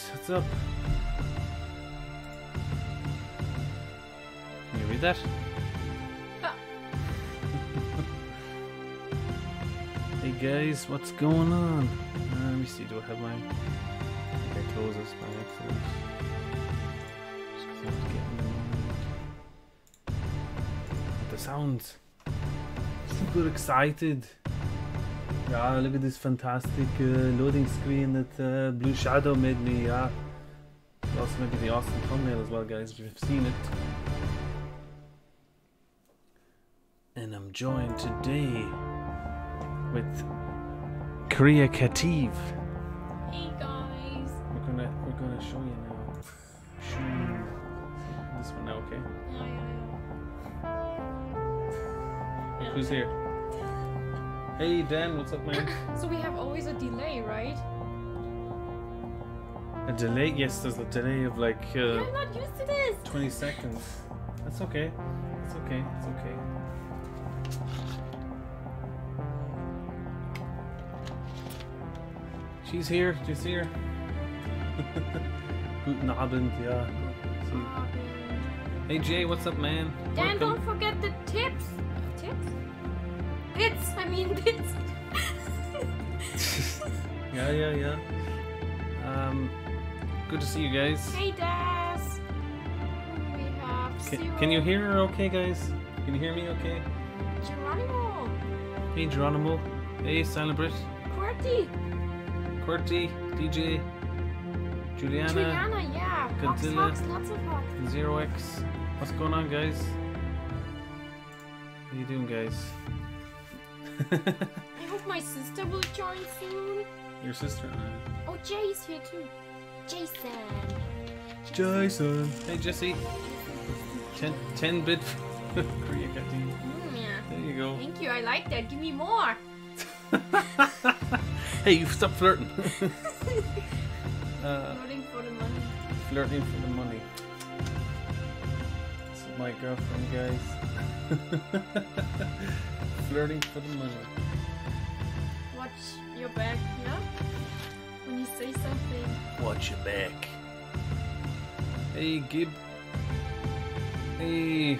guys, what's up? Can you read that? Ah. Hey guys, what's going on? Let me see, do I have my... I think I close this by accident. Just because I was getting... The sounds! Super excited! Yeah, look at this fantastic loading screen that BlueShadow made me. Yeah, it also made me the awesome thumbnail as well, guys, if you've seen it. And I'm joined today with KreaKathiv. Hey guys. We're gonna show you now. Show you this one now, okay? Yeah. Look who's here? Hey Dan, what's up, man? So we have always a delay, right? A delay? Yes, there's a delay of like... I'm not used to this! 20 seconds. That's okay. It's okay. It's okay. She's here. Do you see her? Guten Abend, yeah. Hey Jay, what's up, man? Dan, welcome. Don't forget the tips! Tips? Bits! I mean bits! yeah. Good to see you guys. Hey Daz! We have can you hear her okay, guys? Can you hear me okay? Geronimo! Hey Geronimo. Hey Silent Brit. QWERTY! DJ. Juliana, yeah. Godzilla. Fox, lots of Fox. 0x. What's going on, guys? How you doing, guys? I hope my sister will join soon. Your sister? Oh, Jay's here too. Jason. Hey, Jesse. 10-bit KreaKathiv. Yeah. There you go. Thank you. I like that. Give me more. Hey, you stop flirting. Flirting for the money. Flirting for the money. This is my girlfriend, guys. Flirting for the money. Watch your back, yeah? When you say something. Watch your back. Hey, Gib. Hey.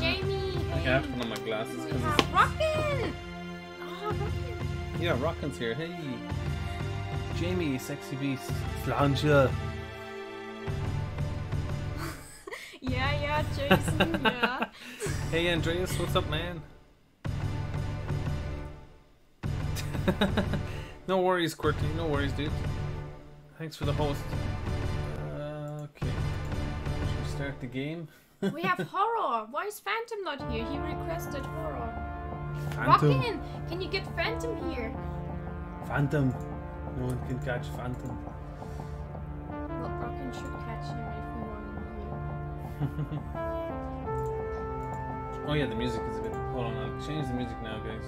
Jamie. I gotta put on my glasses. We have Rockin'. Oh, Rockin'. Yeah, Rockin's here. Hey. Jamie, sexy beast. Flanger. yeah, Jason, yeah. Hey, Andreas, what's up, man? No worries, QWERTY. No worries, dude. Thanks for the host. Okay. Should we start the game? We have horror. Why is Phantom not here? He requested horror. Phantom. Rockin', can you get Phantom here? Phantom. No one can catch Phantom. Well, Rockin' should catch him if we want him here. Oh yeah, the music is a bit... Hold on, I'll change the music now, guys.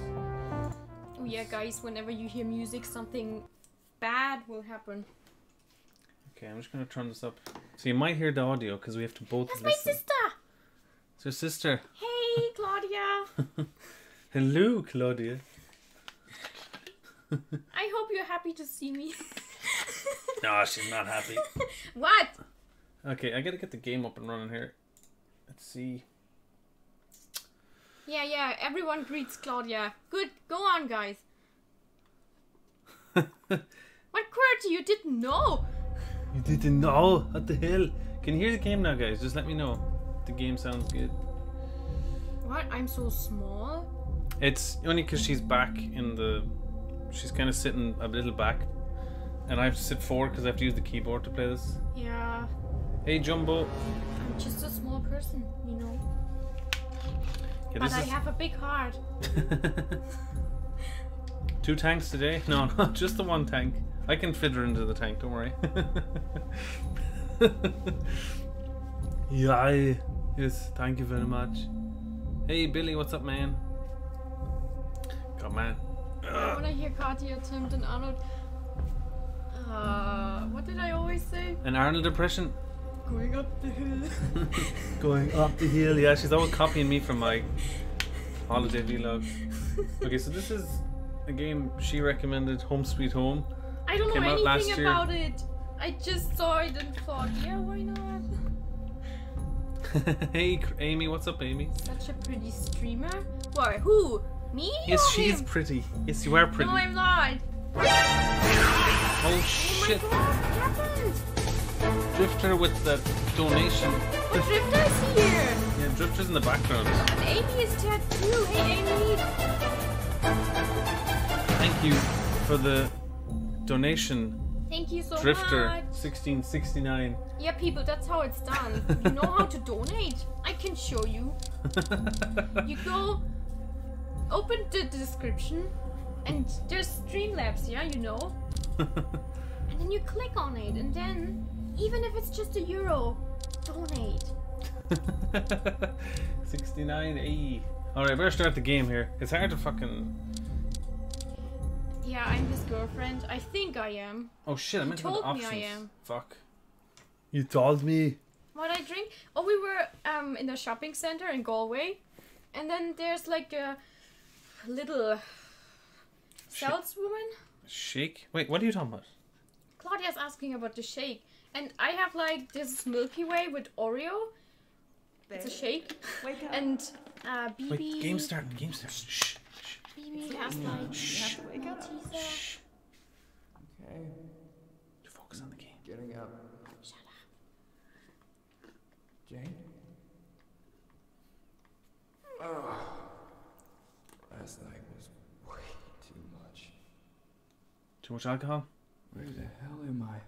Oh yeah, guys, whenever you hear music, something bad will happen. Okay, I'm just going to turn this up. So you might hear the audio, because we have to both listen. That's my sister! It's your sister. Hey, Claudia! Hello, Claudia. I hope you're happy to see me. No, she's not happy. What? Okay, I got to get the game up and running here. Let's see. Yeah, everyone greets Claudia. Good, go on, guys. What, QWERTY? You didn't know? You didn't know? What the hell? Can you hear the game now, guys? Just let me know. The game sounds good. What? I'm so small? It's only because she's back in the... She's kind of sitting a little back. And I have to sit forward because I have to use the keyboard to play this. Yeah. Hey, Jumbo. I'm just a small person, you know. Yeah, but I have a big heart. 2 tanks today? No, not just the one tank. I can fit her into the tank, don't worry. Yeah, yes, thank you very much. Hey Billy, what's up, man? Come on. I wanna hear Katya, Tim, and Arnold. What did I always say? An Arnold impression? Going up the hill. Going up the hill, yeah, she's always copying me from my holiday vlogs. Okay, so this is a game she recommended, Home Sweet Home. I don't know anything about it. I just saw it and thought, yeah, why not? Hey, Amy, what's up, Amy? Such a pretty streamer. What? Who? Me? Yes, she is pretty. Yes, you are pretty. No, I'm not. Oh shit! Oh my God, what happened? Drifter with the donation. What Drifter's here? Yeah, Drifter's in the background. And Amy is dead too. Hey, Amy. Thank you for the donation. Thank you so Drifter, much. Drifter, 1669. Yeah, people, that's how it's done. You know how to donate? I can show you. You go, open the description, and there's Streamlabs, yeah, you know? And then you click on it, and then, even if it's just €1, donate. 69A. Alright, better start the game here. It's hard to fucking... Yeah, I'm his girlfriend. I think I am. Oh shit, I meant to put options. You told me I am. Fuck. You told me. What I drink? Oh, we were in the shopping center in Galway. And then there's like a little saleswoman. Shake? Wait, what are you talking about? Claudia's asking about the shake. And I have like this Milky Way with Oreo. Babe. It's a shake. Wake up. And BB. Wait, game starting, game starting. Shh. You have to wake up. Shh. Okay. To focus on the game. Getting up. Shut up. Jane? Oh. Last night was way too much. Too much alcohol? Where the hell am I?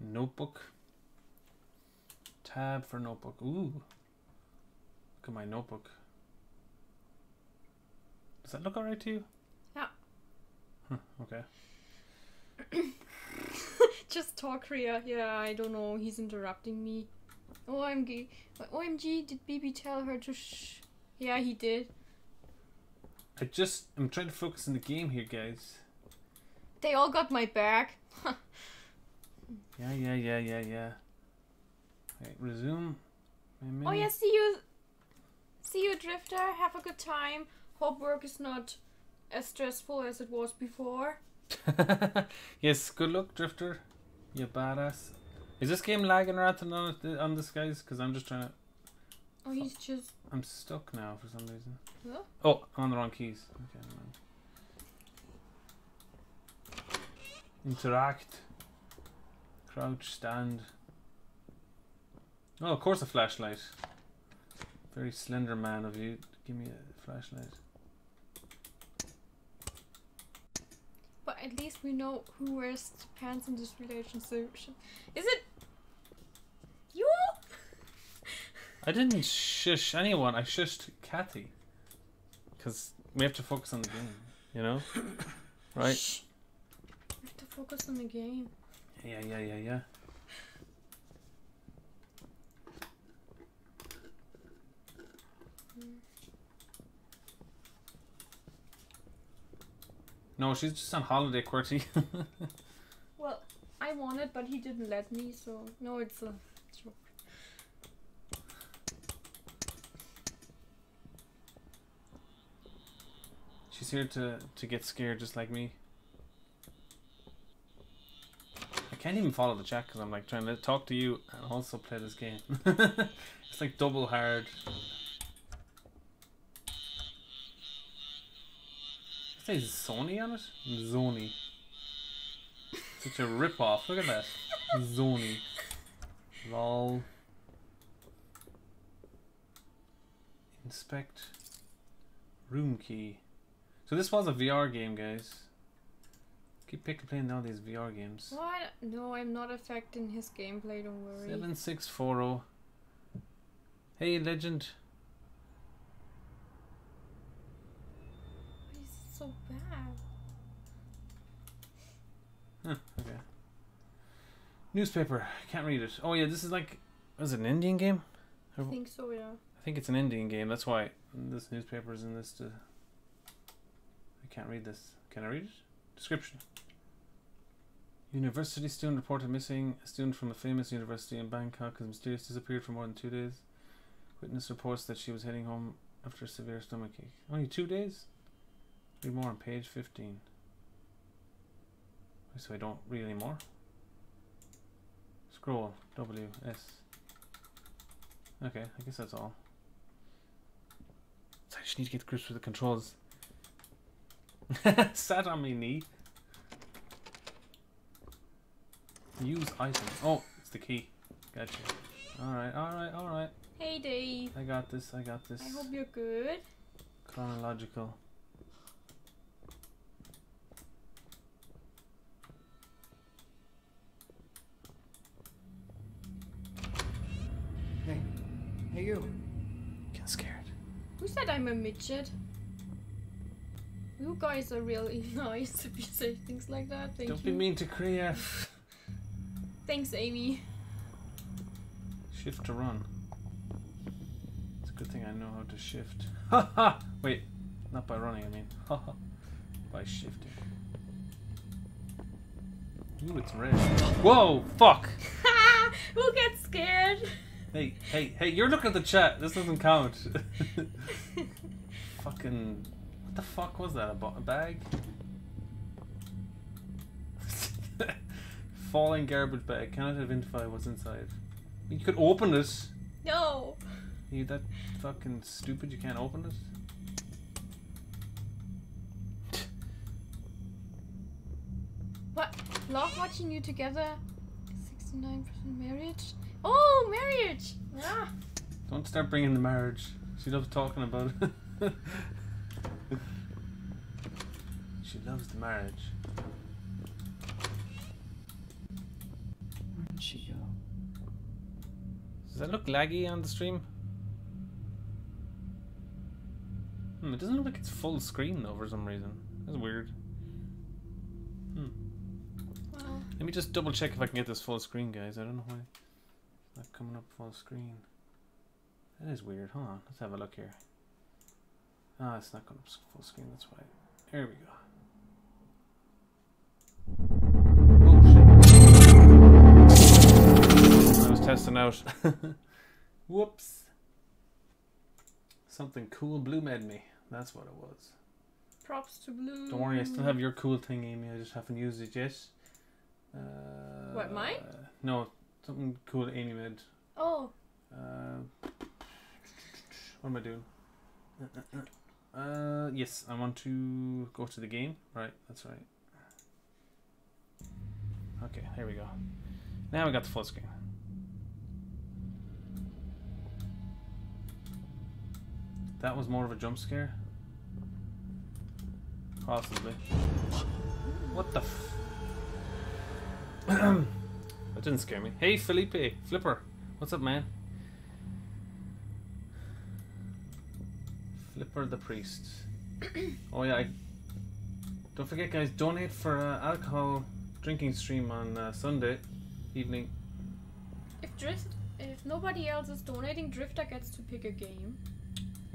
Notebook. Tab for notebook. Ooh. Look at my notebook. Does that look alright to you? Yeah. Huh, okay. Just talk, Ria. Yeah, I don't know. He's interrupting me. OMG. OMG, did BB tell her to shh? Yeah, he did. I'm trying to focus on the game here, guys. They all got my back. Yeah. Alright, resume. Oh yeah, see you. See you, Drifter. Have a good time. Hope work is not as stressful as it was before. Yes, good luck, Drifter. You badass. Is this game lagging or anything on this, guys? Because I'm just trying to... Oh, he's just... I'm stuck now for some reason. Huh? Oh, I'm on the wrong keys. Okay, never mind. Interact. Crouch, stand. Oh, of course a flashlight. Very slender man of you. Give me a flashlight. But at least we know who wears pants in this relationship. Is it you? I didn't shush anyone. I shushed Kathy. Because we have to focus on the game, you know? Right? Shh. We have to focus on the game. Yeah. No, she's just on holiday, QWERTY. Well, I wanted, but he didn't let me, so... No, it's a joke. She's here to get scared, just like me. I can't even follow the chat, because I'm like trying to talk to you and also play this game. It's like double hard. Is Sony on it? Zony. Such a rip-off. Look at that. Zony. Lol. Inspect. Room key. So this was a VR game, guys. Keep playing all these VR games. What? No, I'm not affecting his gameplay. Don't worry. 7640. Hey, legend. So bad. Huh, okay. Newspaper. Can't read it. Oh yeah, this is like... Is it an Indian game? I think so, yeah. I think it's an Indian game. That's why this newspaper is in this... I can't read this. Can I read it? Description. University student reported missing. A student from a famous university in Bangkok has mysteriously disappeared for more than 2 days. Witness reports that she was heading home after a severe stomachache. Only 2 days? Read more on page 15. so I don't read anymore. Scroll, W, S. Okay, I guess that's all. So I just need to get to grips with the controls. Sat on my knee. Use item. Oh, it's the key. Gotcha. Alright, alright, alright. Hey, Dave. I got this, I got this. I hope you're good. Chronological. Hey. Hey, you. I'm getting scared. Who said I'm a midget? You guys are really nice to be saying things like that. Thank you. Don't be mean to Krea. Thanks, Amy. Shift to run. It's a good thing I know how to shift. Ha ha! Wait, not by running, I mean. Ha ha. By shifting. Ooh, it's red. Whoa! Fuck! Ha! Who gets scared? Hey, hey, hey, you're looking at the chat. This doesn't count. Fucking. What the fuck was that? A bag? Falling garbage bag. Cannot identify what's inside. You could open it. No. You that fucking stupid? You can't open it. What? Love watching you together. 69% marriage. Oh, marriage! Ah. Don't start bringing the marriage. She loves talking about it. She loves the marriage. Does that look laggy on the stream? Hmm, it doesn't look like it's full screen though for some reason. That's weird. Hmm. Well. Let me just double check if I can get this full screen, guys. I don't know why it's not coming up full screen. That is weird. Hold on, let's have a look here. Ah, it's not going up full screen, that's why. Here we go. Testing out. Whoops. Something cool blue made me. That's what it was. Props to Blue. Don't worry, I still have your cool thing, Amy. I just haven't used it yet. What, mine? No, something cool Amy made. Oh. What am I doing? Yes, I want to go to the game. Right, that's right. Okay, here we go. Now we got the full screen. That was more of a jump scare? Possibly. What the f... That didn't scare me. Hey Felipe! Flipper! What's up, man? Flipper the Priest. Oh yeah, don't forget guys, donate for alcohol drinking stream on Sunday evening. If nobody else is donating, Drifter gets to pick a game.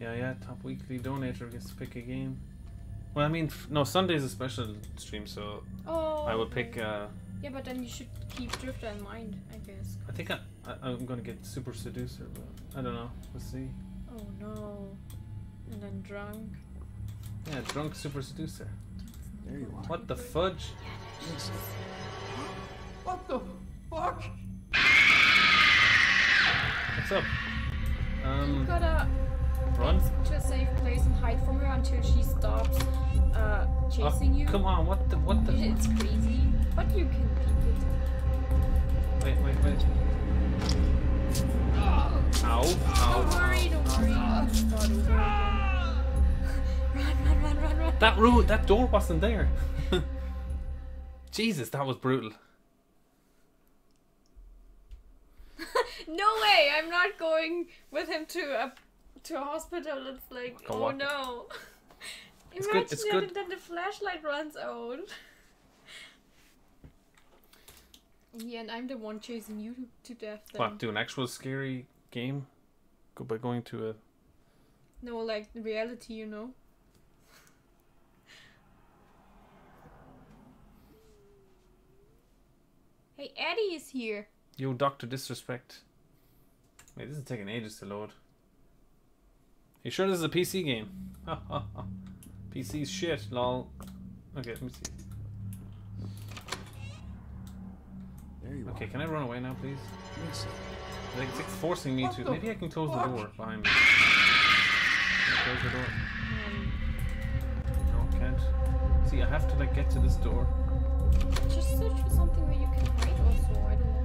Yeah, yeah, top weekly donator gets to pick a game. Well, I mean, no, Sunday's a special stream, so I will pick... yeah, but then you should keep Drifter in mind, I guess. I think I'm going to get Super Seducer, but I don't know. We'll see. Oh, no. And then Drunk. Yeah, Drunk Super Seducer. There you are. What the fudge? Yeah, what the fuck? What's up? You gotta... Run to a safe place and hide from her until she stops chasing you. Come on, what the? It's crazy. What you can people do? Wait, wait, wait. Ow! Ow! Don't worry, don't worry. Start over again. Run! That door wasn't there. Jesus, that was brutal. No way! I'm not going with him to a hospital. It's like, oh no. Imagine that the flashlight runs out. Yeah, and I'm the one chasing you to death then. What, do an actual scary game? Go by going to a... No, like reality, you know. Hey, Eddie is here. Yo, Dr. Disrespect. Wait, this is taking ages to load. You sure this is a PC game? PC's shit, lol. Okay, let me see. everyone. Okay, can I run away now, please? It's like, forcing me to... Maybe I can close the door behind me. Can I close the door? No, I can't. See, I have to, like, get to this door. Just search for something where you can hide also, I don't know.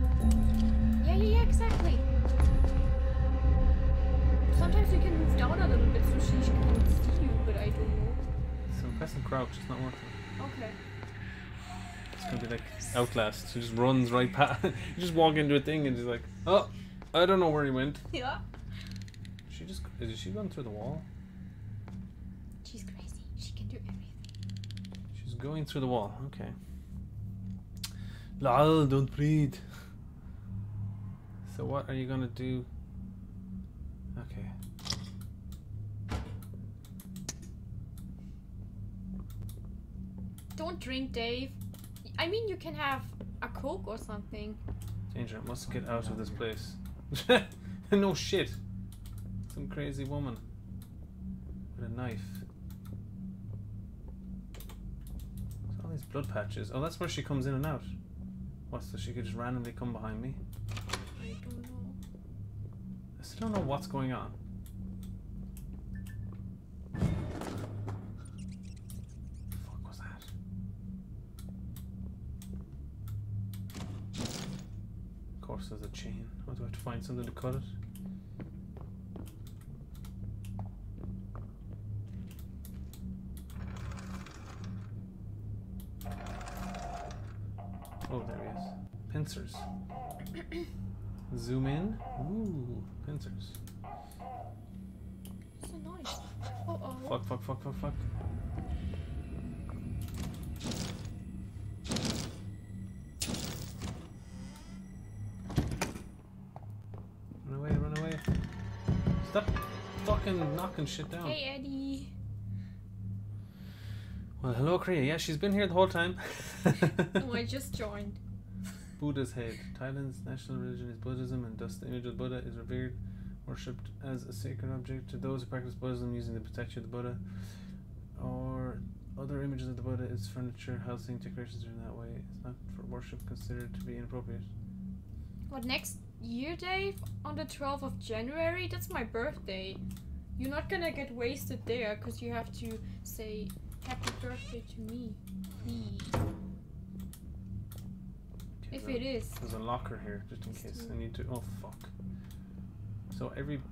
Yeah, yeah, yeah, exactly. Sometimes you can move down a little bit so she can't see you, but I don't know. So pressing crouch, it's not working. Okay. It's gonna be like Outlast, so just runs right past. You just walk into a thing and just like, oh, I don't know where he went. Yeah. She just, did she run through the wall? She's crazy, she can do everything. She's going through the wall, okay. Lol, don't breathe. So what are you gonna do? Okay. Don't drink, Dave. I mean, you can have a Coke or something. Danger, I must get out of this place. No shit. Some crazy woman with a knife. There's all these blood patches. Oh, that's where she comes in and out. What, so she could just randomly come behind me? I don't know. I still don't know what's going on. What the fuck was that? Of course there's a chain. Oh, do I have to find something to cut it? Oh, there he is. Pincers. Zoom in. Ooh, pincers. So nice. Uh oh. Fuck, fuck, fuck, fuck, fuck. Run away, run away. Stop fucking knocking shit down. Hey, Eddie. Well, hello, Krea. Yeah, she's been here the whole time. No, I just joined. Buddha's head. Thailand's national religion is Buddhism, and thus the image of Buddha is revered, worshipped as a sacred object. To those who practice Buddhism using the protection of the Buddha or other images of the Buddha is furniture, housing, decorations in that way. It's not for worship, considered to be inappropriate. What, next year, Dave? On the 12th of January? That's my birthday. You're not gonna get wasted there, because you have to say happy birthday to me, please. If it is. There's a locker here, just in case. I need to... Oh, fuck. So every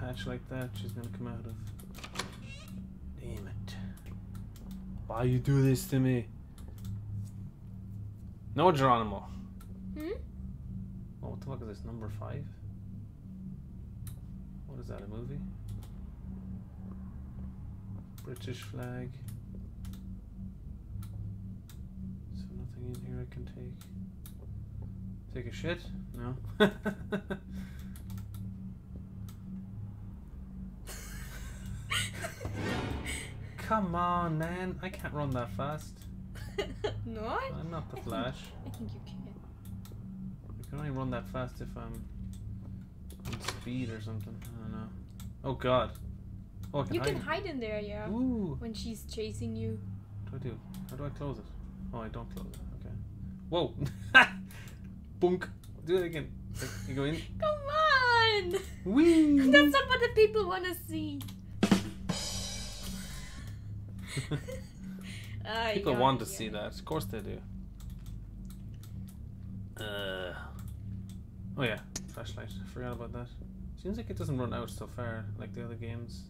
patch like that, she's gonna come out of... Damn it. Why you do this to me? No, Geronimo. Hmm? Oh, what the fuck is this? Number 5? What is that, a movie? British flag. In here I can take a shit? No. Come on, man, I can't run that fast. No, I'm not the Flash. I think you can. I can only run that fast if I'm on speed or something. I don't know. Oh god. Oh, I can hide in there, yeah. Ooh. When she's chasing you. What do I do? How do I close it? Oh, I don't close it. Whoa! Bunk! Do it again. You go in. Come on! Whee! That's not what the people want to see. People want to see that. Of course they do. Oh yeah, flashlight. I forgot about that. Seems like it doesn't run out so far, like the other games.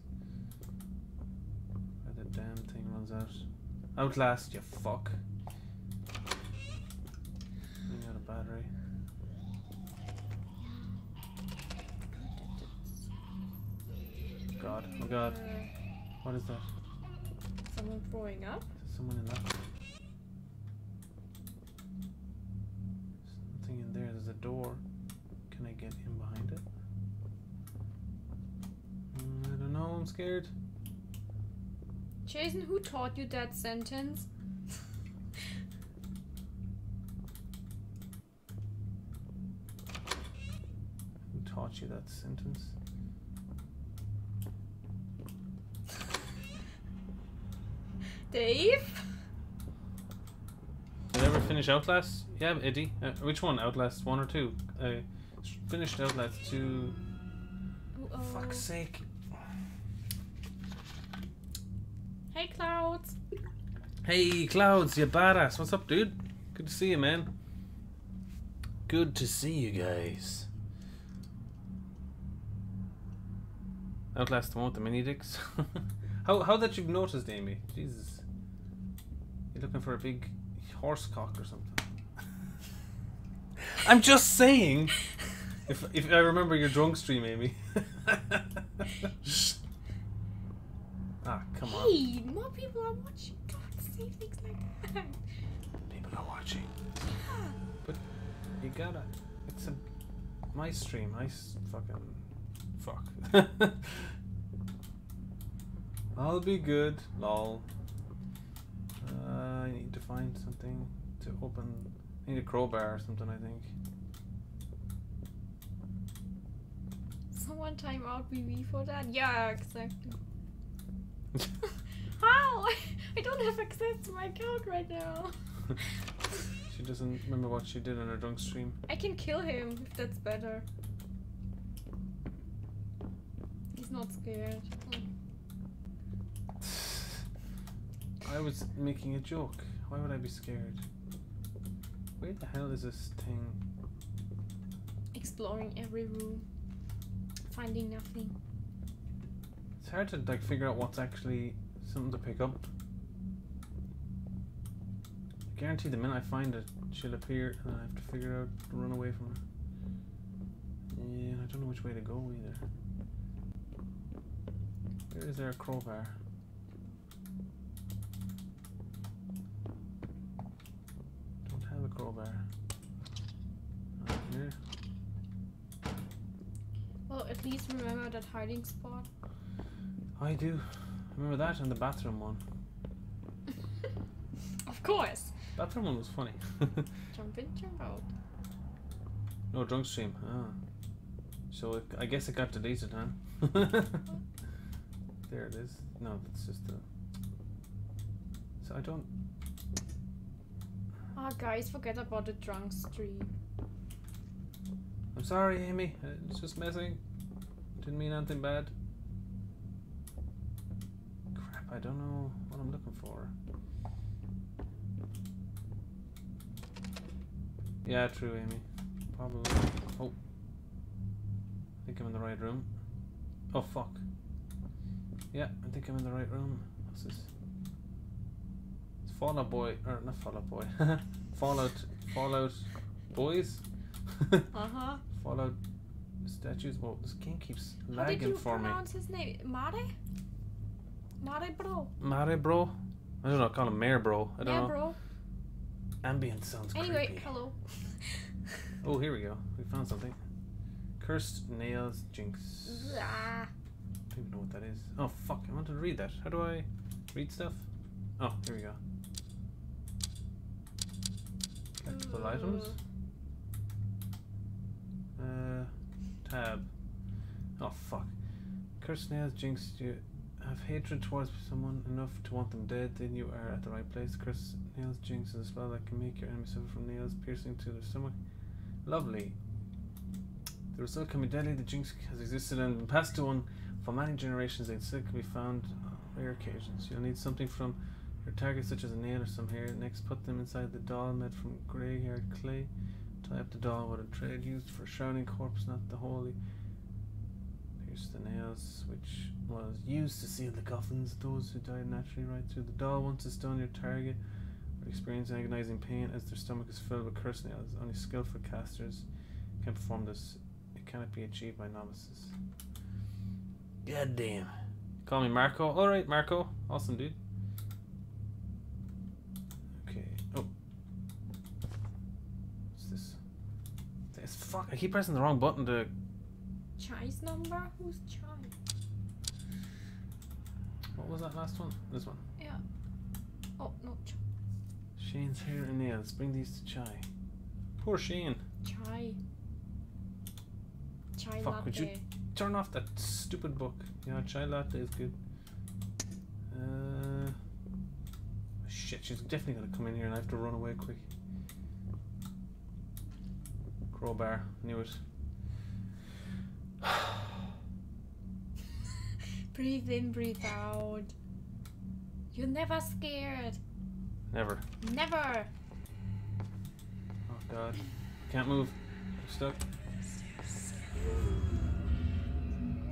Where the damn thing runs out. Outlast, you fuck. Battery. God, oh god. What is that? Someone throwing up? Is someone in that? There's nothing in there, there's a door. Can I get in behind it? I don't know, I'm scared. Jason, who taught you that sentence? Taught you that sentence. Dave? Did I ever finish Outlast? Yeah, Eddie. Which one? Outlast 1 or 2? I finished Outlast 2. Uh-oh. Fuck's sake. Hey, Clouds. Hey, Clouds, you badass. What's up, dude? Good to see you, man. Good to see you guys. Outlast the one with the mini dicks. How that you've noticed, Amy? Jesus. You're looking for a big horse cock or something. I'm just saying. If I remember your drunk stream, Amy. Ah, come on. Hey, more people are watching. Don't say things like that. People are watching. Yeah. But you gotta. It's a my stream. I fucking fuck. I'll be good. Lol. I need to find something to open. I need a crowbar or something. I think. Someone time out BB for that. Yeah, exactly. How? I don't have access to my account right now. She doesn't remember what she did on her drunk stream. I can kill him if that's better. He's not scared. I was making a joke. Why would I be scared? Where the hell is this thing? Exploring every room, finding nothing. It's hard to like figure out what's actually something to pick up. I guarantee the minute I find it, she'll appear and I have to figure out to run away from her. Yeah, I don't know which way to go either. Where is there a crowbar? Don't have a crowbar. Not here. Well, at least remember that hiding spot. I do. Remember that and the bathroom one. Of course. Bathroom one was funny. Jump in, jump out. No, drunk stream. Ah. So I guess it got deleted, huh? There it is. No, that's just a... So I don't... Ah, oh, guys, forget about the drunk stream. I'm sorry, Amy. It's just messing. Didn't mean anything bad. I don't know what I'm looking for. Yeah, true, Amy. Probably. Oh. I think I'm in the right room. Oh, fuck. Yeah, I think I'm in the right room. What's this? It's Fallout Boy. Or, not Fallout Boy. Fallout Boys? Uh-huh. Fallout Statues. Whoa, this game keeps lagging for me. How did you pronounce his name? Mare? Mare bro. Mare bro? I don't know, call him Mare bro. I don't know. Bro. Ambient sounds creepy. Anyway, hello. Oh, here we go. We found something. Cursed Nails Jinx. I don't even know what that is. Oh, fuck. I wanted to read that. How do I read stuff? Oh, here we go. Collectible items. Tab. Oh, fuck. Cursed Nails Jinx. You have hatred towards someone enough to want them dead, then you are at the right place. Cursed Nails Jinx is a spell that can make your enemy suffer from nails piercing to their stomach. Lovely. The result can be deadly. The jinx has existed and been passed on for many generations, and still can be found on rare occasions. You'll need something from your target, such as a nail or some hair. Next, put them inside the doll made from grey haired clay. Tie up the doll with a thread used for shrouding corpse, not the holy. The nails, which was used to seal the coffins, those who died naturally right through the doll. Once it's done, your target will experience agonizing pain as their stomach is filled with cursed nails. Only skillful casters can perform this. It cannot be achieved by novices. God damn. Call me Marco. Alright, Marco. Awesome, dude. Okay. Oh. What's this? This fuck. I keep pressing the wrong button to. Chai's number? Who's Chai? What was that last one? This one? Yeah. Oh, no. Shane's hair and nails. Bring these to Chai. Poor Shane. Chai fuck, latte. Would you turn off that stupid book? Yeah, chai latte is good. Shit, she's definitely gonna come in here and I have to run away quick. Crowbar, knew it. Breathe in, breathe out. You're never scared. Never. Never. Oh god. Can't move. I'm stuck.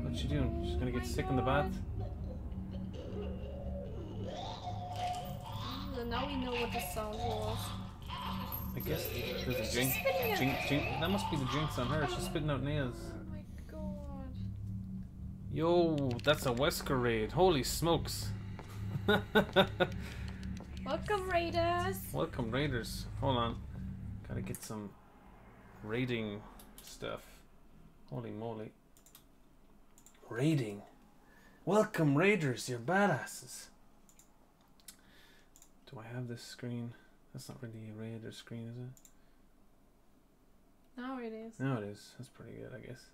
What's she doing? She's gonna get sick in the bath? Now we know what the sound was. I guess there's a jinx. That must be the jinx on her. She's spitting out nails. Oh my god. Yo, that's a Wesker raid. Holy smokes. Welcome, raiders. Welcome, raiders. Hold on. Gotta get some raiding stuff. Holy moly. Raiding. Welcome, raiders. You're badasses. Do I have this screen? That's not really a raider screen, is it? No, it is. No, it is. That's pretty good, I guess.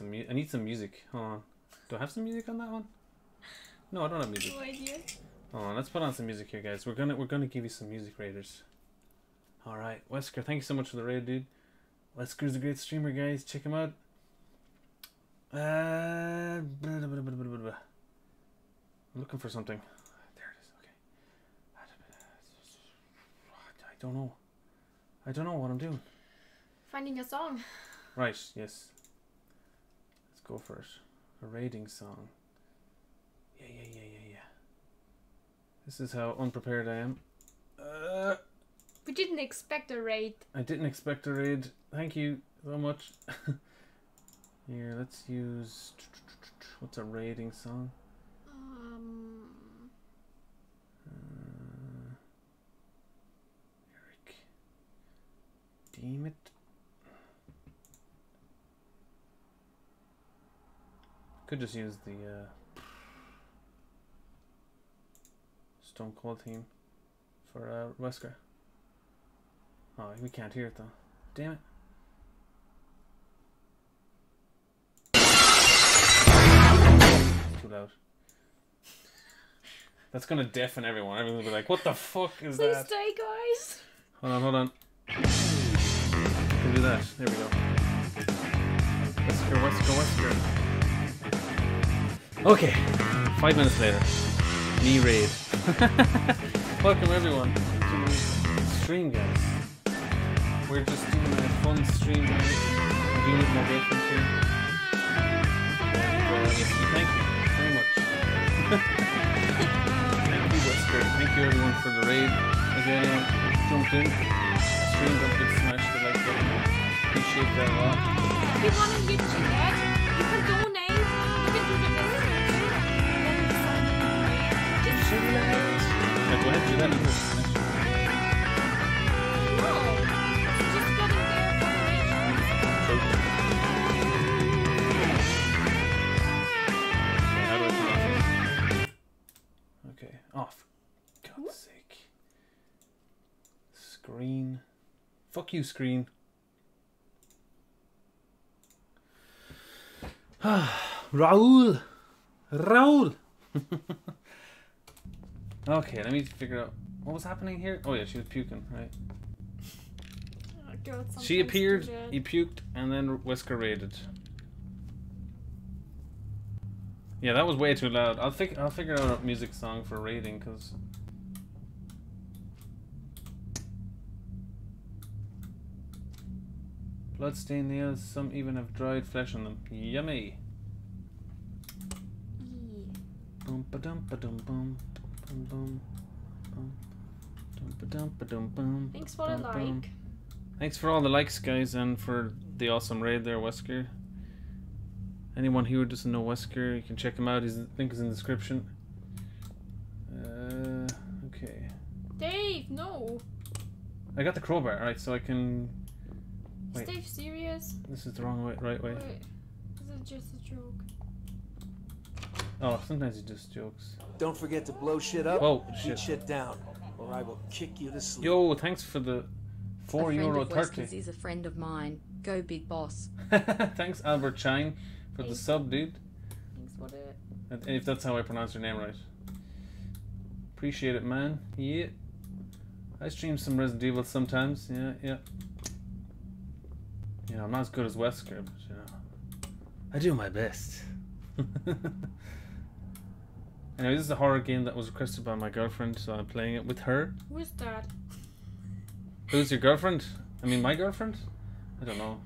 I need some music. Hold on. Do I have some music on that one? No, I don't have music. No idea. Hold on. Let's put on some music here, guys. We're gonna give you some music, raiders. All right, Wesker. Thank you so much for the raid, dude. Wesker's a great streamer, guys. Check him out. Blah, blah, blah, blah, blah, blah. I'm looking for something. I don't know what I'm doing. Finding a song. Right, yes. Let's go for it. A raiding song. Yeah. This is how unprepared I am. We didn't expect a raid. I didn't expect a raid. Thank you so much. Here, let's use... What's a raiding song? Damn it. Could just use the Stone Cold theme for Wesker. Oh, we can't hear it though. Damn it. Too loud. That's gonna deafen everyone. Everyone's gonna be like, what the fuck is that? Please stay, guys. Hold on. Do that. There we go. Wesker. Okay, 5 minutes later. Knee raid. Welcome everyone to the stream, guys. We're just doing a fun stream tonight. I'm doing it with my girlfriend here. And, thank you very much. Thank you, Wesker. Thank you everyone for the raid. If anyone jumped in, stream, don't get smashed. Appreciate that a lot. If you want to get to that, you can donate. You can do the business. Then you can do that. Fuck you, screen. Raul. Okay, let me figure out what was happening here. Oh yeah, she was puking, right? Oh, God, she appeared, he puked, and then Wesker raided. Yeah, that was way too loud. I'll figure out a music song for raiding, cause. Bloodstained nails, some even have dried flesh on them. Yummy! Bum ba dum ba dum bum bum bum bum bum bum. Thanks for the like. Thanks for all the likes, guys, and for the awesome raid there, Wesker. Anyone who doesn't know Wesker, you can check him out. His link is in the description. Okay. Dave, no! I got the crowbar, alright, so I can... Wait. Stay serious. This is the wrong way, right way. Wait. This is just a joke. Oh, sometimes it just jokes. Don't forget to blow shit up and shoot shit down, or I will kick you to sleep. Yo, thanks for the €4.30. He's a friend of mine. Go big boss. Thanks, Albert Chine, for the sub, dude. Thanks for it. If that's how I pronounce your name right. Appreciate it, man. Yeah. I stream some Resident Evil sometimes, yeah. You know, I'm not as good as Wesker, but you know, I do my best. Anyway, this is a horror game that was requested by my girlfriend, so I'm playing it with her. Who's that? Who's your girlfriend? I mean, my girlfriend? I don't know.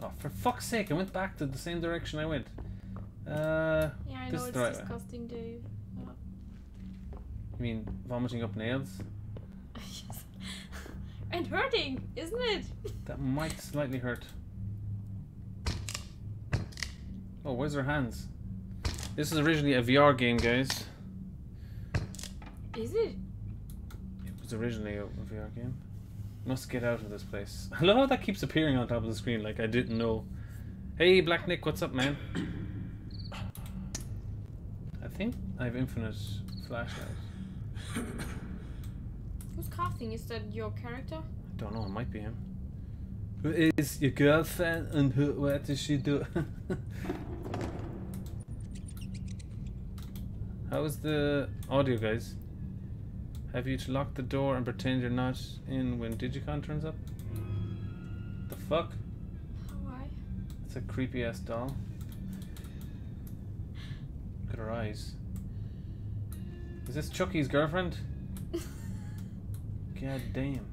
Oh, for fuck's sake, I went back to the same direction I went. Yeah, I know, it's disgusting, Dave. Oh. You mean vomiting up nails? Yes. And hurting, isn't it? That might slightly hurt. Oh, where's her hands? This is originally a VR game, guys. Is it? It was originally a VR game. Must get out of this place. I love how that keeps appearing on top of the screen like I didn't know. Hey, Black Nick, what's up, man? I think I have infinite flashlight. Who's coughing? Is that your character? I don't know, it might be him. Who is your girlfriend and who, what does she do? How is the audio, guys? Have you to lock the door and pretend you're not in when Digicon turns up? The fuck? Why? It's a creepy ass doll. Look at her eyes. Is this Chucky's girlfriend? God damn.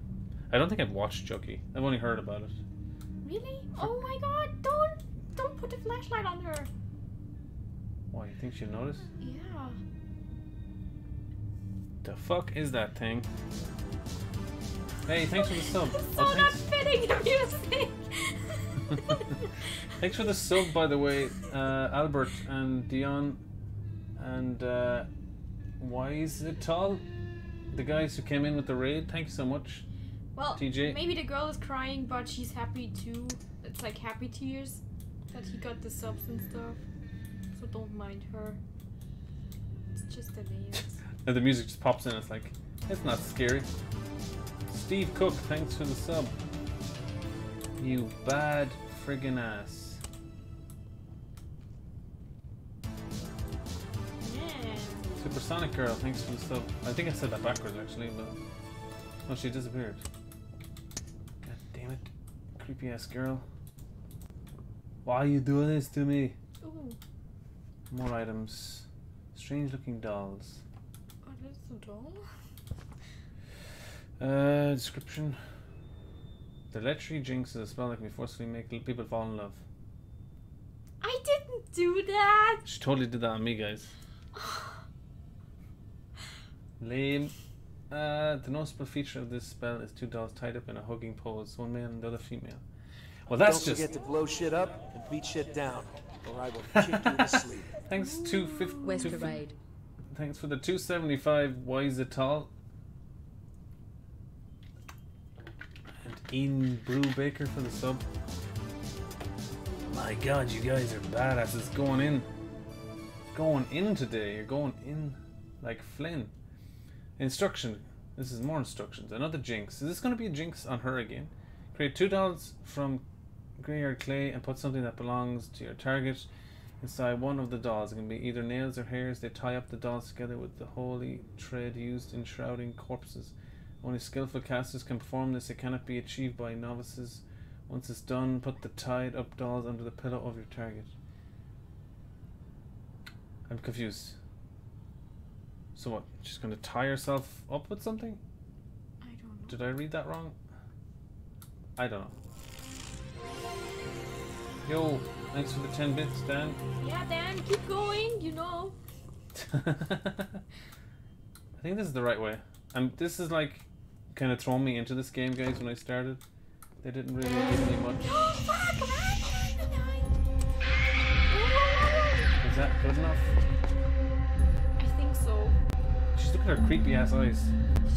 I don't think I've watched Chucky. I've only heard about it. Really? Oh my god, don't put the flashlight on her. Why, you think she'll notice? Yeah. The fuck is that thing? Hey, thanks for the sub. So not fitting your music. Thanks for the sub, by the way, Albert and Dion and why is it tall? The guys who came in with the raid. Thank you so much. Well, TJ. Maybe the girl is crying, but she's happy too. It's like happy tears that he got the subs and stuff. So don't mind her. It's just the nails. And the music just pops in, it's like, it's not scary. Steve Cook, thanks for the sub. You bad friggin' ass. Yeah. Supersonic Girl, thanks for the sub. I think I said that backwards actually, but... Oh, she disappeared. God damn it. Creepy ass girl. Why you doing this to me? Ooh. More items. Strange looking dolls. Doll? Description. The lechery jinx is a spell that can forcefully make people fall in love. I didn't do that! She totally did that on me, guys. Lame. The noticeable feature of this spell is two dolls tied up in a hugging pose, one male and the other female. Well, that's just... Don't forget to blow shit up and beat shit down, or I will kick you to sleep. Thanks to... Wesker raid. Thanks for the 275. Why is it tall? And Ian Brewbaker for the sub. My God, you guys are badasses going in today. You're going in like Flynn. Instruction. This is more instructions. Another jinx. Is this going to be a jinx on her again? Create two dolls from graveyard clay and put something that belongs to your target inside one of the dolls. It can be either nails or hairs. They tie up the dolls together with the holy thread used in shrouding corpses. Only skillful casters can perform this. It cannot be achieved by novices. Once it's done, put the tied up dolls under the pillow of your target. I'm confused. So what? She's going to tie herself up with something? I don't know. Did I read that wrong? I don't know. Yo, thanks for the 10 bits, Dan. Yeah, Dan, keep going, you know. I think this is the right way. This is like kind of throwing me into this game, guys, when I started. They didn't really give me much. Oh, fuck, man. Is that good enough? I think so. Just look at her creepy ass eyes.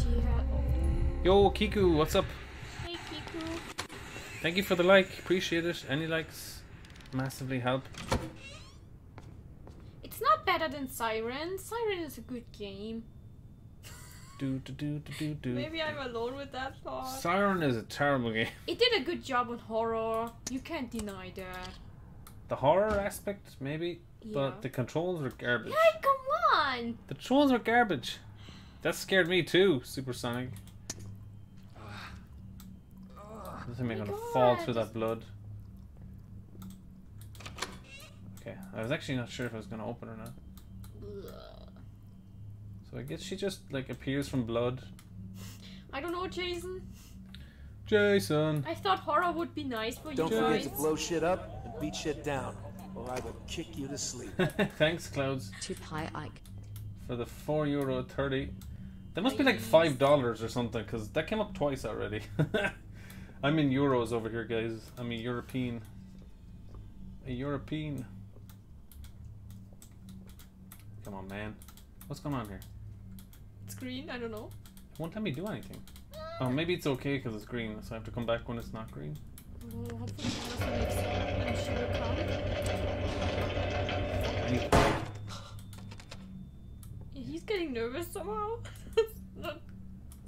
She had... Yo, Kiku, what's up? Thank you for the like, appreciate it. Any likes massively help. It's not better than Siren. Siren is a good game. Maybe I'm alone with that thought. Siren is a terrible game. It did a good job on horror. You can't deny that. The horror aspect, maybe, yeah. But the controls are garbage. Hey, come on! The controls are garbage. That scared me too, Supersonic. I think I'm gonna fall through that blood. Okay, I was actually not sure if I was gonna open or not. So I guess she just like appears from blood. I don't know, Jason. Jason. I thought horror would be nice for you guys. Don't forget to blow shit up and beat shit down, or I will kick you to sleep. Thanks, Clouds. For the €4.30. That must be like $5 or something, because that came up twice already. I'm in euros over here, guys. I'm a European. A European. Come on, man. What's going on here? It's green, I don't know. It won't let me do anything. Oh, maybe it's okay because it's green, so I have to come back when it's not green. Well, hopefully I'm sure it comes. He's getting nervous somehow. That's not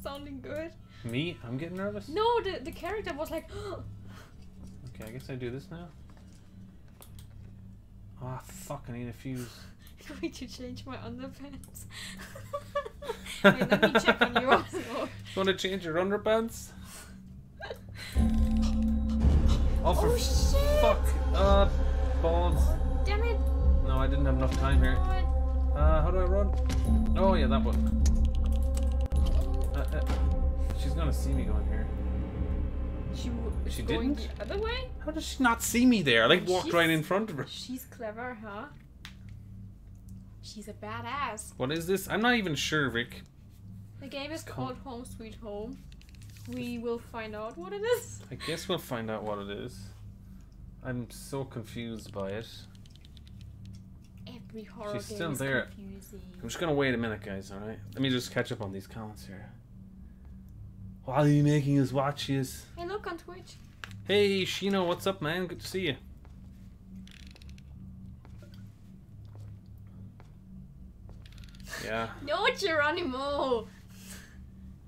sounding good. Me? I'm getting nervous? No, the character was like... Okay, I guess I do this now. Ah, oh, fuck, I need a fuse. I'm going to change my underpants. Wait, let me check on yours. Want to change your underpants? Oh, for shit. Fuck. Balls. Damn it. No, I didn't have enough time here. How do I run? Oh, yeah, that one. She's gonna see me going here. She going didn't? The other way? How does she not see me there? I like walked right in front of her. She's clever, huh? She's a badass. What is this? I'm not even sure, Rick. The game is called Home Sweet Home. We will find out what it is. I guess we'll find out what it is. I'm so confused by it. Every horror game is confusing. She's still there. I'm just gonna wait a minute, guys, alright? Let me just catch up on these comments here. Why are you making us watch this? Hey, look on Twitch. Hey, Shino, what's up, man? Good to see you. Yeah. No, Geronimo.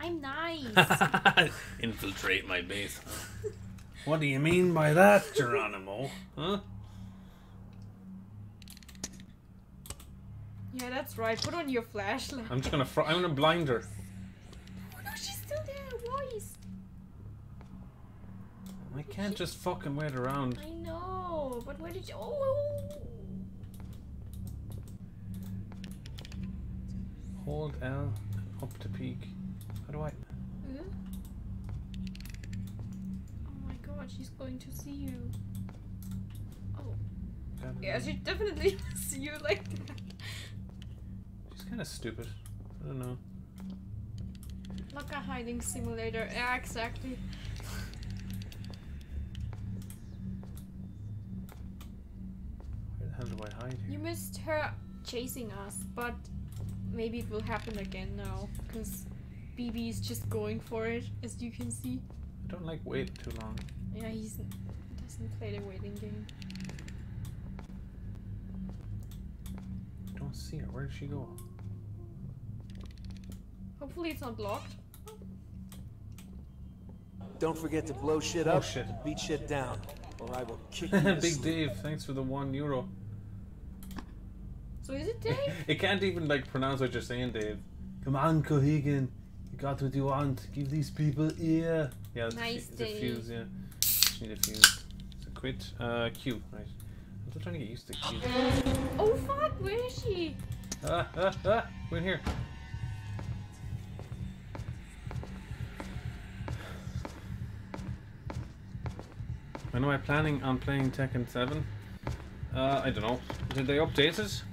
I'm nice. Infiltrate my base. What do you mean by that, Geronimo? Huh? Yeah, that's right. Put on your flashlight. I'm just gonna. I'm gonna blind her. I can't just fucking wait around. I know, but where did you... Oh! Hold L up to peak. How do I... Oh my god, she's going to see you. Oh. Yeah, she definitely see you like that. She's kind of stupid. I don't know. Like a hiding simulator. Yeah, exactly. Where the hell do I hide here? You missed her chasing us, but maybe it will happen again now, because BB is just going for it, as you can see. I don't like waiting too long. Yeah, he doesn't play the waiting game. I don't see her. Where did she go? Hopefully it's not blocked. Don't forget to blow shit up and beat shit down, or I will kick you. Big Dave, thanks for the €1. So is it Dave? It can't even like pronounce what you're saying, Dave. Come on, Cohegan, you got what you want. Give these people ear. Yeah, it's nice a fuse. Yeah, just need a fuse. So quit. Q. Right. I'm still trying to get used to Q. Oh fuck! Where is she? We're in here. When am I planning on playing Tekken 7? I don't know. Did they update it?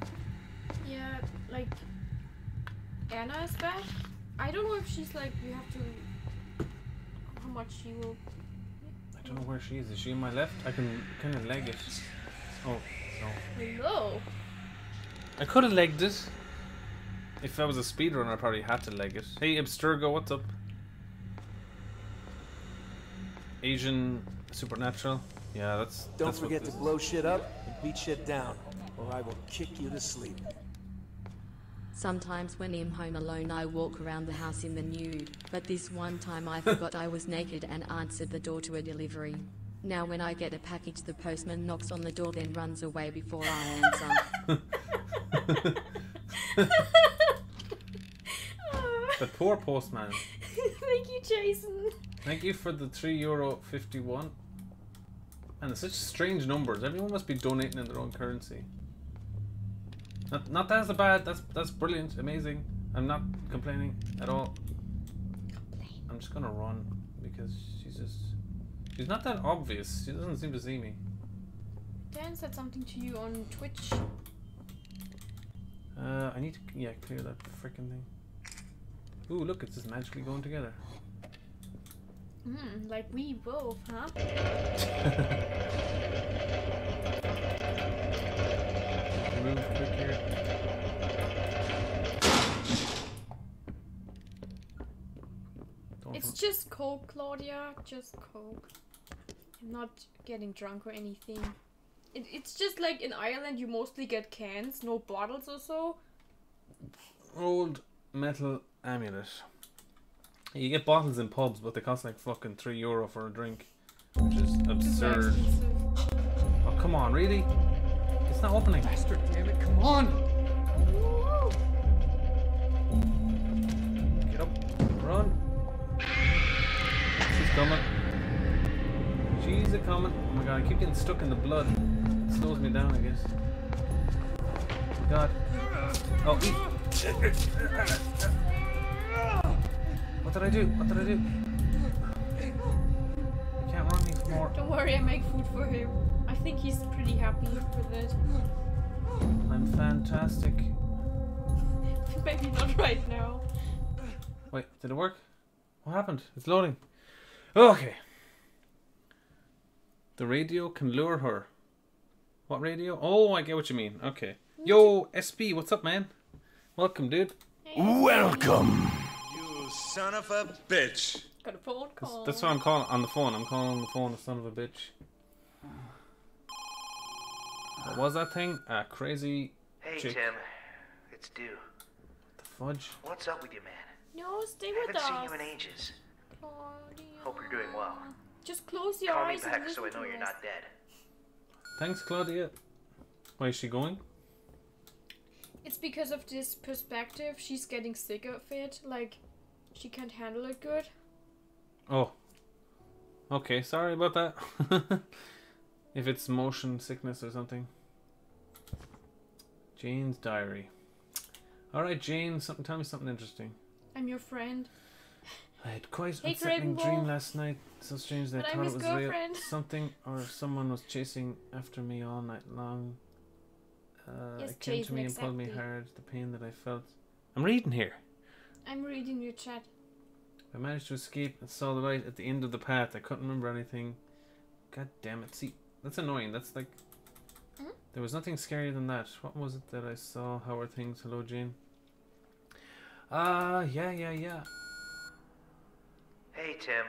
Yeah, like... Anna is back? I don't know if she's like, you have to... How much she will... I don't know where she is. Is she in my left? I can kind of leg it. Oh, no. Hello? I could have legged it. If I was a speedrunner, I probably had to leg it. Hey, Abstergo, what's up? Asian... Supernatural. Yeah, that's. Don't forget to blow shit up and beat shit down, or I will kick you to sleep. Sometimes when I'm home alone, I walk around the house in the nude. But this one time, I forgot I was naked and answered the door to a delivery. Now, when I get a package, the postman knocks on the door, then runs away before I answer. The poor postman. Thank you, Jason. Thank you for the €3.51. And it's such strange numbers. Everyone must be donating in their own currency. Not that's bad. That's brilliant, amazing. I'm not complaining at all. I'm just gonna run because she's not that obvious. She doesn't seem to see me. Dan said something to you on Twitch. I need to clear that freaking thing. Ooh, look, it's just magically going together. Like we both, huh? Move quick here. It's just Coke, Claudia. Just Coke. I'm not getting drunk or anything. It's just like in Ireland, you mostly get cans, no bottles or so. Old metal amulet. You get bottles in pubs, but they cost like fucking €3 for a drink, which is absurd. Oh, come on, really? It's not opening. Bastard, damn it, come on! Woo! Get up, run. She's coming. She's a coming. Oh my god, I keep getting stuck in the blood. It slows me down, I guess. God. Oh, eat. What did I do? What did I do? I can't run anymore. Don't worry, I make food for him. I think he's pretty happy with it. I'm fantastic. Maybe not right now. Wait, did it work? What happened? It's loading. Okay. The radio can lure her. What radio? Oh, I get what you mean. Okay. Yo, SB, what's up, man? Welcome, dude. Hey. Welcome. Son of a bitch. Got a phone call. That's why I'm calling on the phone. I'm calling on the phone a son of a bitch. What was that thing? A crazy chick. Hey Tim, it's Dew. What the fudge? What's up with you, man? No, stay with us. I haven't seen you in ages. Claudia. Hope you're doing well. Just close your eyes. Call me back so I know you're not dead. Thanks, Claudia. Where is she going? It's because of this perspective. She's getting sick of it. Like, she can't handle it good. Oh. Okay, sorry about that. If it's motion sickness or something. Jane's diary. Alright, Jane, tell me something interesting. I'm your friend. I had quite a unsettling dream last night. So strange that I thought it was real. Something or someone was chasing after me all night long. It came to me and pulled me hard. The pain that I felt. I'm reading here. I'm reading your chat. I managed to escape and saw the light at the end of the path. I couldn't remember anything. God damn it. See, that's annoying. That's like... Mm-hmm. There was nothing scarier than that. What was it that I saw? How are things? Hello, Jane. Yeah. Hey, Tim.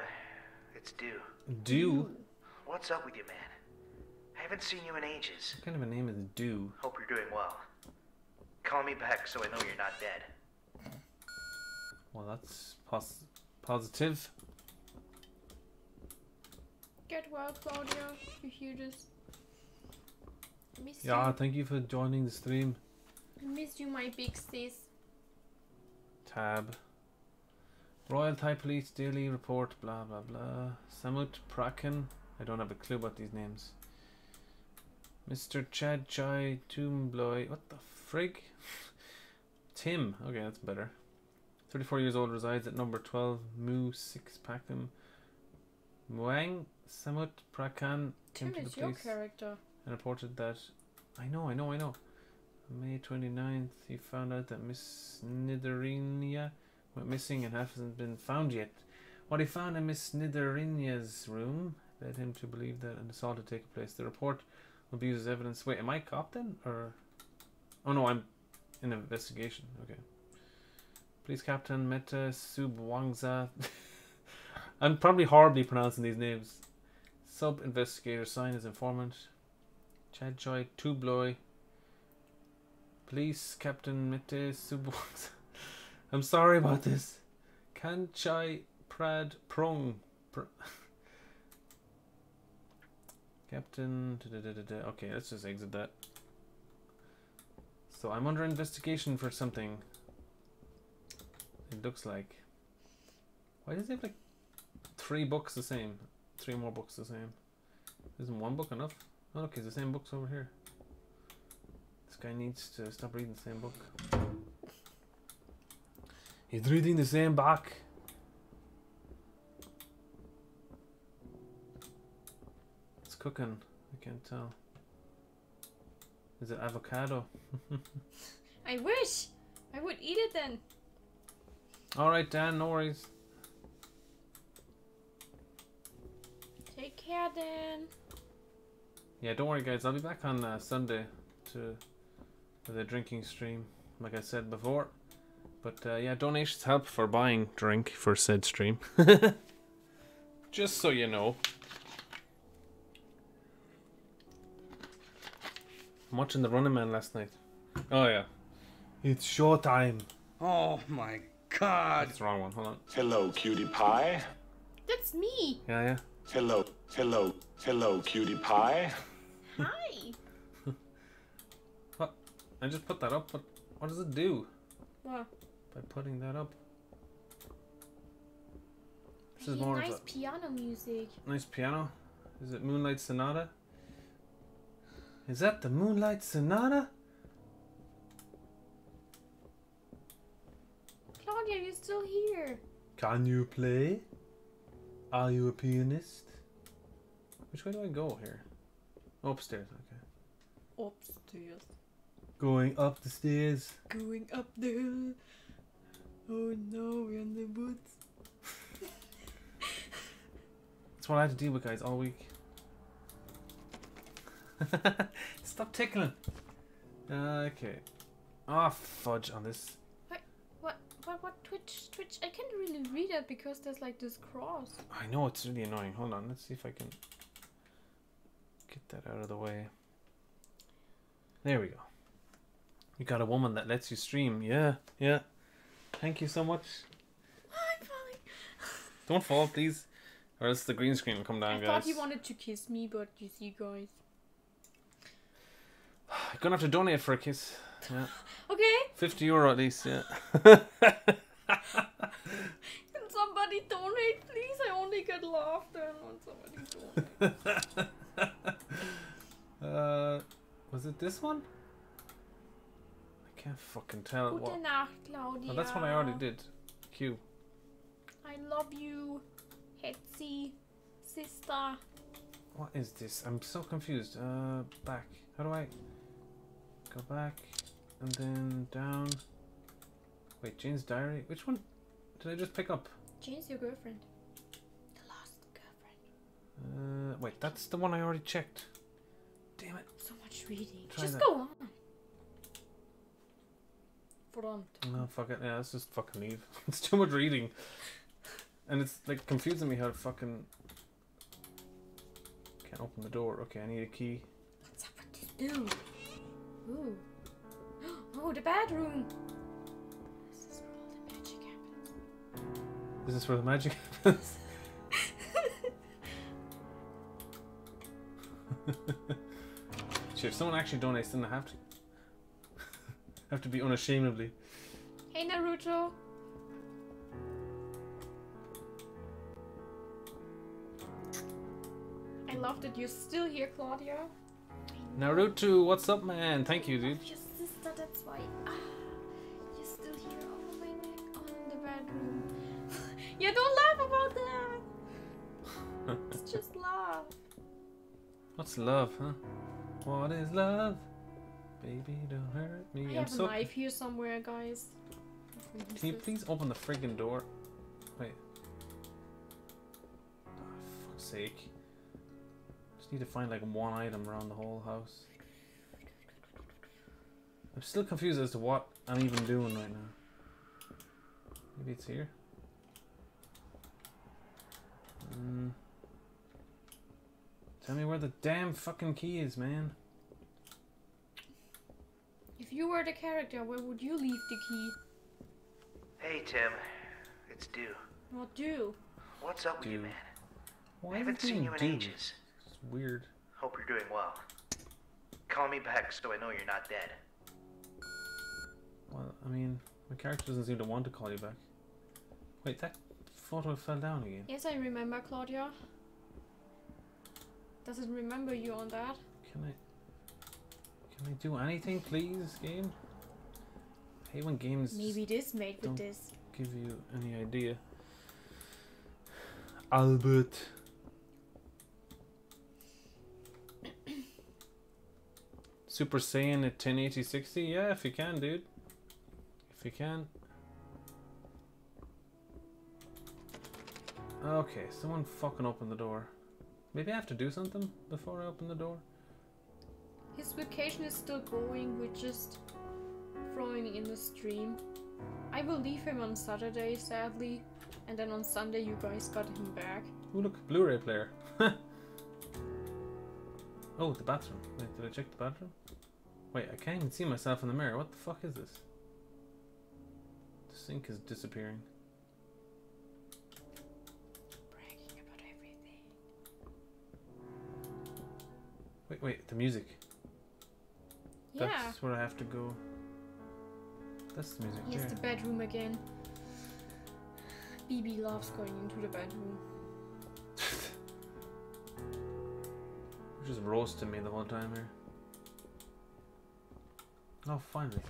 It's Dew. Dew? What's up with you, man? I haven't seen you in ages. What kind of a name is Dew? Hope you're doing well. Call me back so I know you're not dead. Well, that's positive. Get well, Claudia, if you hear this. Miss you. Thank you for joining the stream. I miss you, my big sis. Tab. Royal Thai Police Daily Report, blah, blah, blah. Samut Prakan. I don't have a clue about these names. Mr. Chad Chai Toombloy. What the frig? Tim. Okay, that's better. 34 years old, resides at number 12 Mu 6 Pakham Muang Samut Prakan. Tim is your character. And reported that I know. On May 29th, he found out that Miss Nidarinya went missing and hasn't been found yet. What he found in Miss Nidarinya's room led him to believe that an assault had taken place. The report will be used as evidence. Wait, am I cop then? Or oh no, I'm in investigation. Okay. Police Captain Meta Subwangza. I'm probably horribly pronouncing these names. Sub investigator sign is informant. Chad Choi Tubloy. Police Captain Meta Subwangza. I'm sorry about this. Kanchai Prad Prong. Captain. Okay, let's just exit that. So I'm under investigation for something. it looks like. Why does it have like three books the same? Three more books the same. Isn't one book enough? Oh, okay, it's the same books over here. This guy needs to stop reading the same book. He's reading the same book. It's cooking. I can't tell. Is it avocado? I wish! I would eat it then. Alright, Dan, no worries. Take care, Dan. Yeah, don't worry, guys. I'll be back on Sunday to the drinking stream, like I said before. But yeah, donations help for buying drink for said stream. Just so you know. I'm watching The Running Man last night. Oh yeah. It's show time. Oh my god. That's the wrong one, hold on. Hello, cutie pie. That's me. Yeah, yeah. Hello, hello, hello, cutie pie. Hi. What? I just put that up, but what does it do? What? By putting that up. This is more nice of a piano music. Nice piano. Is it Moonlight Sonata? Is that the Moonlight Sonata? Claudia, you're still here. Can you play? Are you a pianist? Which way do I go here? Upstairs, okay. Upstairs. Going up the stairs. Going up the hill. Oh no, we're in the woods. That's what I had to deal with, guys, all week. Stop tickling. Okay. Ah, oh, fudge on this. What Twitch? I can't really read it because there's like this cross. I know, it's really annoying. Hold on, let's see if I can get that out of the way. There we go. You got a woman that lets you stream. Yeah, yeah. Thank you so much. I'm falling. Don't fall, please. Or else the green screen will come down, guys. I thought you wanted to kiss me, but you see, guys. I'm gonna have to donate for a kiss. Yeah. Okay. €50 at least, yeah. Can somebody donate, please? I only get laughter when somebody donates. Was it this one? I can't fucking tell. Gute Nacht, Claudia. Oh, that's what I already did. Q. I love you, Hetzi, sister. What is this? I'm so confused. Back. How do I go back and then down? Wait, Jane's diary? Which one did I just pick up? Jane's your girlfriend. The lost girlfriend. Wait, that's the one I already checked. Damn it. So much reading. Try just that. Go on. Verdammt. No, fuck it. Yeah, let's just fucking leave. It's too much reading. And it's like confusing me how to fucking... Can't open the door. Okay, I need a key. What's up with this dude? Ooh. Oh, the bedroom. This is where all the magic happens. This is where the magic happens. Shit, if someone actually donates, then I have to be unashamedly. Hey Naruto. I love that you're still here, Claudia. Naruto, what's up, man? Thank you, dude. Your sister, that's why. Ah, you're still here. Oh, my neck on the bedroom. Yeah, don't laugh about that. It's just love. What's love, huh? What is love? Baby, don't hurt me. I have a knife here somewhere, guys. Can you please open the friggin' door? Wait. Oh, for fuck's sake. Need to find like one item around the whole house. I'm still confused as to what I'm even doing right now. Maybe it's here. Tell me where the damn fucking key is, man. If you were the character, where would you leave the key? Hey Tim, it's Dew. What Dew? What's up with you, man? I haven't seen you in ages. Weird. Hope you're doing well. Call me back so I know you're not dead. Well, I mean, my character doesn't seem to want to call you back. Wait, that photo fell down again. Yes, I remember, Claudia. Doesn't remember you on that. Can I do anything, please, game? I hate when games... Maybe this made with this. Give you any idea. Albert. Super Saiyan at 1080, 60? Yeah, if you can, dude. If you can. Okay, someone fucking opened the door. Maybe I have to do something before I open the door. His vacation is still going, we're just throwing in the stream. I will leave him on Saturday, sadly. And then on Sunday you guys got him back. Ooh, look, Blu-ray player. Oh, the bathroom. Wait, did I check the bathroom? Wait, I can't even see myself in the mirror. What the fuck is this? The sink is disappearing. Bragging about everything. Wait, wait, the music. Yeah. That's where I have to go. That's the music. Yes, there. The bedroom again. BB loves going into the bedroom. You're just roasting me the whole time here. Oh, finally.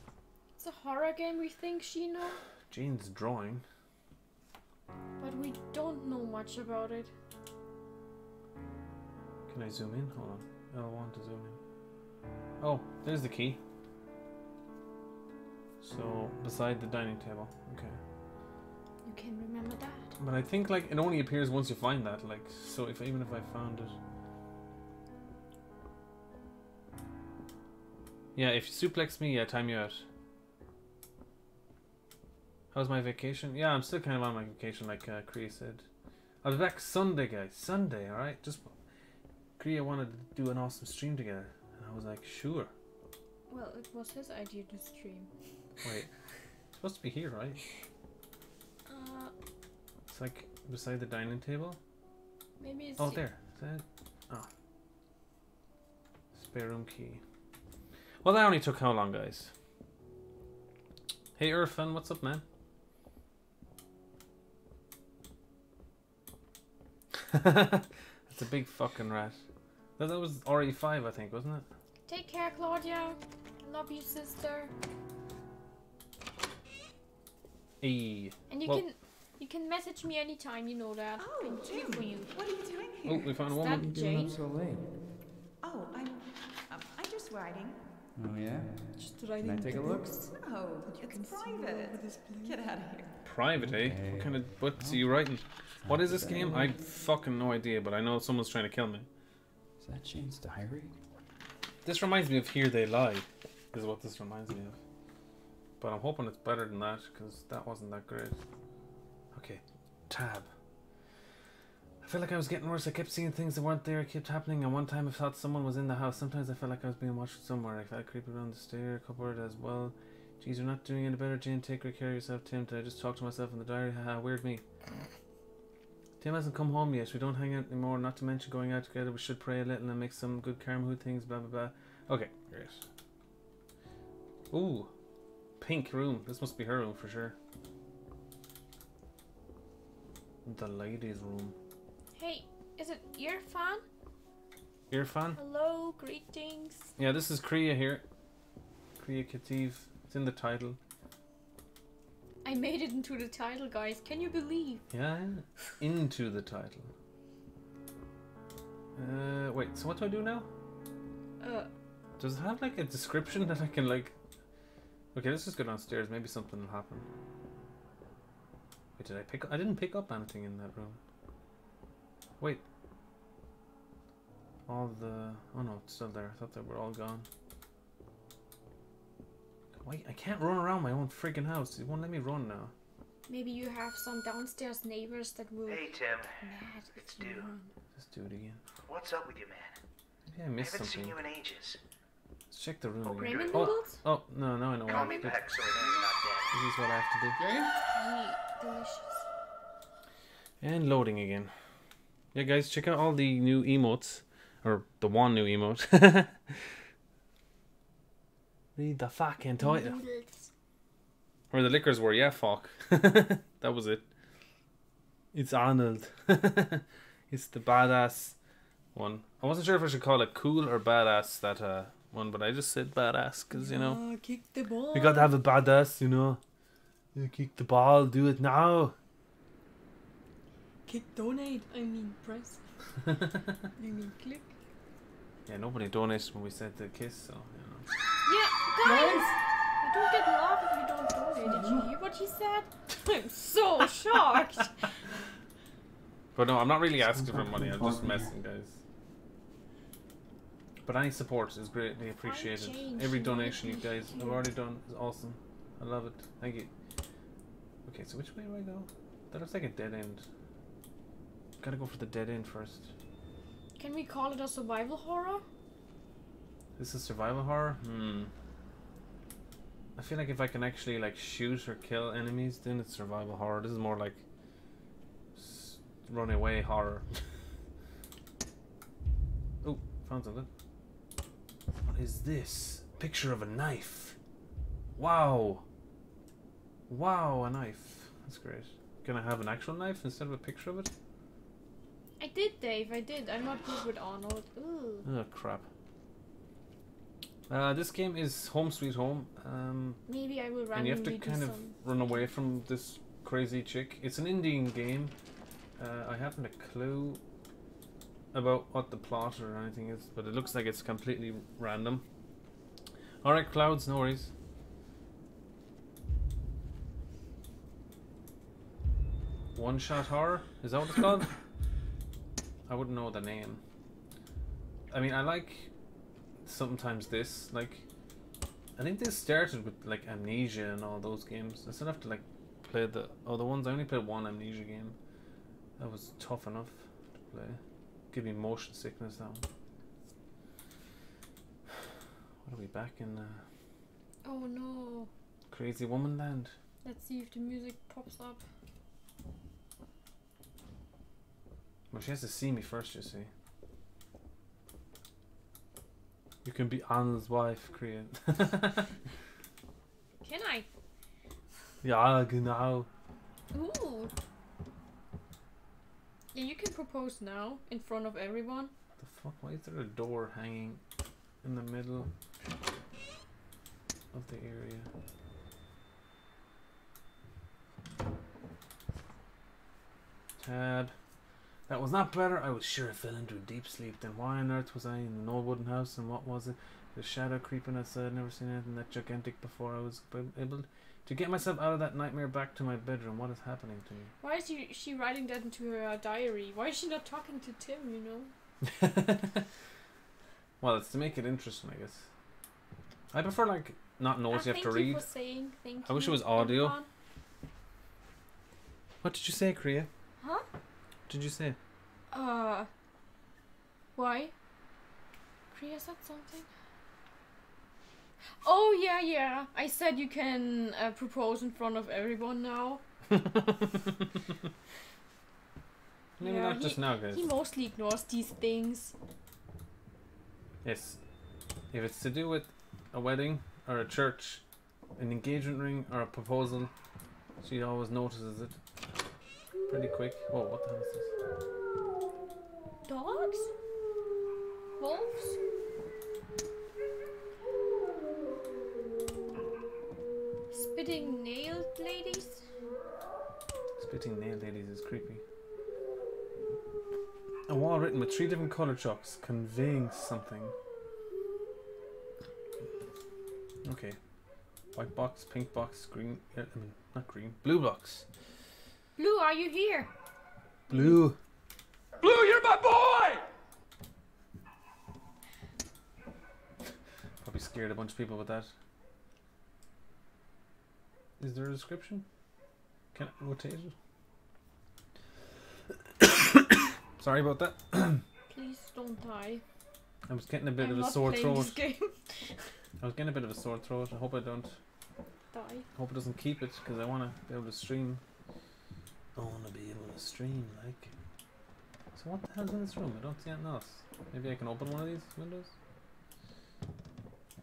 It's a horror game, we think, Sheena. Jean's drawing. But we don't know much about it. Can I zoom in? Hold on. I don't want to zoom in. Oh, there's the key. So, beside the dining table. Okay. You can remember that. But I think like it only appears once you find that, like, so if even if I found it. Yeah, if you suplex me, I time you out. How's my vacation? Yeah, I'm still kind of on my vacation, like Krea said. I'll be back Sunday, guys. Sunday, alright? Just Krea wanted to do an awesome stream together. And I was like, sure. Well, it was his idea to stream. Wait. It's supposed to be here, right? It's like beside the dining table? Maybe it's... Oh, there. Is that... Oh. Spare room key. Well, that only took how long, guys? Hey, Irfan, what's up, man? That's a big fucking rat. That was RE5, I think, wasn't it? Take care, Claudia. Love you, sister. Hey. And you can message me anytime, you know that. Oh, Jim, for you. What are you doing here? Oh, we found a woman. Jane? So late. Oh, I'm just writing. Oh yeah? Just writing. Can I take a look? No, it's private. Get out of here. Private, eh? Okay. What kind of books are you writing? What is this game? I fucking no idea, but I know someone's trying to kill me. Is that Jane's diary? This reminds me of Here They Lie, is what this reminds me of. But I'm hoping it's better than that, because that wasn't that great. Okay, tab. I felt like I was getting worse. I kept seeing things that weren't there. It kept happening. And one time I thought someone was in the house. Sometimes I felt like I was being watched somewhere. I felt creepy around the stair cupboard as well. Jeez, you're not doing any better, Jane. Take good care of yourself, Tim. Did I just talk to myself in the diary? Haha, weird me. Tim hasn't come home yet. We don't hang out anymore. Not to mention going out together. We should pray a little and make some good karma things. Blah, blah, blah. Okay, great. Ooh. Pink room. This must be her room for sure. The ladies' room. Hey, is it Irfan? Irfan? Hello, greetings. Yeah, this is Krea here. KreaKathiv. It's in the title. I made it into the title, guys. Can you believe? Yeah, into the title. Wait, so what do I do now? Does it have like a description that I can like... Okay, let's just go downstairs. Maybe something will happen. Wait, did I pick up? I didn't pick up anything in that room. Wait. All the... Oh no, it's still there. I thought they were all gone. Wait, I can't run around my own friggin' house. It won't let me run now. Maybe you have some downstairs neighbors that will... Hey, Tim. Mad it's Stu. Let's do it again. What's up with you, man? Maybe I missed something. I haven't seen you in ages. Let's check the room again. Oh, no, no, I know what I have to do. Call me back so I know you're not dead. This is what I have to do. Hey, delicious. And loading again. Yeah, guys, check out all the new emotes, or the one new emote. Read the fucking title. Where the liquors were, yeah, fuck. That was it. It's Arnold. It's the badass one. I wasn't sure if I should call it cool or badass, that one, but I just said badass because, you know, kick the ball. We got to have a badass, you know. You kick the ball, do it now. Kick donate, I mean press. I mean click. Yeah, nobody donates when we said the kiss, so, you know. Yeah, guys! Nice. You don't get love if you don't donate. Did you hear what he said? I'm so shocked. But no, I'm not really asking for money. I'm just messing, guys. But any support is greatly appreciated. Every donation you guys have already done is awesome. I love it. Thank you. Okay, so which way do I go? That looks like a dead end. Gotta go for the dead end first. Can we call it a survival horror? This is survival horror? Hmm. I feel like if I can actually like shoot or kill enemies, then it's survival horror. This is more like run away horror. Oh, found something. What is this? Picture of a knife. Wow. Wow, a knife. That's great. Can I have an actual knife instead of a picture of it? I did, Dave. I did. I'm not good with Arnold. Ooh. Oh, crap. This game is Home Sweet Home. Maybe I will run. And you have to kind of run away from this crazy chick. It's an Indian game. I haven't a clue about what the plot or anything is, but it looks like it's completely random. Alright, Clouds, no worries. One Shot Horror? Is that what it's called? I wouldn't know the name. I mean, I like sometimes this, like, I think this started with like Amnesia and all those games. I still have to like play the other ones. I only played one Amnesia game. That was tough enough to play. Give me motion sickness, that one. What are we back in? Oh no. Crazy Woman Land. Let's see if the music pops up. Well, she has to see me first, you see. You can be Arnold's wife, Krea. Can I? Yeah, genau. Ooh. Yeah, you can propose now in front of everyone. The fuck? Why is there a door hanging in the middle of the area? Tab. That was not better. I was sure I fell into a deep sleep. Then why on earth was I in an old wooden house, and what was it? The shadow creeping outside. I'd never seen anything that gigantic before. I was able to get myself out of that nightmare back to my bedroom. What is happening to me? Why is she writing that into her diary? Why is she not talking to Tim, you know? Well, it's to make it interesting, I guess. I prefer, like, not knowing you have to read. For saying, I wish it was audio. What did you say, Krea? Huh? Did you say? Why? Krea said something. Oh yeah, yeah. I said you can propose in front of everyone now. Maybe yeah, not just now, guys. He mostly ignores these things. Yes, if it's to do with a wedding or a church, an engagement ring or a proposal, she always notices it. Pretty quick. Oh, what the hell is this? Dogs? Wolves? Spitting nailed ladies? Spitting nailed ladies is creepy. A wall written with 3 different color chalks conveying something. Okay. White box, pink box, green. I mean, not green. Blue box. Blue, are you here? Blue. Blue, you're my boy! Probably scared a bunch of people with that. Is there a description? Can I rotate it? Sorry about that. Please don't die. I was getting a bit of a sore throat. I was getting a bit of a sore throat. I hope I don't die. I hope it doesn't keep it, because I want to be able to stream. I want to be able to stream, like. So what the hell's in this room? I don't see anything else. Maybe I can open one of these windows?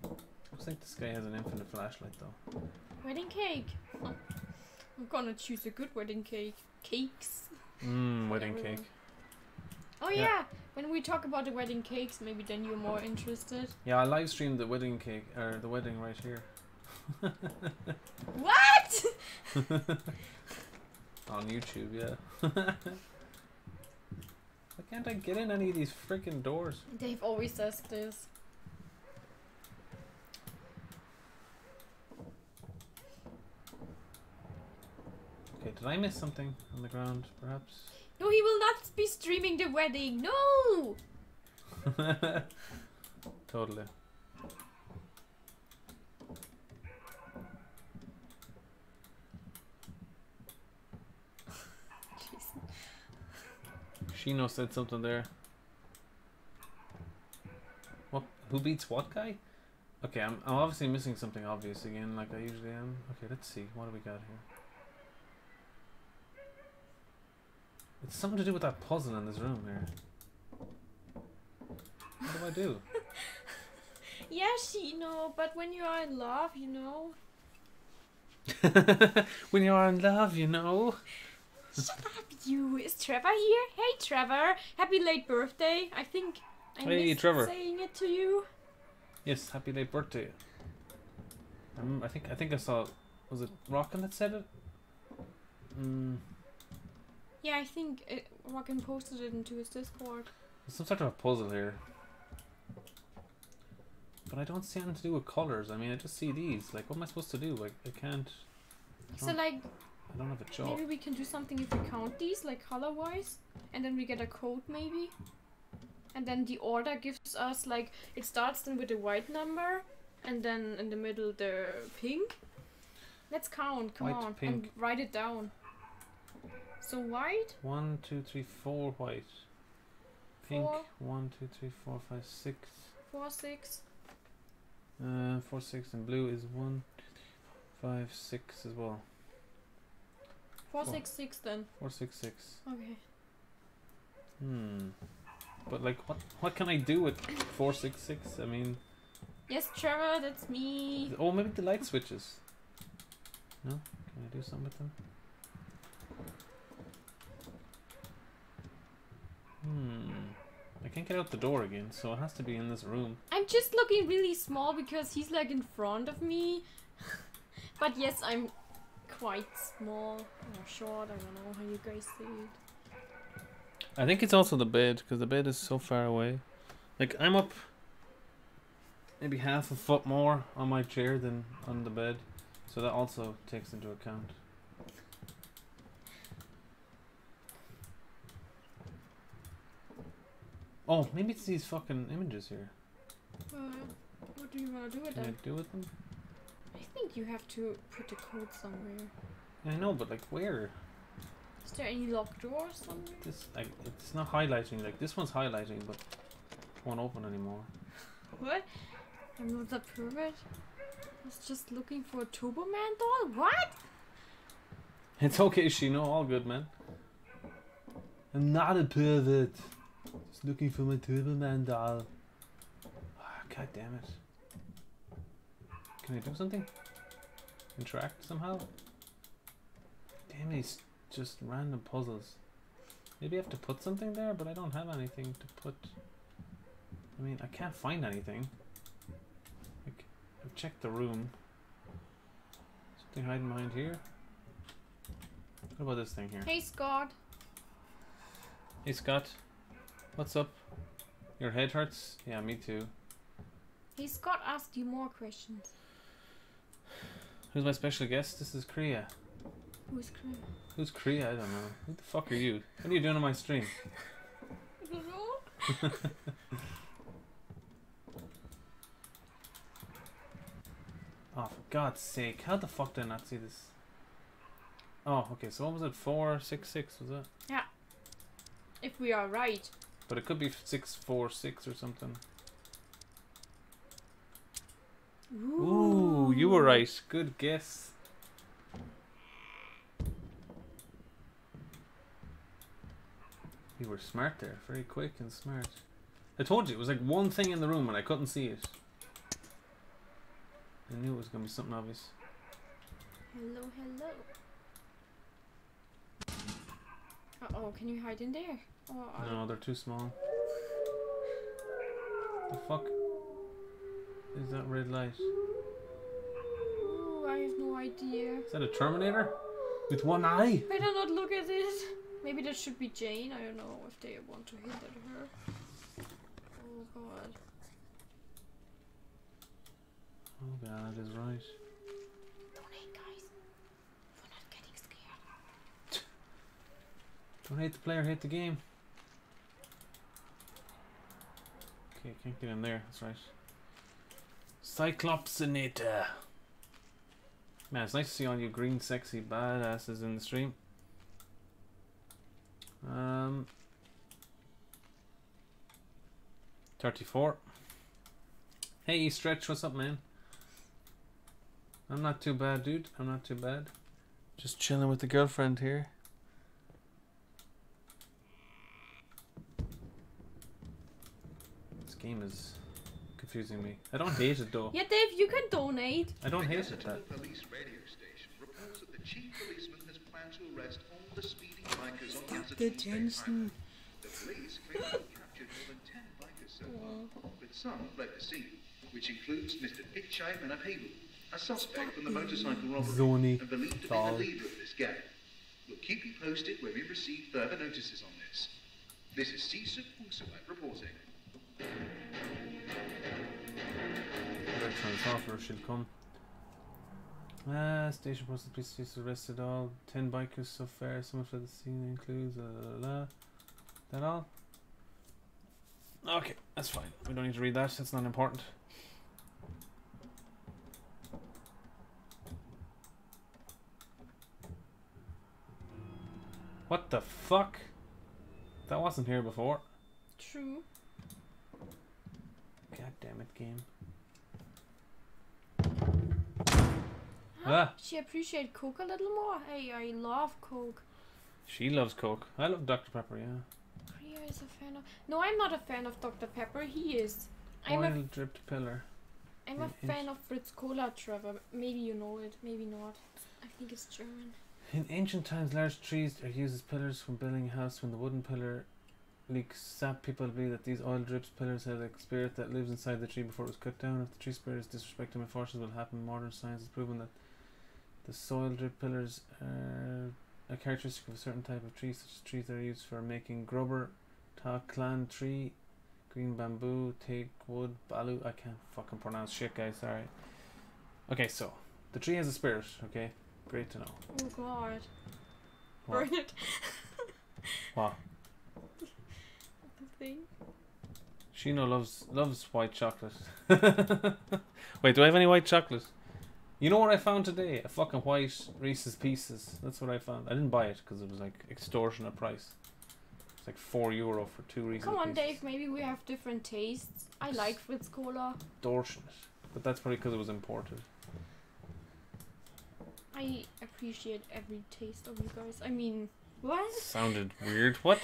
Looks like this guy has an infinite flashlight, though. Wedding cake! I'm gonna choose a good wedding cake. Cakes! Wedding cake. Oh yeah. When we talk about the wedding cakes, maybe then you're more interested. Yeah, I live streamed the wedding cake, or the wedding right here. What? On YouTube, yeah. Why can't I get in any of these freaking doors? Dave always does this. Okay, did I miss something on the ground, perhaps? No, he will not be streaming the wedding. No! Totally. Shino said something there. What? Who beats what guy? Okay, I'm obviously missing something obvious again, like I usually am. Okay, let's see. What do we got here? It's something to do with that puzzle in this room here. What do I do? Yeah, Shino, but when you are in love, you know. When you are in love, you know. Shut up, you! Is Trevor here? Hey, Trevor! Happy late birthday! I think I missed saying it to you. Yes, happy late birthday. I think I saw. Was it Rockin that said it? Yeah, I think Rockin posted it into his Discord. There's some sort of a puzzle here, but I don't see anything to do with colors. I mean, I just see these. Like, what am I supposed to do? Like, I can't. So like. I don't have a job. Maybe we can do something if we count these, like color-wise, and then we get a code maybe. And then the order gives us, like, it starts then with the white number, and then in the middle the pink. Let's count, come on, and write it down. So white? 1, 2, 3, 4 white. Pink, 1, 2, 3, 4, 5, 6. 4, 6. 4, 6, and blue is 1, 5, 6 as well. 466 then. 466. Okay. But like, what can I do with 466? I mean. Yes, Trevor, that's me. Oh, maybe the light switches. No, can I do something with them? I can't get out the door again, so it has to be in this room. I'm just looking really small because he's like in front of me. But yes, I'm. Quite small or short, I don't know how you guys see it. I think it's also the bed, because the bed is so far away. Like, I'm up maybe half a foot more on my chair than on the bed, so that also takes into account. Oh, maybe it's these fucking images here. What do you want to do with them? Can I do with them? I think you have to put the code somewhere. I know, but like where? Is there any locked door somewhere? This, like, it's not highlighting. Like this one's highlighting, but it won't open anymore. What? I'm not a pervert. I was just looking for a Turbo Man doll. What? It's okay, Shino. All good, man. I'm not a pervert. Just looking for my Turbo Man doll. Oh, God damn it. Can I do something? Interact somehow? Damn these just random puzzles. Maybe I have to put something there, but I don't have anything to put. I mean, I can't find anything. Like, I've checked the room. Something hiding behind here? What about this thing here? Hey, Scott. Hey, Scott. What's up? Your head hurts? Yeah, me too. Hey, Scott asked you more questions. Who's my special guest? This is Krea. Who's Krea? Who's Krea? I don't know. Who the fuck are you? What are you doing on my stream? I don't know. Oh, for God's sake. How the fuck did I not see this? Oh, okay. So what was it? 466, was it? Yeah. If we are right. But it could be 646 or something. Ooh, you were right. Good guess. You were smart there. Very quick and smart. I told you, it was like one thing in the room and I couldn't see it. I knew it was going to be something obvious. Hello, hello. Oh, can you hide in there? Oh, no, they're too small. The fuck is that red light? Oh, I have no idea. Is that a Terminator? With one eye? Better not look at this. Maybe that should be Jane. I don't know if they want to hit at her. Oh god. Oh god, that is right. Donate, guys. We're not getting scared. Don't hate the player, hate the game. Okay, can't get in there. That's right. Cyclopsinator. Man, it's nice to see all you green, sexy badasses in the stream. Um, 34. Hey Stretch, what's up, man? I'm not too bad, dude. I'm not too bad. Just chilling with the girlfriend here. This game is confusing me. I don't hate it though. Yeah, Dave, you can donate. I don't hate it. That. Police radio station reports that the chief policeman has planned to arrest all the speeding bikers on the Jensen. The police claim to have captured more than 10 bikers so far, but some fled the scene, which includes Mr. Pitchheim and Abel, a suspect from the motorcycle robbery, and believed to be the leader of this gang. We'll keep you posted when we receive further notices on this. This is Cecil Pulsawat reporting. Transfer should come. Station post, the police just arrested all 10 bikers so far. Someone for the scene includes that all. Okay, that's fine. We don't need to read that. That's not important. What the fuck? That wasn't here before. True. God damn it, game. Ah. She appreciates Coke a little more. Hey, I love Coke. She loves Coke. I love Dr. Pepper, yeah. Priya is a fan of... No, I'm not a fan of Dr. Pepper. He is. Oil-dripped pillar. I'm a fan of Fritz Cola, Trevor. Maybe you know it. Maybe not. I think it's German. In ancient times, large trees are used as pillars when building a house. When the wooden pillar leaks sap, people believe that these oil drips pillars have a spirit that lives inside the tree before it was cut down. If the tree spirit is disrespected, misfortunes will happen. Modern science has proven that the soil drip pillars are a characteristic of a certain type of tree, such as trees that are used for making grubber, talc, clan tree, green bamboo, teak wood, balu. I can't fucking pronounce shit, guys. Sorry. Okay, so the tree has a spirit. Okay, great to know. Oh god, burn it. Wow. Thing. Shino loves white chocolate. Wait, do I have any white chocolate? You know what I found today? A fucking white Reese's Pieces. That's what I found. I didn't buy it because it was like extortionate price. It's like €4 for two Reese's. Come on, Pieces. Dave. Maybe we have different tastes. I like Fritz Cola. Extortionate, but that's probably because it was imported. I appreciate every taste of you guys. I mean. What? Sounded weird. What?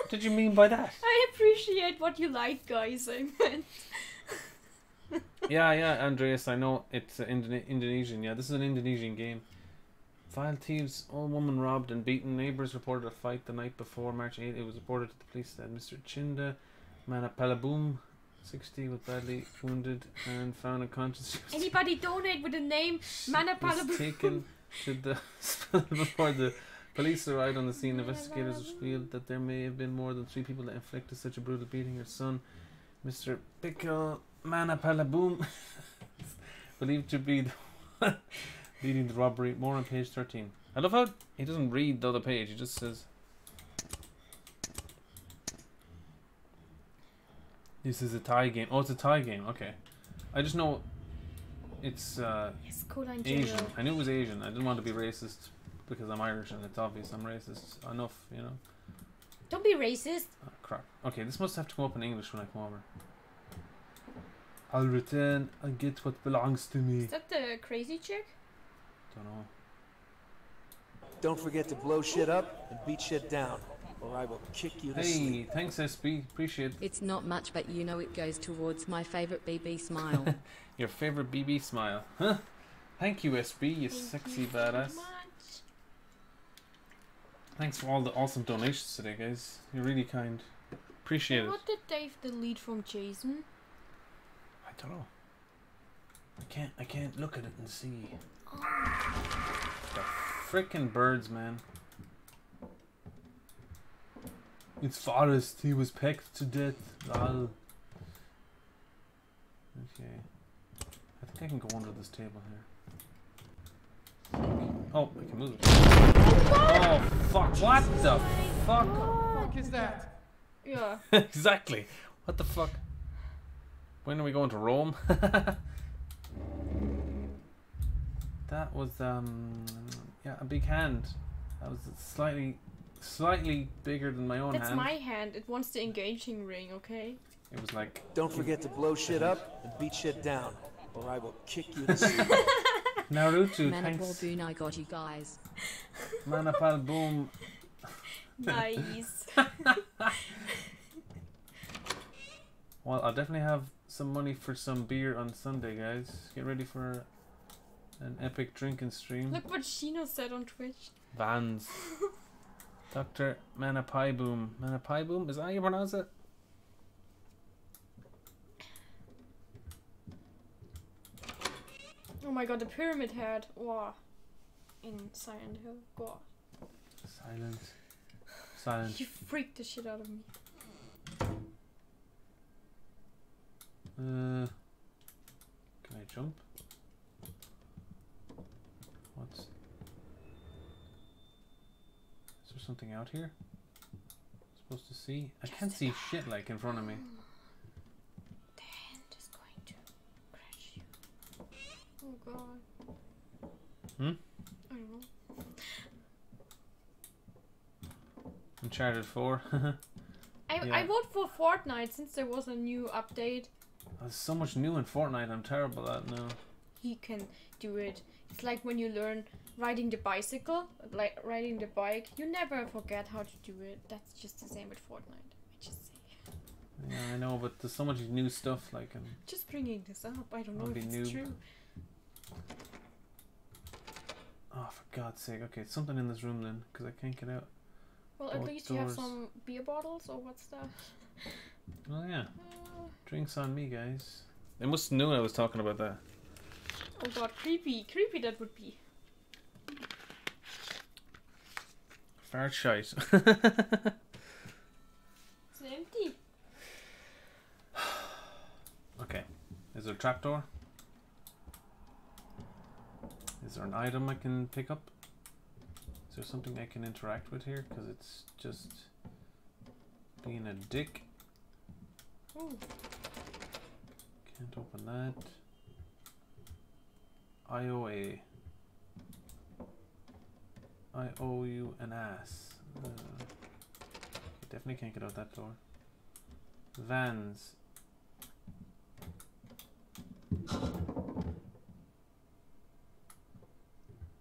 What did you mean by that? I appreciate what you like, guys. I meant. yeah, Andreas, I know it's Indonesian. Yeah, this is an Indonesian game. Vile thieves, old woman robbed and beaten. Neighbors reported a fight the night before March 8th. It was reported to the police that Mr. Chinda Manapalabum, 60, was badly wounded and found unconscious. Anybody donate with the name Manapalabum? Was taken to the hospital before the police arrived on the scene. Investigators revealed that there may have been more than 3 people that inflicted such a brutal beating. Her son, Mr. Pickle Manapalaboom, believed to be the one leading the robbery. More on page 13. I love how he doesn't read the other page. He just says, "This is a Thai game." Oh, it's a Thai game. Okay, I just know it's Asian. I knew it was Asian. I didn't want to be racist. Because I'm Irish and it's obvious I'm racist enough, you know. Don't be racist. Oh, crap. Okay, this must have to come up in English when I come over. I'll return and get what belongs to me. Is that the crazy chick? Don't know. Don't forget to blow shit up and beat shit down, or I will kick you to sleep. Hey, thanks SB, appreciate it. It's not much, but you know it goes towards my favorite BB smile. Your favorite BB smile, huh? Thank you SB, you sexy badass. Thanks for all the awesome donations today, guys. You're really kind. Appreciate it. What did Dave delete from Jason? I don't know. I can't look at it and see. Oh. The frickin' birds, man. It's Forrest. He was pecked to death. I'll... Okay. I think I can go under this table here. Oh, I can move it. Oh, fuck. What the fuck? What the fuck is that? Yeah. Exactly. What the fuck? When are we going to Rome? That was, yeah, a big hand. That was slightly bigger than my own hand. That's my hand. It wants the engaging ring, okay? It was like... Don't forget to blow shit up and beat shit down, or I will kick you to sleep. Naruto, thanks. Manapal boom, I got you guys. Manapal boom. Nice. Well, I'll definitely have some money for some beer on Sunday, guys. Get ready for an epic drinking stream. Look what Shino said on Twitch. Vans. Dr. Manapai Boom. Manapai Boom? Is that how you pronounce it? Oh my god, the pyramid head. Wow. In Silent Hill. Wow. Silent. Silent. You freaked the shit out of me. Can I jump? What's... Is there something out here? I'm supposed to see? I can't see shit like in front of me. The hand is going to crash you. Oh god. Hmm? I don't know. Uncharted 4. Yeah. I vote for Fortnite since there was a new update. There's so much new in Fortnite, I'm terrible at now. He can do it. It's like when you learn riding the bicycle, like riding the bike, you never forget how to do it. That's just the same with Fortnite. I just say. Yeah, I know, but there's so much new stuff like... Just bringing this up, I don't know if it's noob. True. Oh, for God's sake. Okay, it's something in this room then, because I can't get out. Well, at least you have some beer bottles, or what's that? Oh yeah, drinks on me, guys. They must have known I was talking about that. Oh god, creepy, creepy that would be. Fart shite. It's empty. Okay, is there a trapdoor? Is there an item I can pick up? Is there something I can interact with here? Because it's just being a dick. Ooh. Can't open that. IOA. I owe you an ass. Definitely can't get out that door. Vans.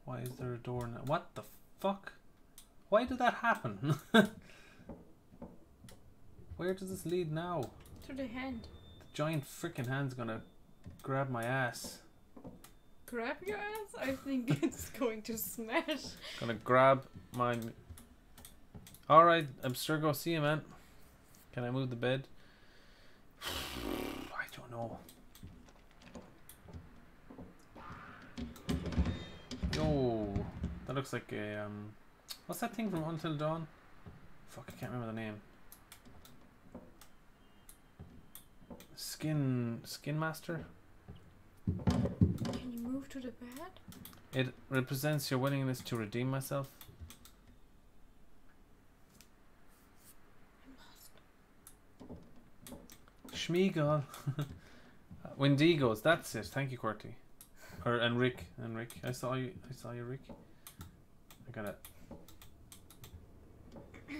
Why is there a door now? What the fuck? Why did that happen? Where does this lead now? To the hand. The giant freaking hand's gonna grab my ass. Grab your ass? I think it's going to smash. Gonna grab my... Alright, I'm sure go see you, man. Can I move the bed? I don't know. Yo, that looks like a... What's that thing from Until Dawn? Fuck, I can't remember the name. Skin master. Can you move to the bed? It represents your willingness to redeem myself. I'm lost. Schmeagol. Wendigos, that's it. Thank you, QWERTY. Or and Rick. I saw you, Rick. I got it.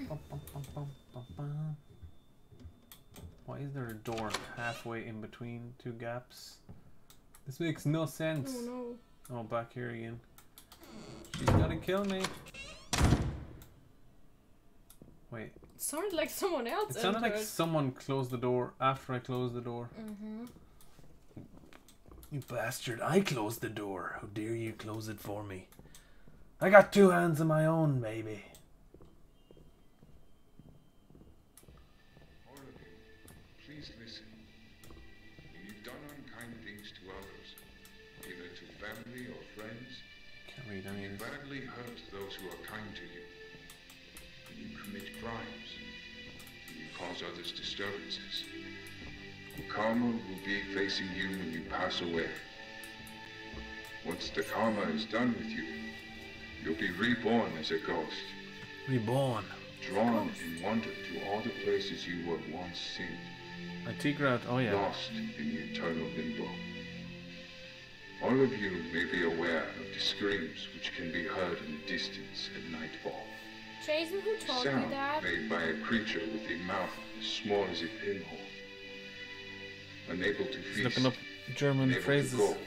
Bum, bum, bum, bum, bum, bum. Why is there a door halfway in between two gaps? This makes no sense. Oh no. Oh, back here again. She's gonna kill me. Wait. It sounded like someone else entered. It sounded like someone closed the door after I closed the door. Mm-hmm. You bastard, I closed the door. How dare you close it for me? I got two hands of my own, baby. always listen. You've done unkind things to others, either to family or friends. Can't read any. You badly hurt those who are kind to you. You commit crimes. You cause others disturbances. Karma will be facing you when you pass away. Once the karma is done with you, you'll be reborn as a ghost. Reborn. Drawn in wonder to all the places you were once seen. A Tigrat, oh yeah. Lost in the eternal limbo. All of you may be aware of the screams which can be heard in the distance at nightfall. Jason, who told you that? Sound made by a creature with a mouth as small as a pinhole. Unable to feast. Looking up German phrases. Go,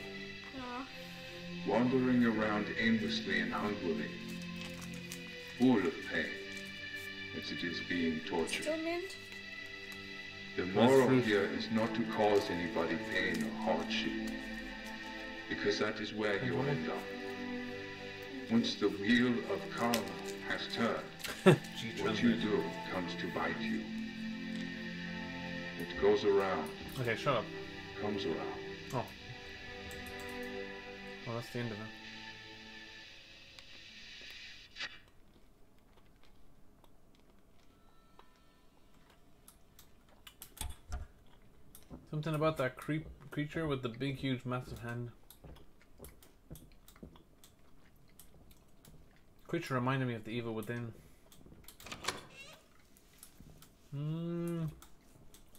wandering around aimlessly and hungrily. Full of pain. As it is being tortured. The moral here is not to cause anybody pain or hardship, because that is where you'll end up. Once the wheel of karma has turned, what you do comes to bite you. What goes around. Okay, shut up. Comes around. Oh. Well, that's the end of it. Something about that creature with the big, huge, massive hand. Creature reminded me of the Evil Within. Hmm.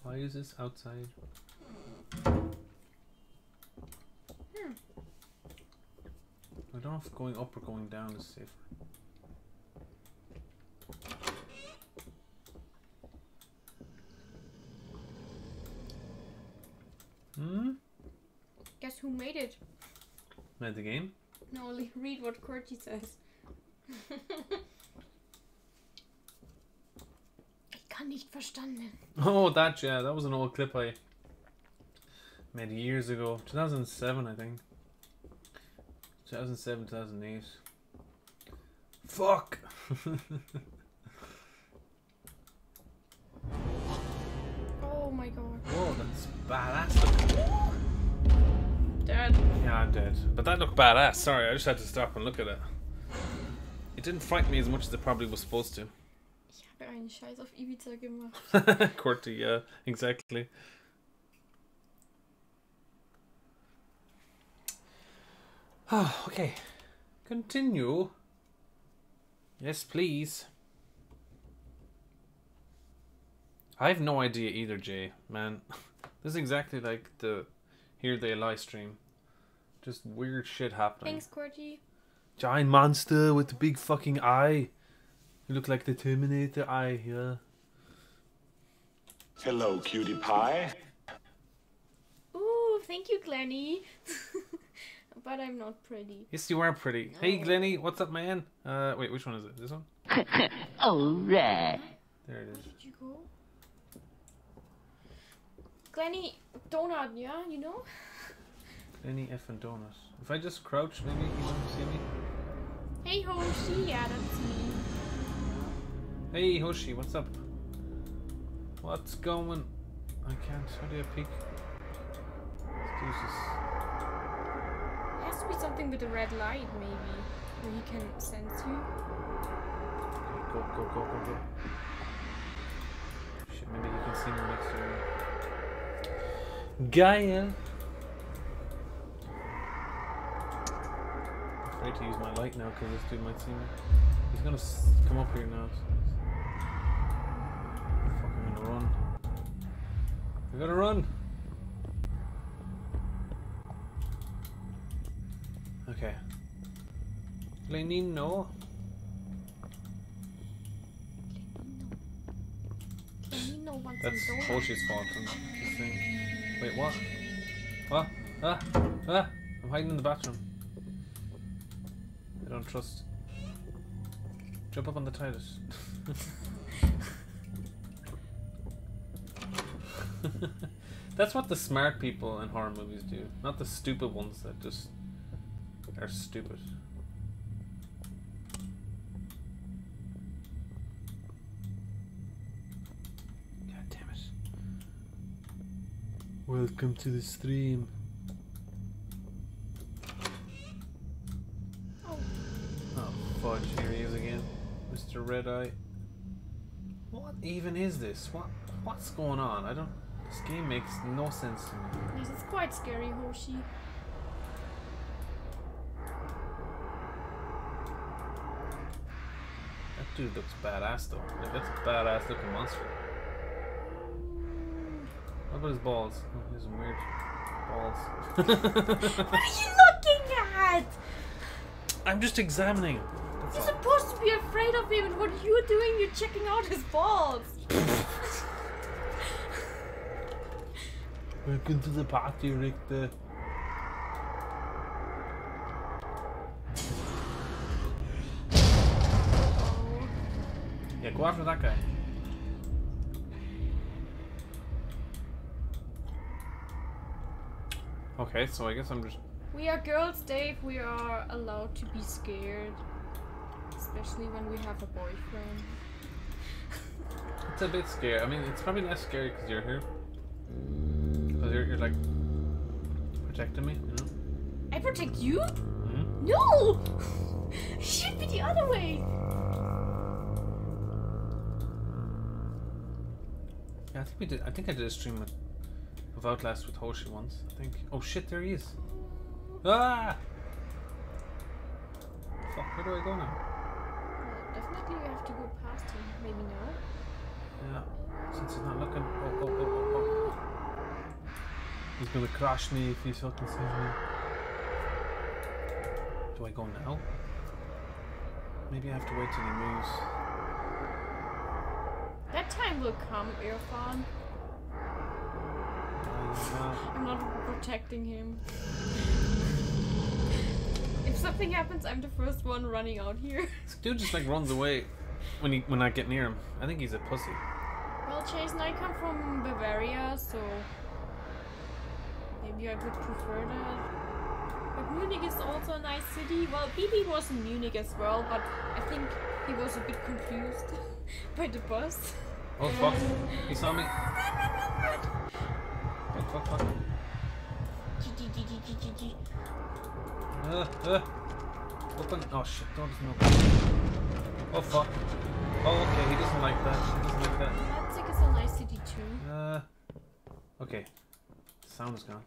Why is this outside? Hmm. I don't know if going up or going down is safer. Hmm? Guess who made it? Made the game? No, only read what Corti says. Ich kann nicht verstanden. Oh, that, yeah, that was an old clip I made years ago. 2007, I think. 2007, 2008. Fuck! Oh my god. Whoa, that's badass. Dead. Yeah, I'm dead. But that looked badass. Sorry, I just had to stop and look at it. It didn't frighten me as much as it probably was supposed to. Ich habe einen Scheiß auf Ibiza gemacht. Corti, yeah, exactly. Oh, okay. Continue. Yes, please. I have no idea either, Jay, man. This is exactly like the Here They live stream. Just weird shit happening. Thanks, Corti. Giant monster with the big fucking eye. You look like the Terminator eye, yeah. Hello, cutie pie. Ooh, thank you, Glenny. But I'm not pretty. Yes, you are pretty. No. Hey, Glenny, what's up, man? Wait, which one is it? This one? Alright. There it is. Where did you go? Glenny Donut, yeah, you know? Glenny effing Donut. If I just crouch, maybe you won't see me. Hey Hoshi, yeah, that's me. Hey Hoshi, what's up? What's going? I can't, how do I peek? Jesus. It has to be something with a red light, maybe. Where he can sense you. Okay, go. Shit, maybe he can see me next time. Gaia! I'm afraid to use my light now because this dude might see me. He's gonna come up here now. Fuck, I'm gonna run. We gotta run! Okay. Lenino. Lenino wants to go. That's Hoshi's fault. Wait, what? What? Ah! I'm hiding in the bathroom. I don't trust. Jump up on the toilet. That's what the smart people in horror movies do. Not the stupid ones that just are stupid. God damn it. Welcome to the stream. Oh fudge, here he is again. Mr. Red Eye. What even is this? What's going on? I don't... This game makes no sense to me. This is quite scary, Hoshi. That dude looks badass though. Like, that's a badass looking monster. What about his balls? Oh, his weird balls. What are you looking at? I'm just examining. You're supposed to be afraid of him, and what are you doing? You're checking out his balls. Welcome to the party, Richter. Oh. Yeah, go after that guy. Okay, so I guess I'm just... We are girls, Dave. We are allowed to be scared. Especially when we have a boyfriend. It's a bit scary. I mean, it's probably less scary because you're here. Because you're like protecting me, you know? I protect you? Mm-hmm. No! It should be the other way! Yeah, I think we did. I think I did a stream of Outlast with Hoshi once, I think. Oh shit, there he is! Ah! Fuck, where do I go now? Definitely you have to go past him, maybe now. Yeah, since he's not looking. Oh, oh, oh, oh, oh. He's gonna crash me if he fucking sees me. Do I go now? Maybe I have to wait till he moves. That time will come, Irfan. I'm not protecting him. If something happens, I'm the first one running out here. This dude just like runs away when I get near him. I think he's a pussy. Well, Chase and I come from Bavaria, so maybe I would prefer that. But Munich is also a nice city. Well, Bibi was in Munich as well, but I think he was a bit confused by the bus. Oh fuck! He saw me. Fuck! Fuck! Fuck! Open. Oh shit, don't open. Oh fuck. Oh okay, he doesn't like that. He doesn't like that. Leipzig is a nice city too. Okay. Sound is gone.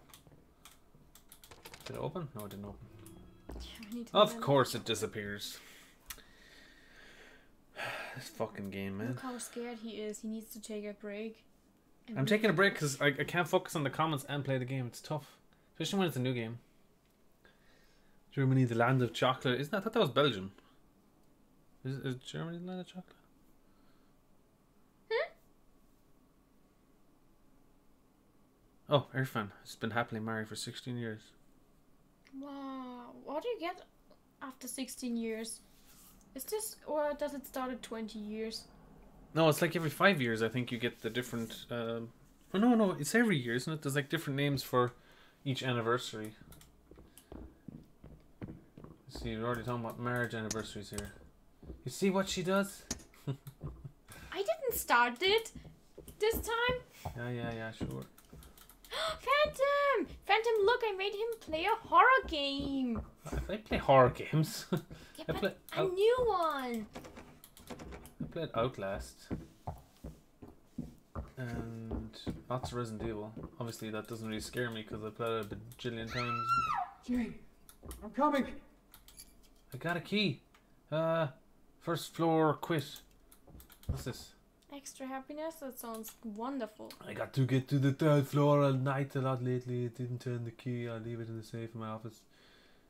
Did it open? No, it didn't open. Yeah, I need to of course it disappears. This fucking game, man. Look how scared he is. He needs to take a break. I'm taking a break because I can't focus on the comments and play the game. It's tough. Especially when it's a new game. Germany, the land of chocolate. Isn't that? I thought that was Belgium. Is Germany the land of chocolate? Hmm? Oh, Irfan has been happily married for 16 years. Wow. What do you get after 16 years? Is this, or does it start at 20 years? No, it's like every 5 years, I think you get the different... oh, no, it's every year, isn't it? There's like different names for each anniversary. See, you're already talking about marriage anniversaries here. You see what she does? I didn't start it this time. Yeah, sure. Phantom! Phantom, look, I made him play a horror game. I play horror games. Yeah, but a new one. I played Outlast. And lots of Resident Evil. Obviously, that doesn't really scare me because I played it a bajillion times. Jane, I'm coming. I got a key. First floor quiz. What's this? Extra happiness? That sounds wonderful. I got to get to the third floor at night a lot lately. I didn't turn the key. I leave it in the safe in my office.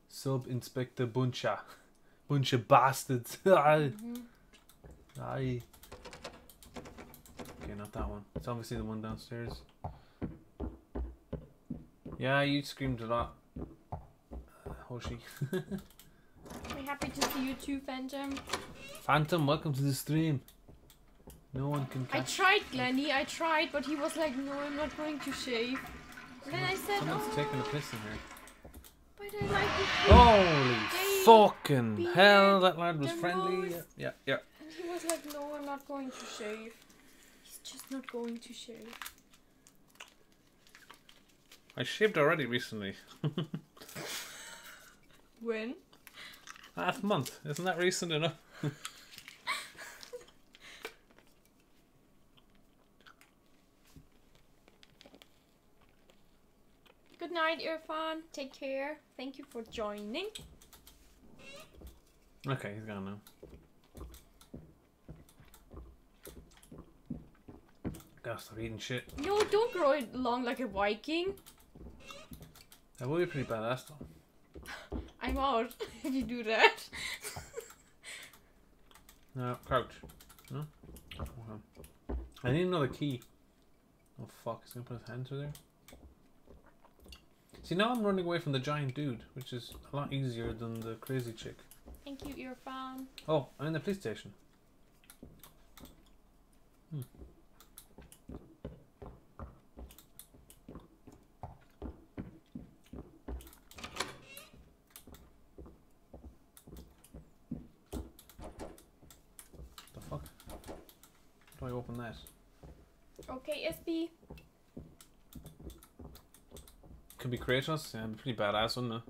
Sub-Inspector Buncha. Bunch of bastards. Aye. Okay, not that one. It's obviously the one downstairs. Yeah, you screamed a lot. Hoshi. We're happy to see you too, Phantom. Phantom, welcome to the stream. No one can catch. I tried, Glenny. I tried, but he was like, no, I'm not going to shave. And then I said, someone's taking a piss in here. But I like it. Holy fucking hell, that lad was friendly. Yeah. And he was like, no, I'm not going to shave. He's just not going to shave. I shaved already recently. When? Half month. Isn't that recent enough? Good night, Irfan. Take care. Thank you for joining. Okay, he's gone now. Gotta stop eating shit. Yo, don't grow it long like a Viking. That would be pretty badass though. I'm out if you do that. No, crouch. No? Okay. I need another key. Oh fuck, he's gonna put his hand through there. See, now I'm running away from the giant dude, which is a lot easier than the crazy chick. Thank you, Irfan. Oh, I'm in the police station. Hmm. The fuck? How do I open that? Okay, SB. Could be Kratos. Yeah, pretty badass, wouldn't it?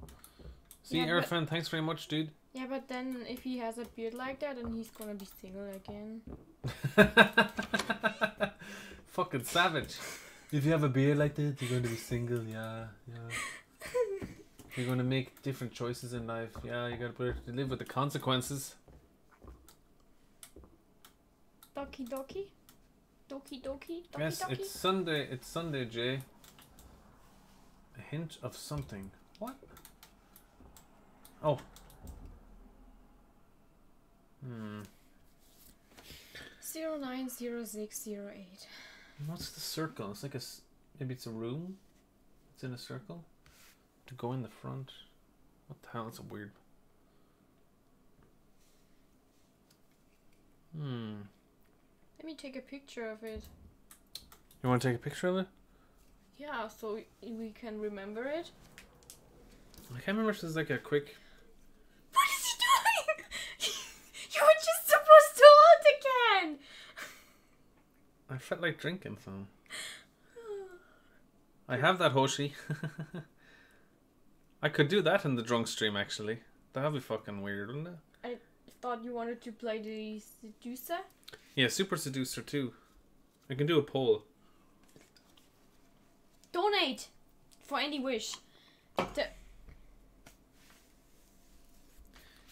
See, yeah, Irfan, thanks very much, dude. Yeah, but then if he has a beard like that, then he's gonna be single again. Fucking savage. If you have a beard like that, you're gonna be single, yeah, yeah. You're gonna make different choices in life, yeah, you gotta live with the consequences. Doki Doki? Doki Doki? Doki yes, Doki? It's Sunday, Jay. A hint of something. What? Oh. Hmm. 090608. What's the circle? It's like a maybe it's a room. It's in a circle. To go in the front. What the hell? That's a weird. Hmm. Let me take a picture of it. You want to take a picture of it? Yeah, so we can remember it. I can't remember if there's like a quick. What is he doing? You were just supposed to hold again. I felt like drinking, so. I have that Hoshi. I could do that in the drunk stream, actually. That'd be fucking weird, wouldn't it? I thought you wanted to play the Seducer. Yeah, Super Seducer too. I can do a poll. Donate for any wish.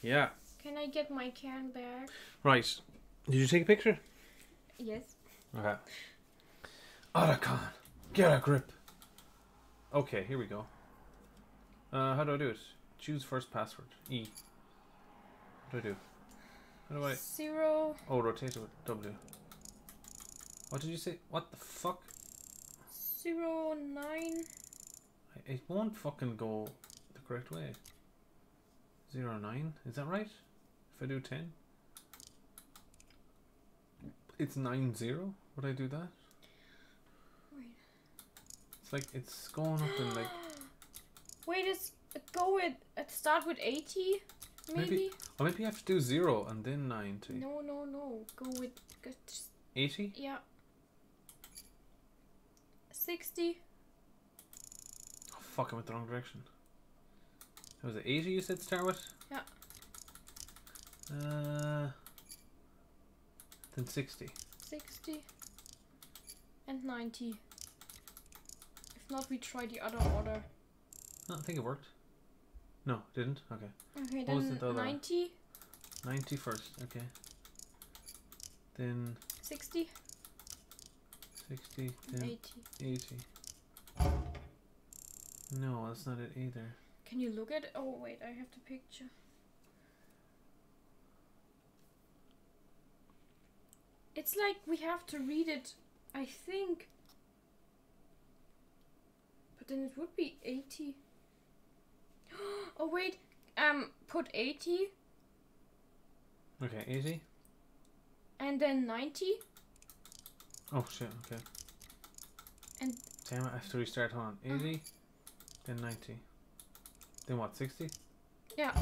Yeah. Can I get my can back? Right. Did you take a picture? Yes. Okay. Otacon, get a grip. Okay, here we go. How do I do it? Choose first password. E. What do I do? How do I? Zero. Oh, rotate with W. What did you say? What the fuck? 09. It won't fucking go the correct way. 09, is that right? If I do 10, it's 90. Would I do that? Wait. It's like it's going up and like. Wait, it's go with. Start with 80, maybe. Or maybe I have to do 0 and then 90. No, no, no. Go with. 80. Yeah. 60. Oh, fuck! I went the wrong direction. Was it 80 you said to start with? Yeah. Then 60. 60. And 90. If not, we try the other order. No, I think it worked. No, it didn't? Okay. Okay, what then the 90. 90 first, okay. Then... 60. 60, then... 80. 80. No, that's not it either. Can you look at it? Oh wait, I have the picture. It's like we have to read it, I think. But then it would be 80. Oh wait, put 80. Okay, 80. And then 90. Oh shit, okay. And damn it, I have to restart on 80, then 90. Then what, 60? Yeah.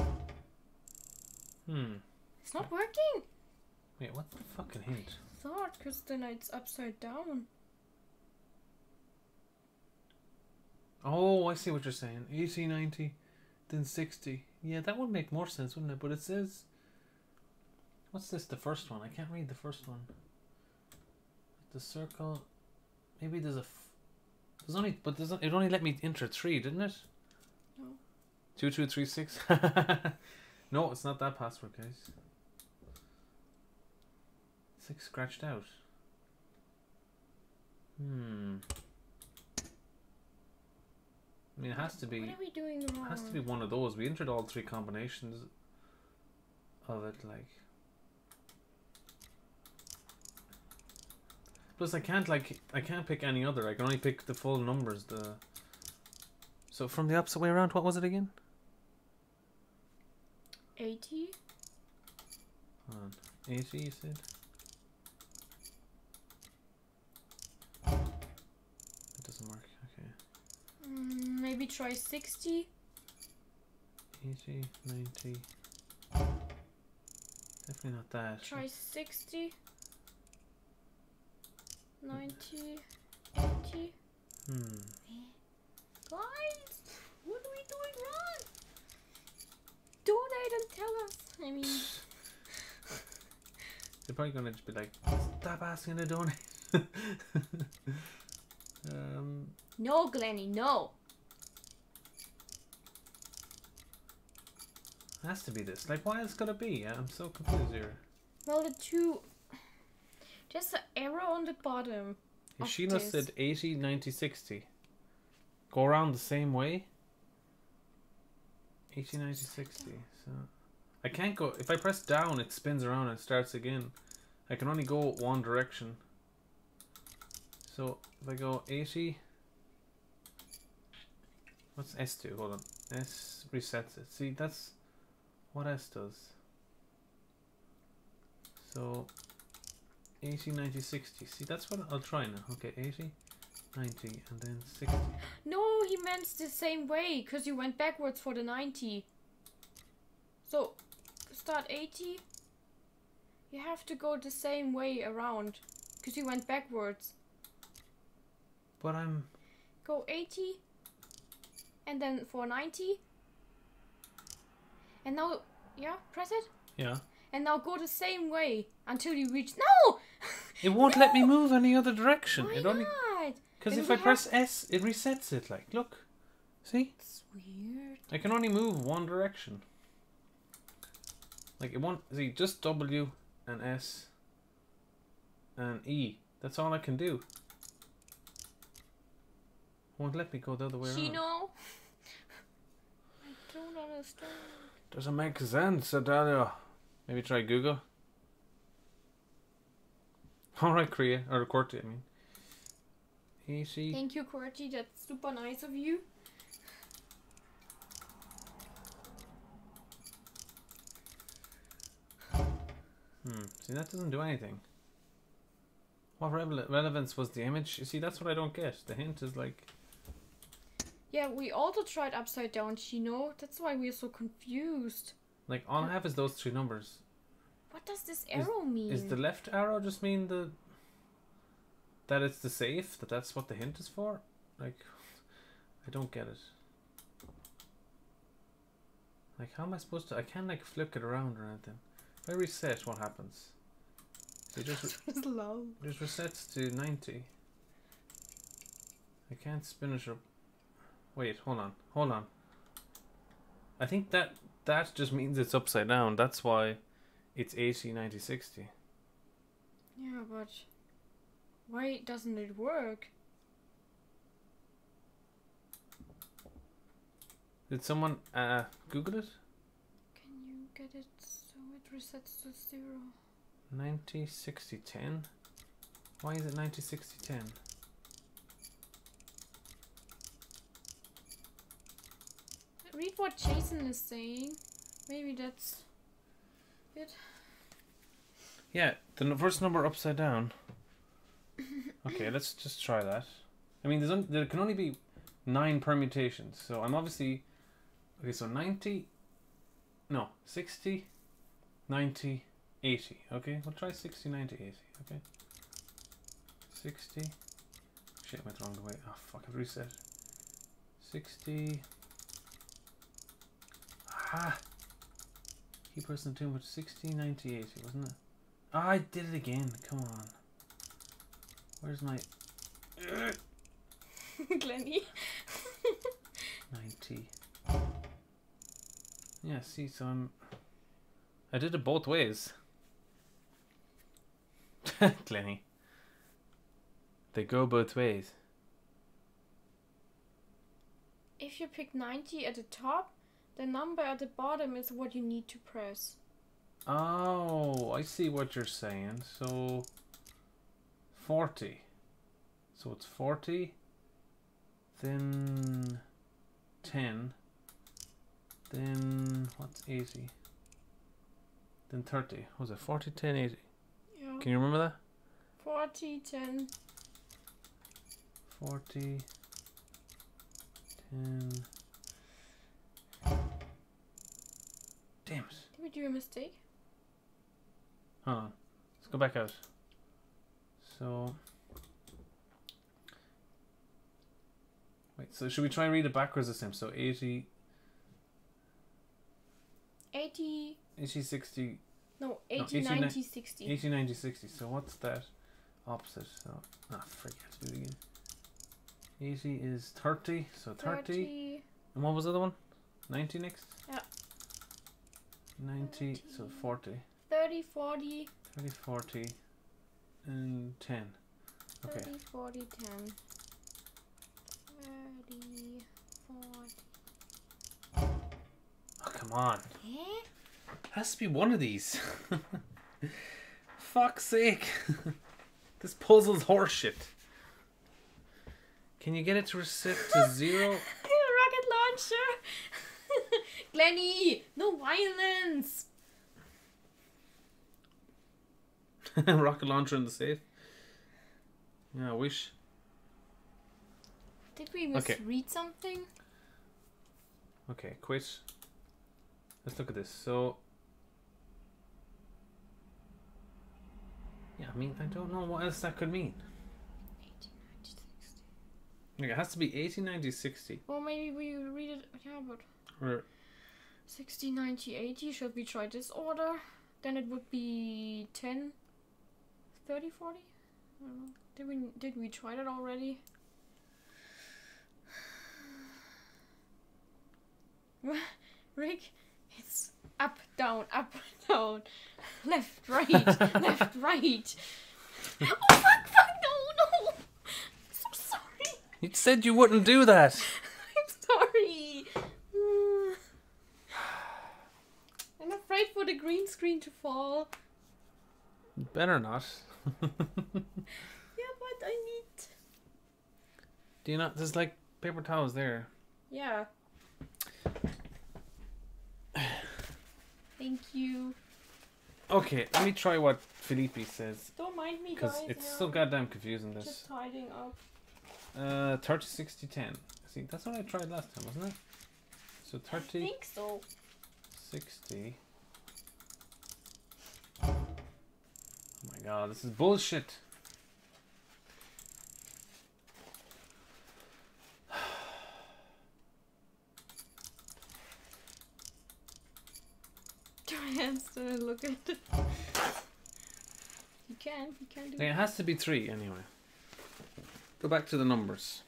Hmm. It's not working! Wait, what's the fucking hint? I thought, because then it's upside down. Oh, I see what you're saying. 80, 90, then 60. Yeah, that would make more sense, wouldn't it? But it says... What's this, the first one? I can't read the first one. The circle... Maybe there's a... There's only... But there's it only let me enter 3, didn't it? No. 2236? No, it's not that password, guys. 6 scratched out. Hmm... I mean, it has to be. What are we doing wrong? It has to be one of those. We entered all 3 combinations of it, like. Plus, I can't pick any other. I can only pick the full numbers. So from the opposite way around, what was it again? 80. Hold on. 80, you said. It doesn't work. Okay. Maybe try 60. 80, 90. Definitely not that. Try 60. 90, 80. Guys, what are we doing wrong? Donate and tell us. I mean... They're probably going to just be like, stop asking to donate. No, Glenny, no. It has to be this. Like, why else could it be? I'm so confused here. Well, the two... Just an arrow on the bottom. Sheena said 80, 90, 60. Go around the same way. 80, 90, 60. So I can't go... If I press down, it spins around and starts again. I can only go one direction. So, if I go 80... What's S2? Hold on. S resets it. See, that's what S does. So, 80, 90, 60. See, that's what I'll try now. Okay, 80, 90, and then 60. No, he meant the same way, because you went backwards for the 90. So, start 80. You have to go the same way around, because you went backwards. But I'm... Go 80, and then 490. And now, yeah, press it. Yeah. And now go the same way until you reach... No! It won't let me move any other direction. Why not? Because if I press S, it resets it. Like, look. See? It's weird. I can only move one direction. Like, it won't... See, just W and S and E. That's all I can do. Won't let me go the other way around. Chino? I don't understand. Doesn't make sense, Adalia. Maybe try Google. Alright, Krea, or Korti, I mean. Easy. Thank you, Korti, that's super nice of you. See, that doesn't do anything. What relevance was the image? You see, that's what I don't get. The hint is like... Yeah, we also tried upside down, Chino. That's why we're so confused. Like, all I have is those 3 numbers. What does this arrow mean? Is the left arrow just mean the... That it's the safe? That that's what the hint is for? Like, I don't get it. Like, how am I supposed to... I can't, like, flip it around or anything. If I reset, what happens? So it just resets to 90. I can't spin it up. Wait, hold on. I think that just means it's upside down. That's why it's 80, 90, 60. Yeah, but why doesn't it work? Did someone Google it? Can you get it so it resets to 0? 90, 60, 10? Why is it 90, 60, 10? Read what Jason is saying. Maybe that's it. Yeah, the first number upside down. Okay, let's just try that. I mean, there can only be 9 permutations, so I'm obviously... Okay, so 90... No, 60, 90, 80. Okay, we'll try 60, 90, 80. Okay. 60. Shit, I went the wrong way. Oh, fuck, I've reset. 60. Ah! He puts in too much. 1698, wasn't it? Oh, I did it again. Come on. Where's my... Glenny? 90. Yeah, see, so I'm... I did it both ways. Glenny. They go both ways. If you pick 90 at the top, the number at the bottom is what you need to press. Oh, I see what you're saying. So 40. So it's 40, then 10, then what's 80? Then 30. Was it 40, 10, 80? Yeah. Can you remember that? 40, 10. 40, 10. Damn it. Did we do a mistake? Hold on. Let's go back out. So... Wait, so should we try and read it backwards this time? So 80... 80... 80, 60... No, 80, no, 80 90, 60. 80, 90, 60. So what's that opposite? So, ah, forget to do it again. 80 is 30, so 30. And what was the other one? 90 next? Yeah. 90, 30. So 40. 30, 40. 30, 40. And 10. Okay. 30, 40, 10. 30, 40. Oh, come on. Eh? Has to be one of these. Fuck's sake. This puzzle's horseshit. Can you get it to reset to 0? Rocket launcher. Glenny, no violence. Rocket launcher in the safe. Yeah, I wish. Did we misread something? Okay, quit. Let's look at this. So, yeah, I mean, I don't know what else that could mean. 80, 90, 60. Like, it has to be 80, 90, 60. Well, maybe we read it. Yeah, but. Or 60, 90, 80. Should we try this order? Then it would be 10, 30, 40. I don't know. Did we try that already? Rick. It's up, down, left, right, left, right. Oh, fuck, no. I'm so sorry. You said you wouldn't do that. I'm sorry. I'm afraid for the green screen to fall. Better not. Yeah, but I need... Do you not? There's like paper towels there. Yeah. Thank you. Okay, let me try what Felipe says. Don't mind me, guys. Because it's so goddamn confusing, this. Just tidying up. 30, 60, 10. See, that's what I tried last time, wasn't it? So 30... I think so. 60... Oh my god, this is bullshit. Look at it. You can do it. It has to be 3 anyway. Go back to the numbers.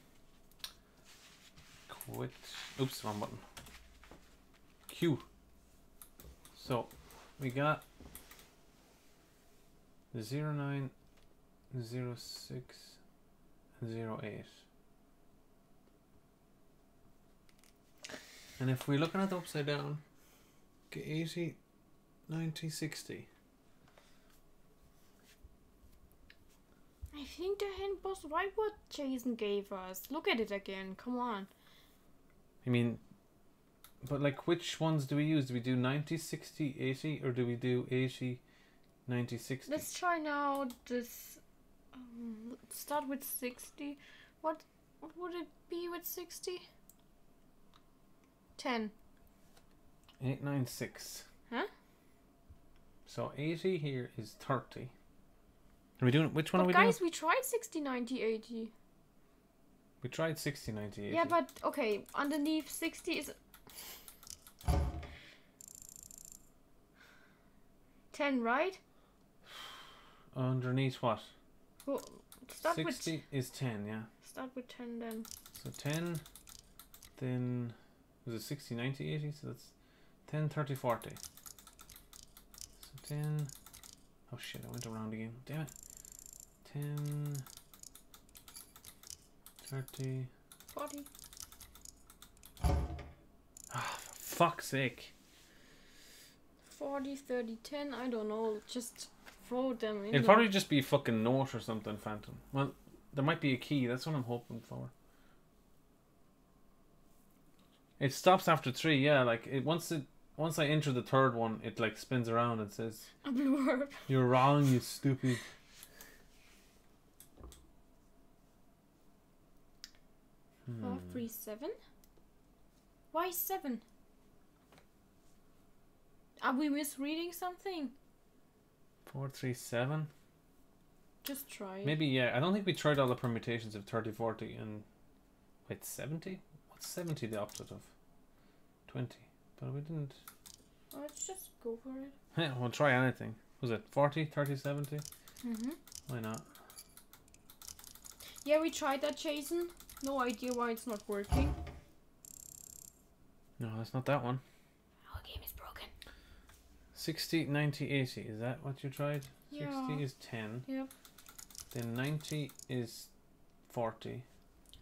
Quit. Oops, wrong button. Q. So we got 09, 06, 08. And if we're looking at the upside down, get 80. 90, 60. I think the hint was right what Jason gave us. Look at it again. Come on. I mean, but like, which ones do we use? Do we do 90, 60, 80, or do we do 80, 90, 60? Let's try now this. Let's start with 60. What would it be with 60? 10. 8, 9, 6. Huh? So 80 here is 30. Are we doing which one? But are we guys, doing? We tried 60, 90, 80. We tried 60, 90, 80. Yeah, but okay, underneath 60 is 10, right? Underneath what? Well, start 60 with is 10, yeah. Start with 10 then. So 10, then was it 60, 90, 80? So that's 10, 30, 40. So 10. Oh shit, I went around again. Damn it. 10, 30, 40. Ah, for fuck's sake. 40, 30, 10, I don't know. Just throw them in. It'll probably just be fucking note or something, Phantom. Well, there might be a key. That's what I'm hoping for. It stops after 3, yeah. Like it once I enter the 3rd one, it like spins around and says, "A blue herb." You're wrong, you stupid. Hmm. 4, 3, 7. Why 7? Are we misreading something? 4, 3, 7. Just try it. Maybe, yeah. I don't think we tried all the permutations of 30, 40, and wait, 70. What's 70 the opposite of? 20. But we didn't. Let's just go for it. Yeah, we'll try anything. Was it 40, 30, 70? Mm-hmm. Why not? Yeah, we tried that, Jason. No idea why it's not working. No, that's not that one. Our game is broken. 60, 90, 80. Is that what you tried? Yeah. 60 is 10. Yep. Then 90 is 40.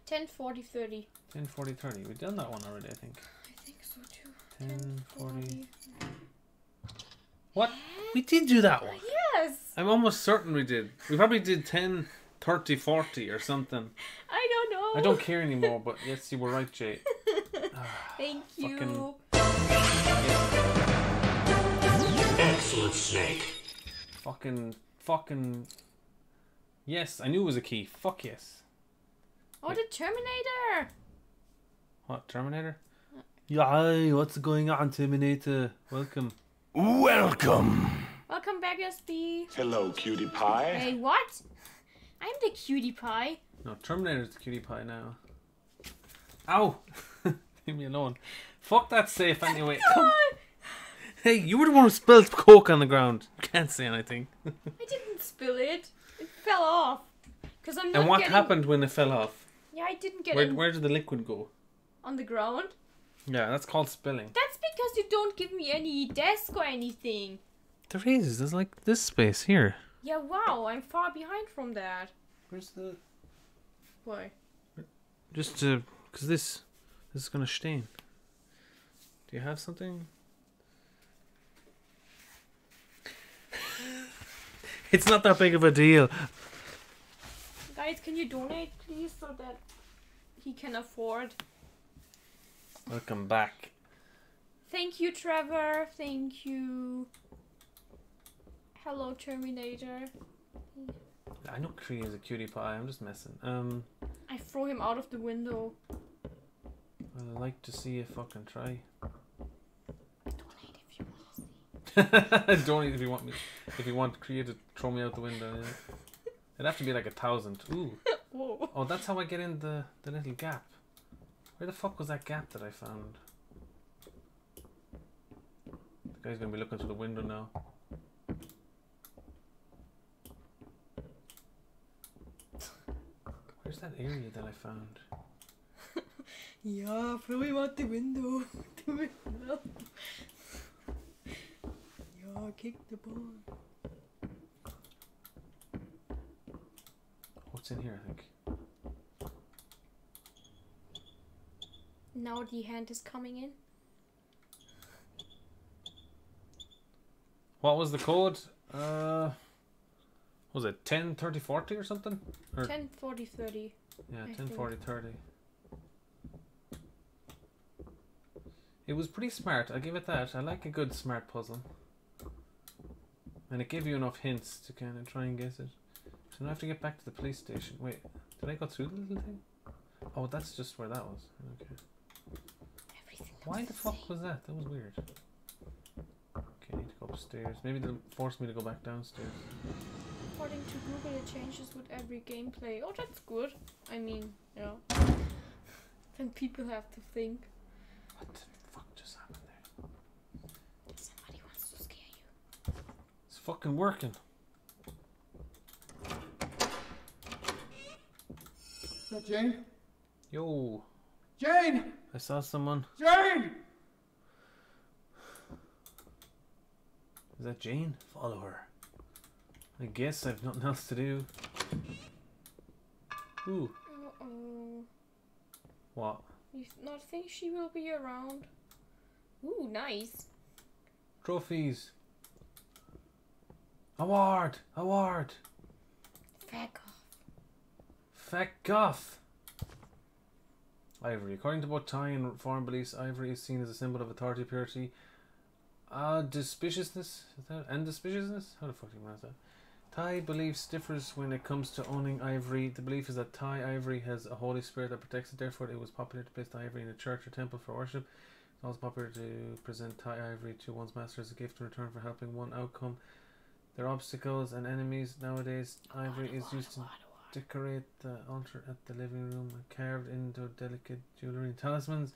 10, 40, 30. 10, 40, 30. We've done that one already, I think. I think so too. 10, 40. What? We did do that one. Yes. I'm almost certain we did. We probably did 10, 30, 40 or something. I don't know. I don't care anymore, but yes, you were right, Jay. Thank you. Yes. Excellent snake. Fucking. Yes, I knew it was a key. Fuck yes. Oh, wait. The Terminator. What, Terminator? Yeah, what's going on, Terminator? Welcome. Welcome. Welcome back, SD. Hello, cutie pie. Hey, what? I'm the cutie pie. No, Terminator's the cutie pie now. Ow! Leave me alone. Fuck that safe anyway. Come on. Hey, you were the one who spilled coke on the ground. You can't say anything. I didn't spill it. It fell off. Cause I'm not and what getting... happened when it fell off? Yeah, I didn't get it. Where did the liquid go? On the ground. Yeah, that's called spilling. That's because you don't give me any desk or anything. There is. There's like this space here. Yeah, wow, I'm far behind from that. Where's the... Why? Just to... Because this is going to stain. Do you have something? It's not that big of a deal. Guys, can you donate, please, so that he can afford... Welcome back. Thank you, Trevor. Thank you. Hello, Terminator. I know Kree is a cutie pie. I'm just messing. I throw him out of the window. I'd like to see a fucking try. Donate if you want to see. Donate if you want me. If you want Kree to throw me out the window. Yeah. It'd have to be like 1,000. Ooh. Whoa. Oh, that's how I get in the little gap. Where the fuck was that gap that I found? The guy's gonna be looking through the window now. Where's that area that I found? Yeah, throw him out the window. Yeah, kick the ball. What's in here, I think? Now the hand is coming in. What was the code? Was it 10, 30, 40 or something? Or 10, 40, 30. Yeah, 10, 40, 30. It was pretty smart, I'll give it that. I like a good smart puzzle. And it gave you enough hints to kind of try and guess it. So now I have to get back to the police station. Wait, did I go through the little thing? Oh, that's just where that was. Okay. Why the fuck was that? That was weird. Okay, I need to go upstairs. Maybe they'll force me to go back downstairs. According to Google, it changes with every gameplay. Oh, that's good. I mean, yeah. and people have to think. What the fuck just happened there? Somebody wants to scare you. It's fucking working. Is that Jane? Yo. Jane! I saw someone. Jane! Is that Jane? Follow her. I guess I have nothing else to do. Ooh. Uh-oh. What? You not think she will be around? Ooh, nice. Trophies. Award! Award! Feck off. Feck off! Ivory. According to both Thai and foreign beliefs, ivory is seen as a symbol of authority, purity, despiciousness, and despiciousness? How the fuck do you pronounce that? Thai beliefs differs when it comes to owning ivory. The belief is that Thai ivory has a holy spirit that protects it, therefore it was popular to place the ivory in a church or temple for worship. It's also popular to present Thai ivory to one's master as a gift in return for helping one outcome their obstacles and enemies. Nowadays, ivory is used to decorate the altar at the living room, carved into delicate jewellery and talismans.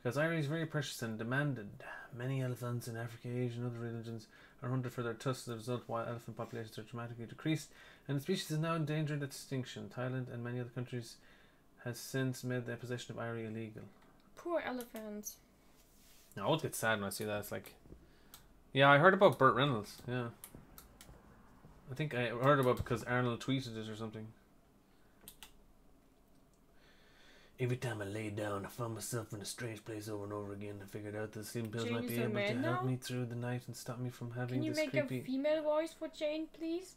Because ivory is very precious and demanded. Many elephants in Africa, Asia and other religions are hunted for their tusks. As a result, while elephant populations are dramatically decreased and the species is now endangered at extinction. Thailand and many other countries has since made the possession of ivory illegal. Poor elephants. I always get sad when I see that. It's like, yeah, I heard about Burt Reynolds. Yeah, I think I heard about it because Arnold tweeted it or something. Every time I lay down, I found myself in a strange place over and over again. I figured out that sleeping pills might be able to help me through the night and stop me from having this creepy... Can you make a female voice for Jane, please?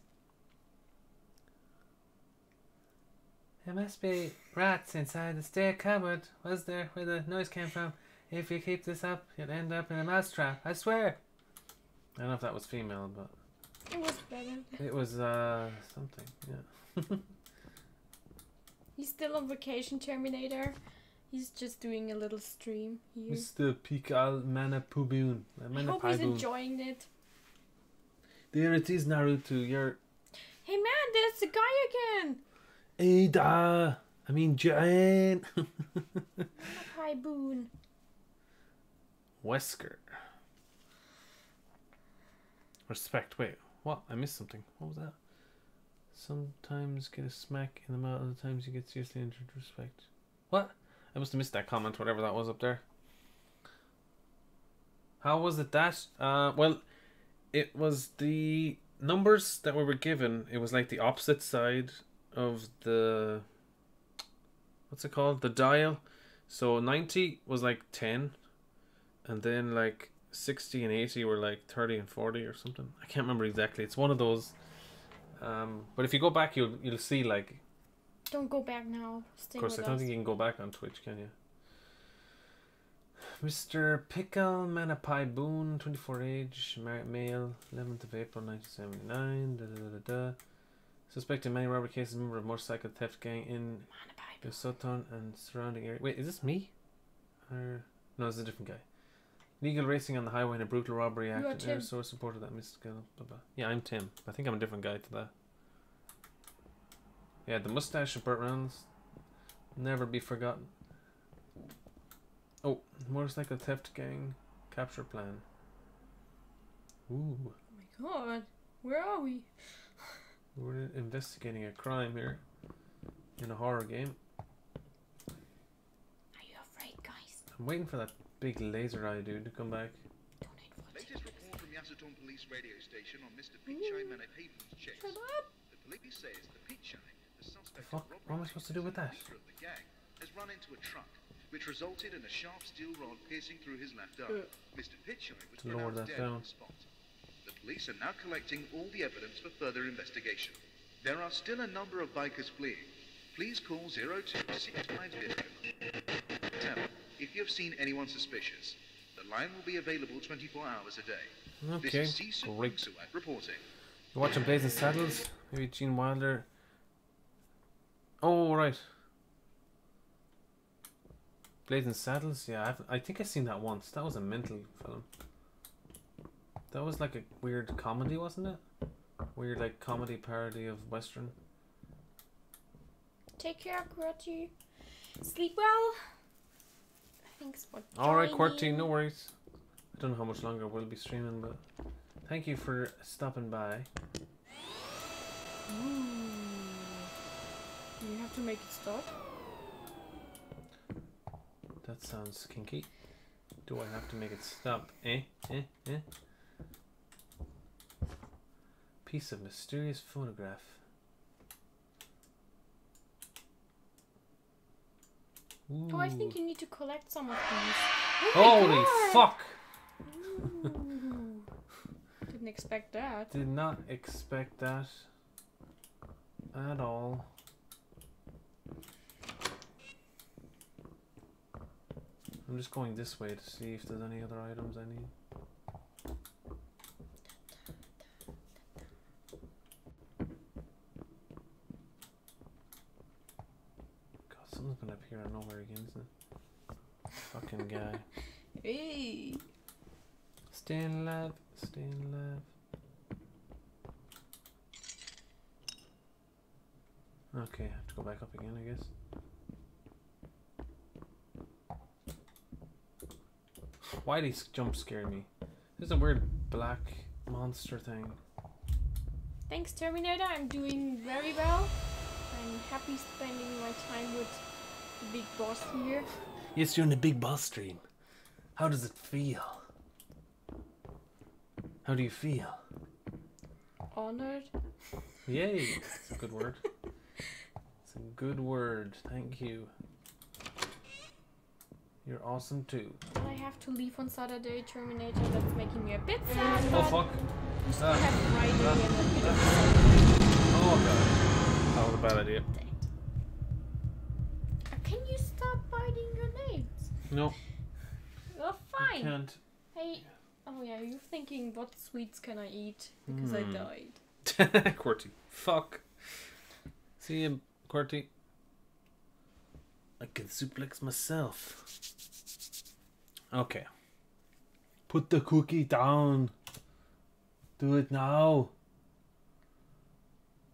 There must be rats inside the stair cupboard. Was there where the noise came from? If you keep this up, you'll end up in a mousetrap. I swear! I don't know if that was female, but... It was better. It was, something, yeah. He's still on vacation, Terminator. He's just doing a little stream here. Mr. Pikal Manapuboon. I hope he's enjoying it. There it is, Naruto. You're... Hey man, there's the guy again! Ada! I mean, Giant! Manapuboon. Wesker. Respect. Wait, what? I missed something. What was that? Sometimes get a smack in the mouth, other times you get seriously injured. Respect. What? I must have missed that comment, whatever that was up there. How was it that? Well, it was the numbers that we were given. It was like the opposite side of the... What's it called? The dial. So 90 was like 10. And then like 60 and 80 were like 30 and 40 or something. I can't remember exactly. It's one of those... but if you go back, you'll see like. Don't go back now. Stay of course, with I don't us. Think you can go back on Twitch, can you? Mr. Pickle Manapai Boone, 24 age, male, 11th of April 1979. Suspected in many robbery cases, member of motorcycle theft gang in Manapai and surrounding area. Wait, is this me? Or no, it's a different guy. Legal racing on the highway in a brutal robbery act. And air source supported that Mr. Blah, blah, blah. Yeah, I'm Tim. I think I'm a different guy to that. Yeah, the mustache of Burt Reynolds. Never be forgotten. Oh, motorcycle theft gang capture plan. Ooh. Oh my god. Where are we? We're investigating a crime here. In a horror game. Are you afraid, guys? I'm waiting for that big laser eye dude to come back. Latest report from Yasaton police radio station on Mr. Pichai Manapapun's chase. Shut up. The police says the Pichai, the suspect of robbery, what am I supposed to do with that? The gang has run into a truck, which resulted in a sharp steel rod piercing through his left eye. Mr. Pichai was pronounced dead on the spot. The police are now collecting all the evidence for further investigation. There are still a number of bikers fleeing. Please call 02655. If you have seen anyone suspicious, the line will be available 24 hours a day. Okay, this is great. Reporting. You're watching Blazing Saddles? Maybe Gene Wilder. Oh, right. Blazing Saddles? Yeah, I think I've seen that once. That was a mental film. That was like a weird comedy, wasn't it? Weird, like, comedy parody of Western. Take care, Grotty. Sleep well. Thanks for joining. All right, Quartine, no worries. I don't know how much longer we'll be streaming, but thank you for stopping by. Do you have to make it stop? That sounds kinky. Do I have to make it stop? Piece of mysterious photograph. Ooh. Oh, I think you need to collect some of these. Holy fuck! Didn't expect that. Did not expect that at all. I'm just going this way to see if there's any other items I need. God, something's been up here out of nowhere again, isn't it? Fucking guy. Hey! Stay in love. Okay, I have to go back up again, I guess. Why did he jump scare me? There's a weird black monster thing. Thanks, Terminator. I'm doing very well. I'm happy spending my time with the big boss here. Yes, you're in the big boss stream. How does it feel? How do you feel? Honored. Yay! That's a good word. It's a good word. Thank you. You're awesome too. I have to leave on Saturday, Terminator. That's making me a bit sad. Oh fuck! We still have Friday and a bit of oh god, that was a bad idea. Can you stop biting your nails? No. Oh fine. You can't. Hey. Oh yeah, you're thinking what sweets can I eat because I died. Qwerty. Fuck. See you, Qwerty. I can suplex myself. Okay. Put the cookie down. Do it now.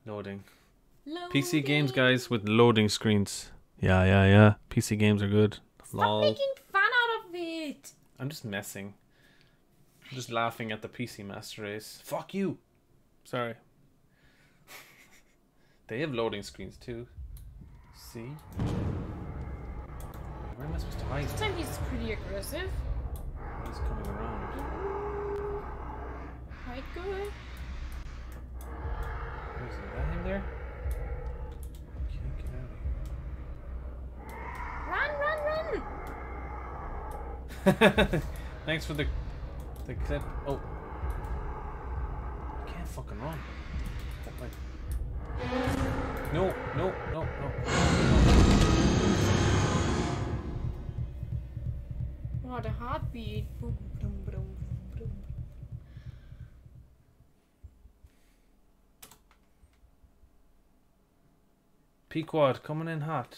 Loading. PC games, guys, with loading screens. Yeah. PC games are good. Lol. Stop making fun out of it. I'm just messing. I'm just laughing at the PC Master Race. Fuck you. Sorry. They have loading screens too. See? Where am I supposed to hide? This time he's pretty aggressive. He's coming around. Quite good. Where is it? Is that him there? Can't get out of here. Run! Thanks for the clip. Oh. I can't fucking run. No. What a heartbeat. Pequod coming in hot.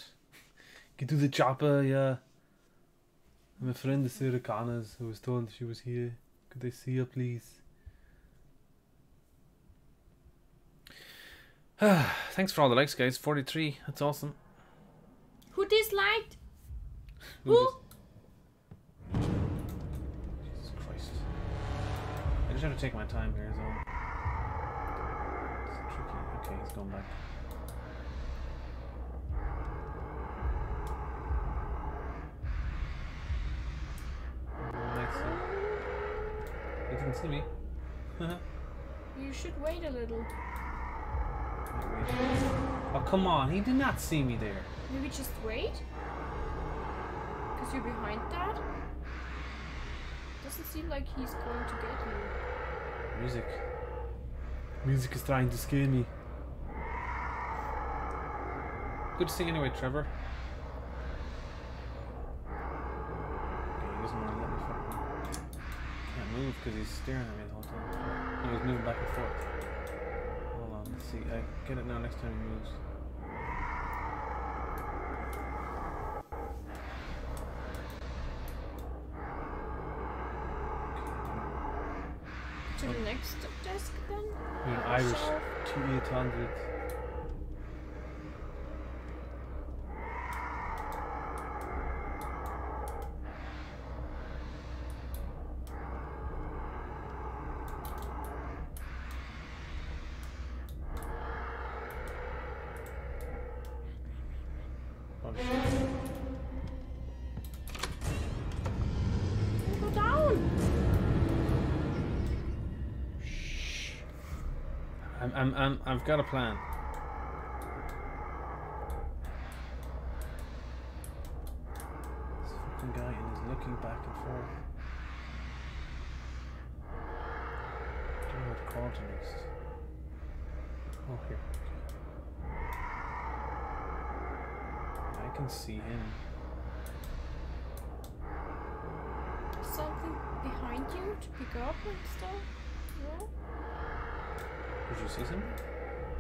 Get to the chopper, yeah. My friend the Syracana's, I was told she was here. Could I see her, please? Thanks for all the likes, guys. 43. That's awesome. Who disliked? Who? Jesus Christ. I just have to take my time here, so. It's tricky. Okay, he's going back. You can see me. You should wait a little. Oh, come on. He did not see me there. Maybe just wait? Because you're behind that? Doesn't seem like he's going to get you. Music is trying to scare me. Good to see you anyway, Trevor. Okay, he doesn't want to let me fucking. Can't move because he's staring at me the whole time. He was moving back and forth. Hold on, let's see. I get it now next time he moves. To the next desk then? You're an Irish T800. I've got a plan. This fucking guy and he's looking back and forth. I don't know what to call to next. Oh, here. Okay. I can see him. Something behind you to pick up and stuff? No? Did you see something?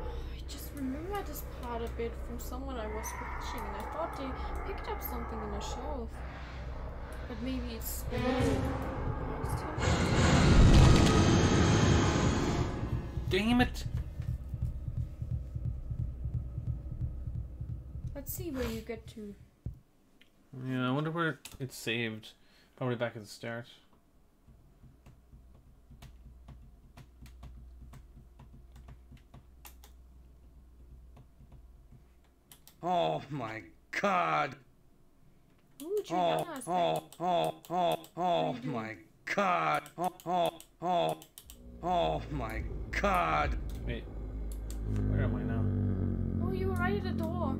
Oh, I just remember this part of it from someone I was watching, and I thought they picked up something in a shelf. But maybe it's... Damn it! Let's see where you get to. Yeah, I wonder where it's saved. Probably back at the start. Oh my god! Ooh, oh my god! Wait, where am I now? Oh, you were right at the door.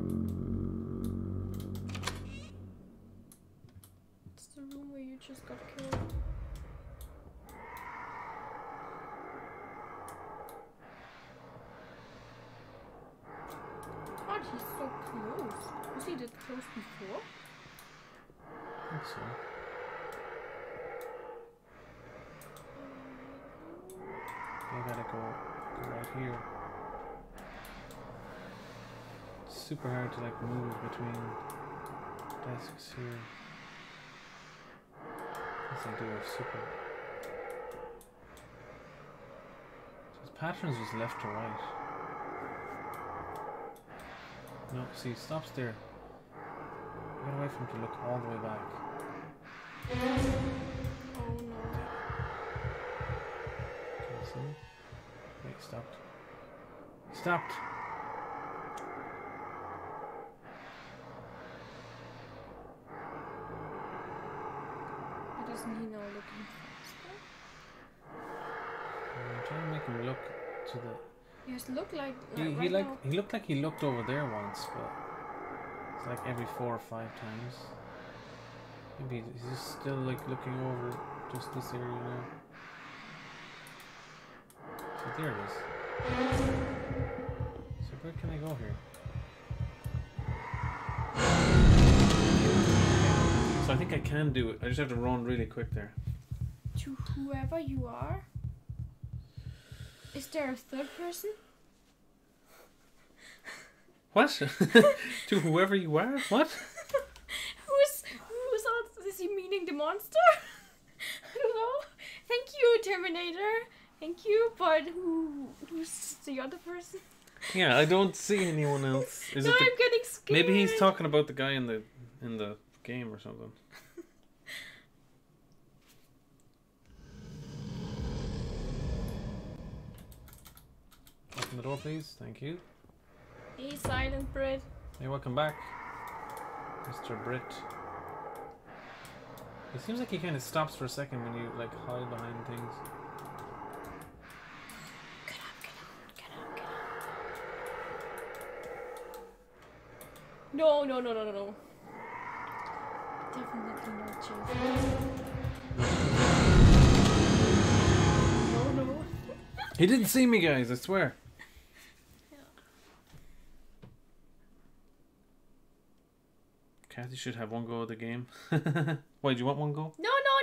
It's the room where you just got killed. God, he's so close. Was he that close before? I think so. I gotta go right here. It's super hard to like move between desks here. Yes, I do have super. So his patterns was left to right. No, see, it stops there. I gotta wait for him to look all the way back. Oh no. Can you see him? Wait, he stopped. He stopped! Why doesn't he now look faster? I'm trying to make him look to the... Yes, look like he looked like he looked over there once, but it's like every 4 or 5 times. Maybe he's just still like looking over just this area now. So there it is. So where can I go here? So I think I can do it. I just have to run really quick there. To whoever you are. Is there a third person? What? To whoever you are? What? Who's on? Is he meaning the monster? I don't know. Thank you, Terminator. Thank you, but who's the other person? Yeah, I don't see anyone else. Is no, I'm getting scared. Maybe he's talking about the guy in the game or something. Open the door, please. Thank you. Hey, silent Brit. Hey, welcome back, Mr. Brit. It seems like he kind of stops for a second when you like hide behind things. Get up! Get up! Get up! Get up! No! No! No! No! No! No! Definitely not you. No! No! He didn't see me, guys. I swear. Kathy should have one go at the game. Wait, do you want one go? No, no,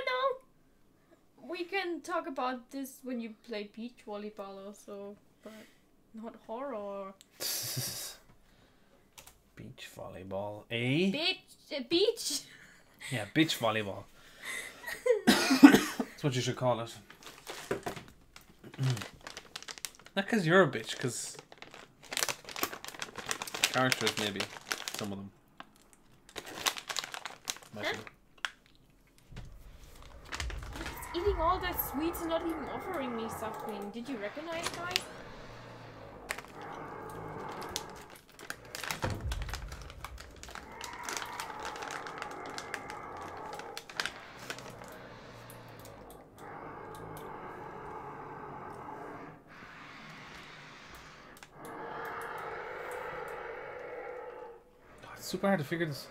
no! We can talk about this when you play beach volleyball also, but not horror. Beach volleyball, eh? Beach! Yeah, beach volleyball. That's what you should call it. Not because you're a bitch, because... Characters, maybe. Some of them. Huh? He's eating all that sweets and not even offering me something. Did you recognize guys? It's super hard to figure this.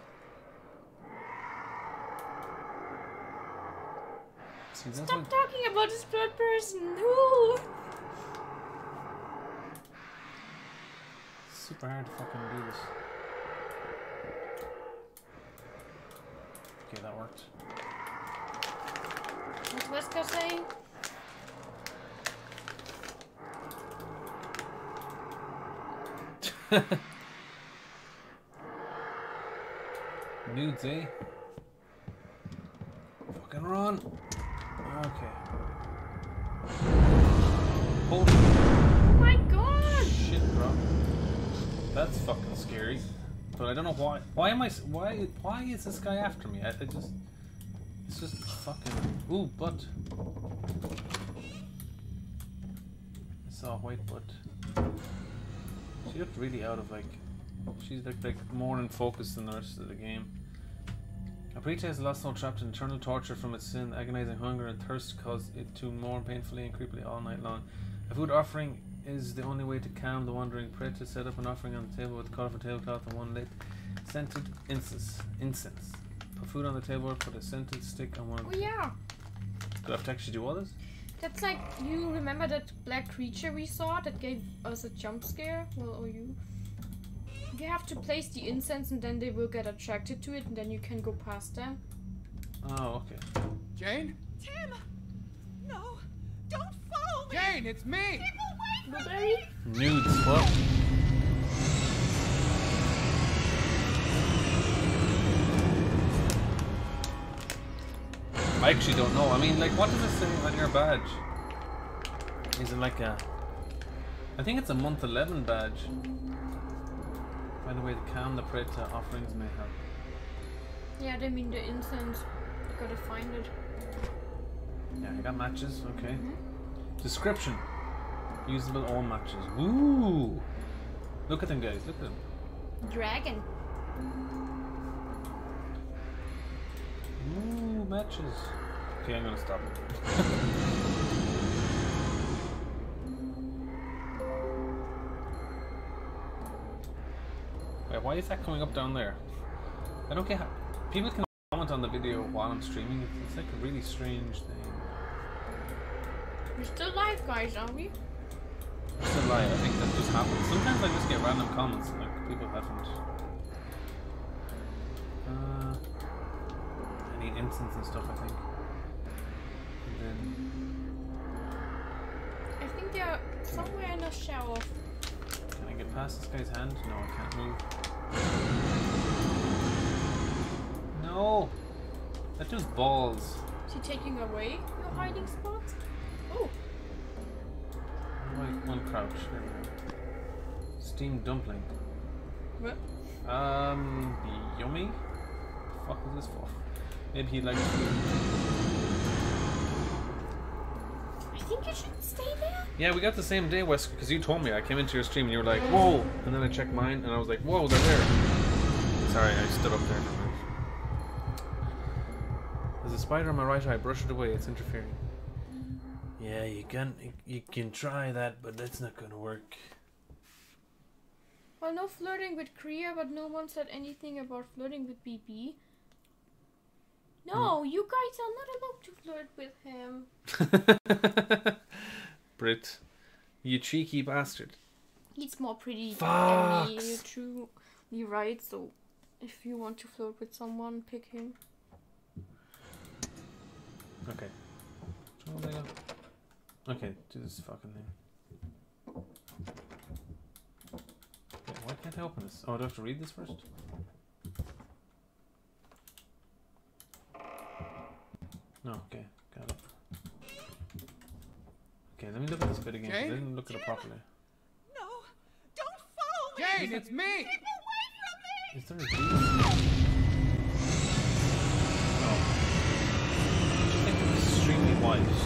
See, stop talking about this third person. No. Super hard to fucking do this. Okay, that worked. What's Wesker saying? Nudes, eh? Fucking run. Okay. Holy. Oh my god! Shit, bro. That's fucking scary. But I don't know why. Why am I? Why is this guy after me? I just. It's just fucking. Ooh, butt. I saw a white butt. She looked really out of like. She looked like more unfocused than the rest of the game. A preacher has lost soul trapped in eternal torture from its sin, agonizing hunger and thirst caused it to mourn painfully and creepily all night long. A food offering is the only way to calm the wandering preacher. Set up an offering on the table with a colorful tablecloth and one lit scented incense. Put food on the table, put a scented stick on one of the... Oh yeah! Do I have to actually do all this? That's like, you remember that black creature we saw that gave us a jump scare? Well, or you? You have to place the incense and then they will get attracted to it and then you can go past them. Oh, okay. Jane? Tim! No! Don't follow me! Jane, it's me! Keep away from me! Nudes, what? I actually don't know. I mean, like, what does it say on your badge? Is it like a... I think it's a month 11 badge. By the way, the calm the predator offerings may help. Yeah, they mean the incense. You gotta find it. Yeah, I got matches, okay. Mm-hmm. Description. Usable all matches. Woo! Look at them guys, look at them. Dragon. Ooh, matches. Okay, I'm gonna stop it. Why is that coming up down there? I don't get how people can comment on the video while I'm streaming. It's like a really strange thing. We're still live, guys, aren't we? We're still live. I think that just happens. Sometimes I just get random comments like people haven't. I need incense and stuff, I think. And then... I think they're somewhere in the shower. Can I get past this guy's hand? No, I can't move. No! That's just balls. Is he taking away your hiding spots? Oh! One crouch. There we go. Steamed dumpling. What? Yummy? The fuck is this for? Maybe he likes food. I think you should stay there. Yeah, we got the same day, Wesker, because you told me. I came into your stream and you were like, whoa! And then I checked mine and I was like, whoa, they're there. Sorry, I stood up there. There's a spider on my right eye. Brush it away. It's interfering. Yeah, you can try that, but that's not gonna work. Well, no flirting with Krea, but no one said anything about flirting with BB. No, you guys are not allowed to flirt with him. Brit, you cheeky bastard. He's more pretty Fox. Than me, you're truly right, so if you want to flirt with someone, pick him. Okay. Okay, do this fucking thing. Okay, why can't I open this? Oh, do I have to read this first? No, okay, got it. Okay, let me look at this bit again. Jane? I didn't look at it properly. No, don't follow me! Jane, it's me! Keep away from me! Is there a dude? Oh. I just think it's extremely wise.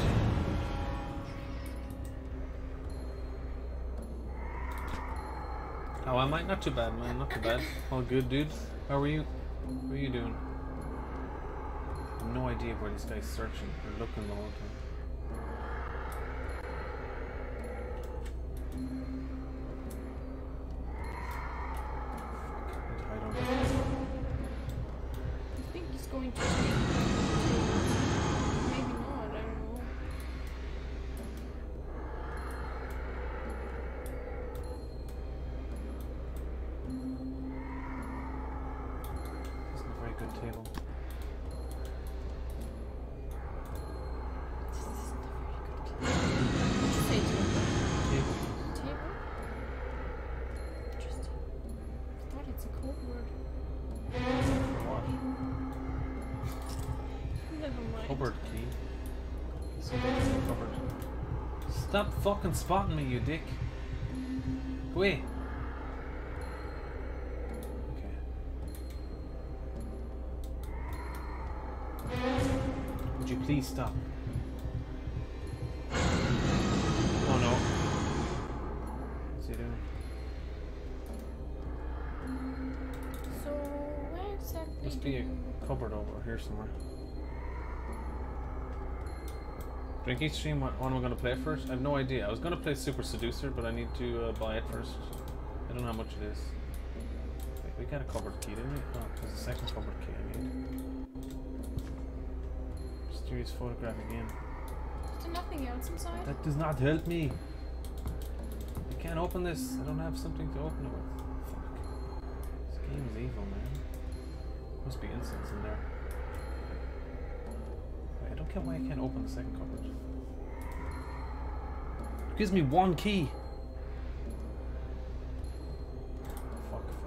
How am I? Not too bad, man. Not too bad. All good, dude. How are you? What are you doing? I have no idea where this guy's searching or looking the whole time. I don't know. Stop fucking spotting me, you dick. Wait. Okay. Would you please stop? Oh no. What's he doing? So where exactly? Must be a cupboard over here somewhere. Drink each stream what one I'm going to play first? I have no idea. I was going to play Super Seducer, but I need to buy it first. I don't know how much it is. Wait, we got a cupboard key, didn't we? Oh, there's a second cupboard key I need. Mysterious photograph again. Is there nothing else inside? That does not help me. I can't open this. I don't have something to open it with. Fuck. This game is evil, man. Must be incense in there. I don't care why I can't open the second cupboard. It gives me one key. Fuck, fuck, fuck.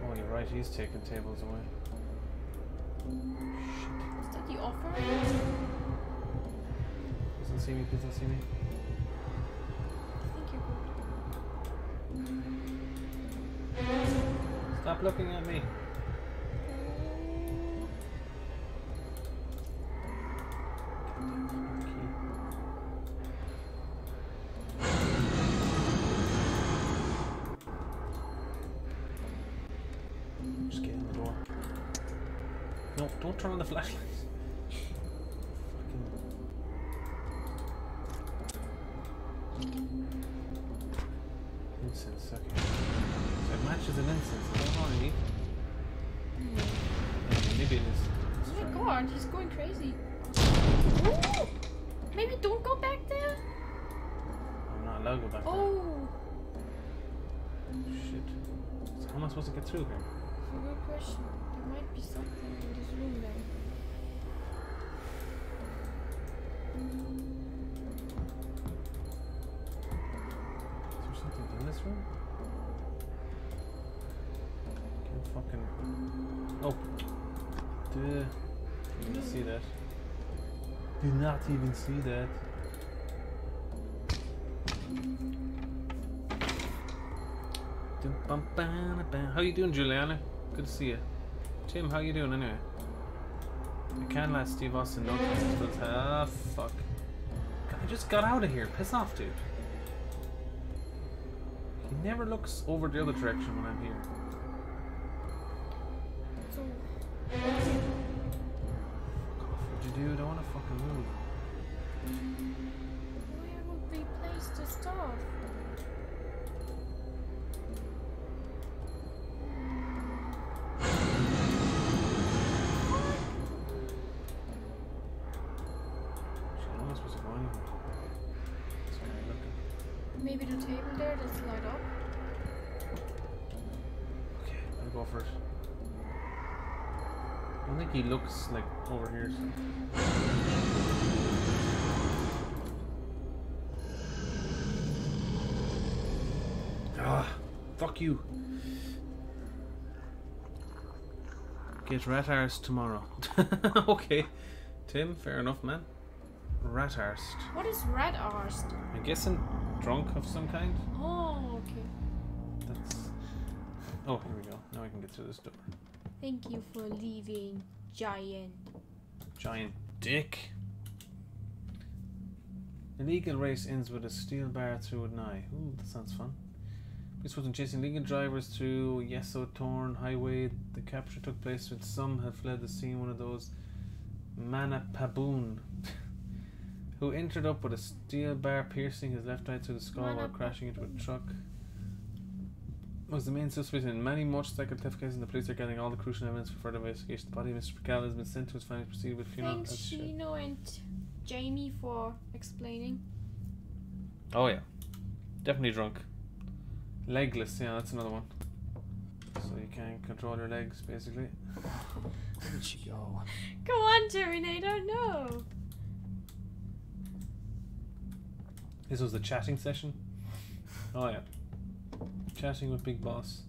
Oh, you're right, he's taking tables away. Shit. Is that the offer? Please don't see me, please don't see me. Stop looking at me. Just get in the door. No, don't turn on the flashlights. Fucking incense, okay. So it matches an incense. He's going crazy. Ooh! Maybe don't go back there. I'm not allowed to go back there. Shit. So how am I supposed to get through here? That's a good question. There might be something in this room then. Is there something in this room? Can't fucking. Oh. Duh. Did you see that? Did not even see that. How you doing, Juliana? Good to see you. Tim, how you doing anyway? I can't let Steve Austin know. Ah, fuck. I just got out of here. Piss off, dude. He never looks over the other direction when I'm here. Dude, I want to fucking move. Where would we place the stuff? Shit, I'm not supposed to go anywhere. It's kind of looking. Maybe the table there that's light up? Okay, I'll go first. I don't think he looks like over here. So. Ah, fuck you. Get rat arsed tomorrow. Okay, Tim, fair enough, man. Rat arsed. What is rat arsed? I'm guessing drunk of some kind. Oh, okay. That's. Oh, here we go. Now I can get through this door. Thank you for leaving, giant. Giant dick. Illegal race ends with a steel bar through an eye. Ooh, that sounds fun. This wasn't chasing illegal drivers through Yeso Torn Highway. The capture took place when some had fled the scene. One of those Manapaboon who entered up with a steel bar piercing his left eye through the skull while crashing into a truck. was the main suspect in many motorcycle theft cases, and the police are gathering all the crucial evidence for further investigation. The body of Mr. Picala has been sent to his final proceeding with funeral. Thanks, Shino and Jamie, for explaining. Oh yeah, definitely drunk. Legless, yeah, that's another one. So you can't control your legs, basically. Where did she go? Come on, Terminator, no! This was the chatting session? Oh yeah. Chatting with Big Boss.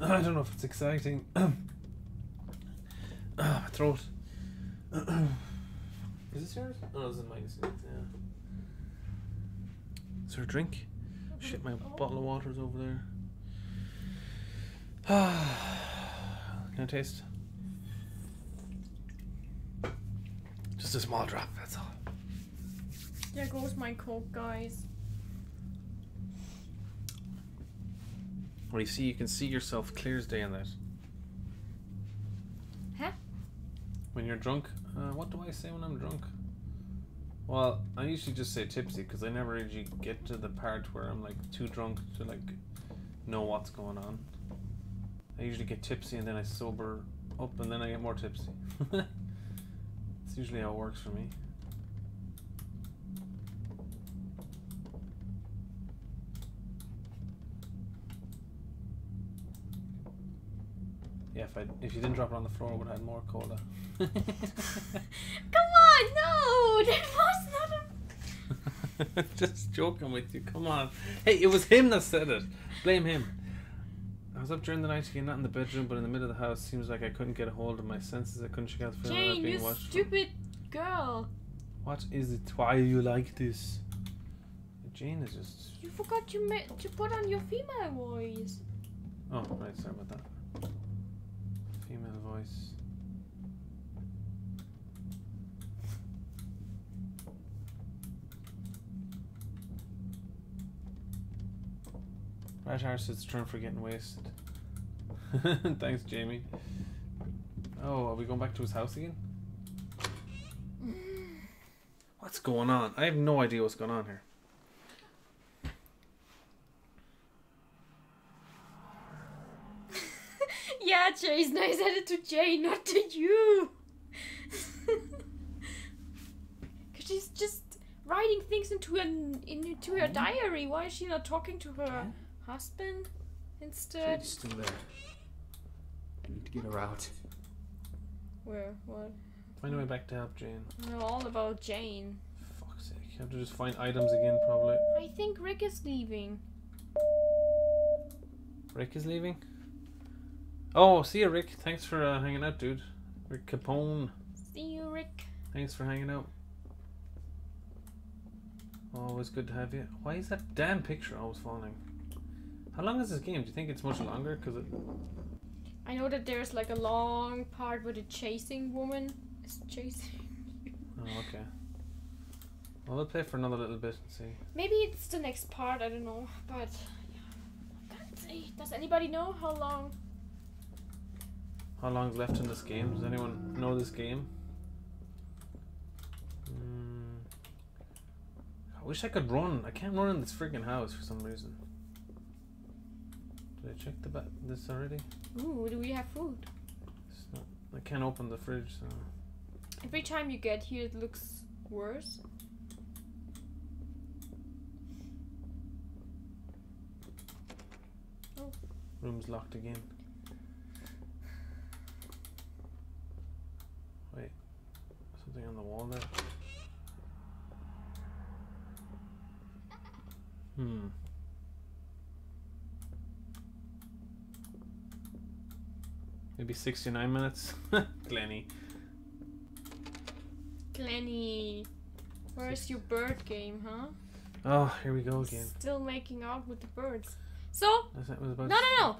I don't know if it's exciting. My throat. Is this yours? Oh, this is mine. Yeah. Is there a drink? Shit, my bottle of water's over there. Can I taste? Just a small drop, that's all. There goes my Coke, guys. Well, you can see yourself clear as day in that. Huh? When you're drunk, what do I say when I'm drunk? Well, I usually just say tipsy, because I never really get to the part where I'm like too drunk to like know what's going on. I usually get tipsy and then I sober up and then I get more tipsy. It's usually how it works for me. Yeah, if you didn't drop it on the floor, I would have had more cola. Come on, no! That was not a... Just joking with you, come on. Hey, it was him that said it. Blame him. I was up during the night again, not in the bedroom, but in the middle of the house. Seems like I couldn't get a hold of my senses. I couldn't shake out the feeling of being watched. Jane, you stupid girl. What is it? Why are you like this? Jane is just... You forgot to put on your female voice. Oh, right, sorry about that. Female voice. Right, Harris, it's turn for getting wasted. Thanks, Jamie. Oh, are we going back to his house again? What's going on? I have no idea what's going on here. Yeah, Chase, no, I said it to Jay, not to you. Because she's just writing things into her diary. Why is she not talking to her husband instead? She's still there. I need to get her out. Where? What? Find a way back to help Jane. We're all about Jane. Fuck's sake. You have to just find items again, probably. I think Rick is leaving. Rick is leaving? Oh, see you, Rick. Thanks for hanging out, dude. Rick Capone. See you, Rick. Thanks for hanging out. Always good to have you. Why is that damn picture always falling? How long is this game? Do you think it's much longer? Cause it... I know that there's like a long part where the chasing woman is chasing you. Oh, okay. Well, we'll play for another little bit and see. Maybe it's the next part, I don't know. But, yeah. I can't say. Does anybody know how long... How long's left in this game? Does anyone know this game? I wish I could run. I can't run in this freaking house for some reason. Did I check the this already? Ooh, do we have food? It's not, I can't open the fridge. So. Every time you get here, it looks worse. Oh. Room's locked again. Something on the wall there. Hmm. Maybe 69 minutes? Glenny. Glenny. Where's your bird game, huh? Oh, here we go again. Still making out with the birds. So? No.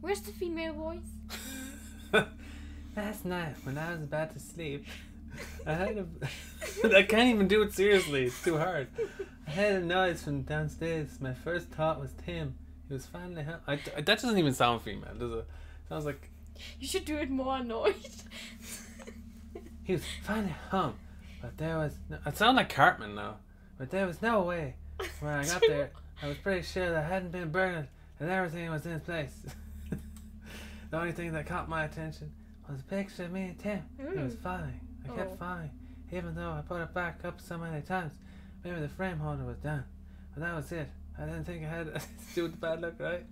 Where's the female voice? Last night, when I was about to sleep, I had a... I can't even do it seriously, it's too hard. I had a noise from downstairs. My first thought was Tim. He was finally home. That doesn't even sound female, does it? It sounds like... You should do it more annoyed. He was finally home, but there was... No... I sound like Cartman now. But there was no way. When I got there, I was pretty sure that I hadn't been burned. and everything was in its place. The only thing that caught my attention was a picture of me and Tim. It was falling. I kept falling, even though I put it back up so many times. Maybe the frame holder was done, but that was it. I didn't think I had to do with bad luck, right?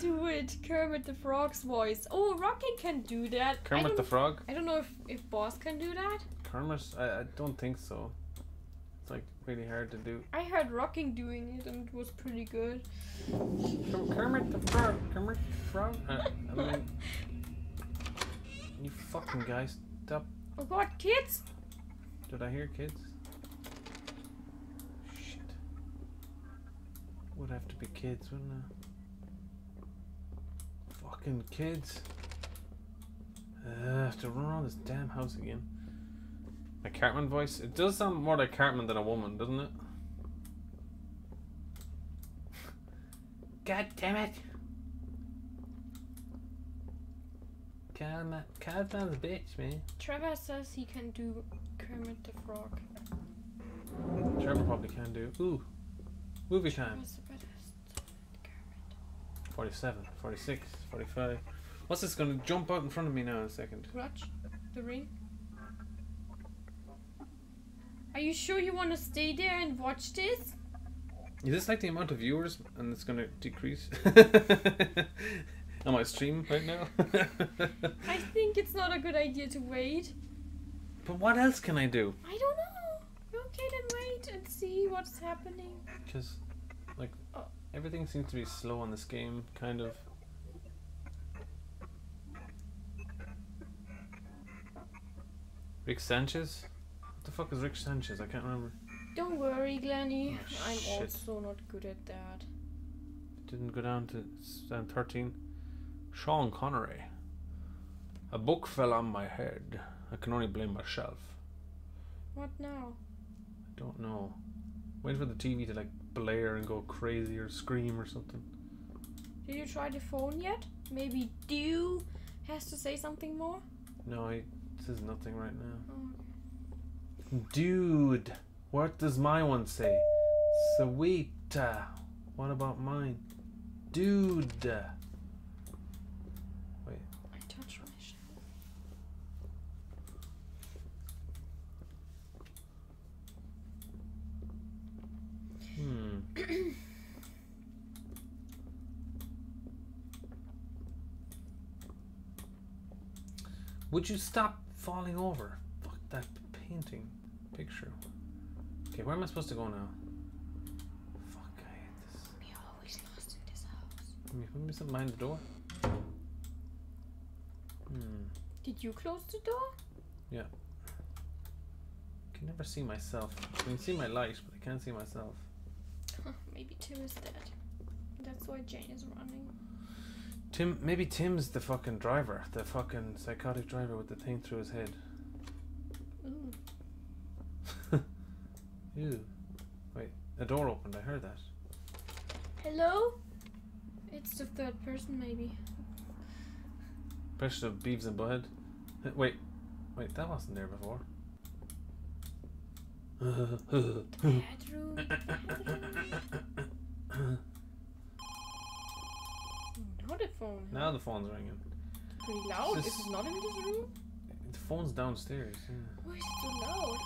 Do it, Kermit the Frog's voice. Oh, Rocket can do that. Kermit the Frog? I don't know if Boss can do that. Kermit? I don't think so. It's like really hard to do. I heard Rocking doing it and it was pretty good. Kermit the Frog, Kermit the Frog? I mean... You fucking guys, stop. Oh god, kids! Did I hear kids? Shit. Would have to be kids, wouldn't I? Fucking kids. I have to run around this damn house again. A Cartman voice? It does sound more like Cartman than a woman, doesn't it? God damn it! Cartman's bitch, man. Trevor says he can do Kermit the Frog. Trevor probably can do. Ooh! Movie time! 47, 46, 45. What's this gonna jump out in front of me now in a second? Clutch? The ring? Are you sure you want to stay there and watch this? Is this like the amount of viewers and it's gonna decrease? Am I streaming right now? I think it's not a good idea to wait. But what else can I do? I don't know. Okay, then wait and see what's happening. Because, like, everything seems to be slow on this game, kind of. Rick Sanchez? What the fuck is Rick Sanchez? I can't remember. Don't worry, Glenny. Oh, I'm also not good at that. Didn't go down to 13. Sean Connery. A book fell on my head. I can only blame myself. What now? I don't know. Wait for the TV to like blare and go crazy or scream or something. Did you try the phone yet? Maybe Dew has to say something more? No, he says nothing right now. Oh. Dude, what does my one say? Sweet. What about mine? Dude. Would you stop falling over? Fuck that painting picture. Okay, where am I supposed to go now? Fuck, I hate this. We always lost in this house. Can you put me something behind the door? Did you close the door? Yeah. I can never see myself. I can see my light, but I can't see myself. Maybe Tim is dead. That's why Jane is running. Tim, maybe Tim's the fucking driver. The fucking psychotic driver with the thing through his head. Ooh. Ew. Wait, the door opened. I heard that. Hello? It's the third person, maybe. Pressure of Beavis and Butthead. Wait. Wait, that wasn't there before. The bedroom. Not a phone. Now the phone's ringing. It's pretty loud. Is it not in this room? The phone's downstairs. Yeah. Why is it so loud?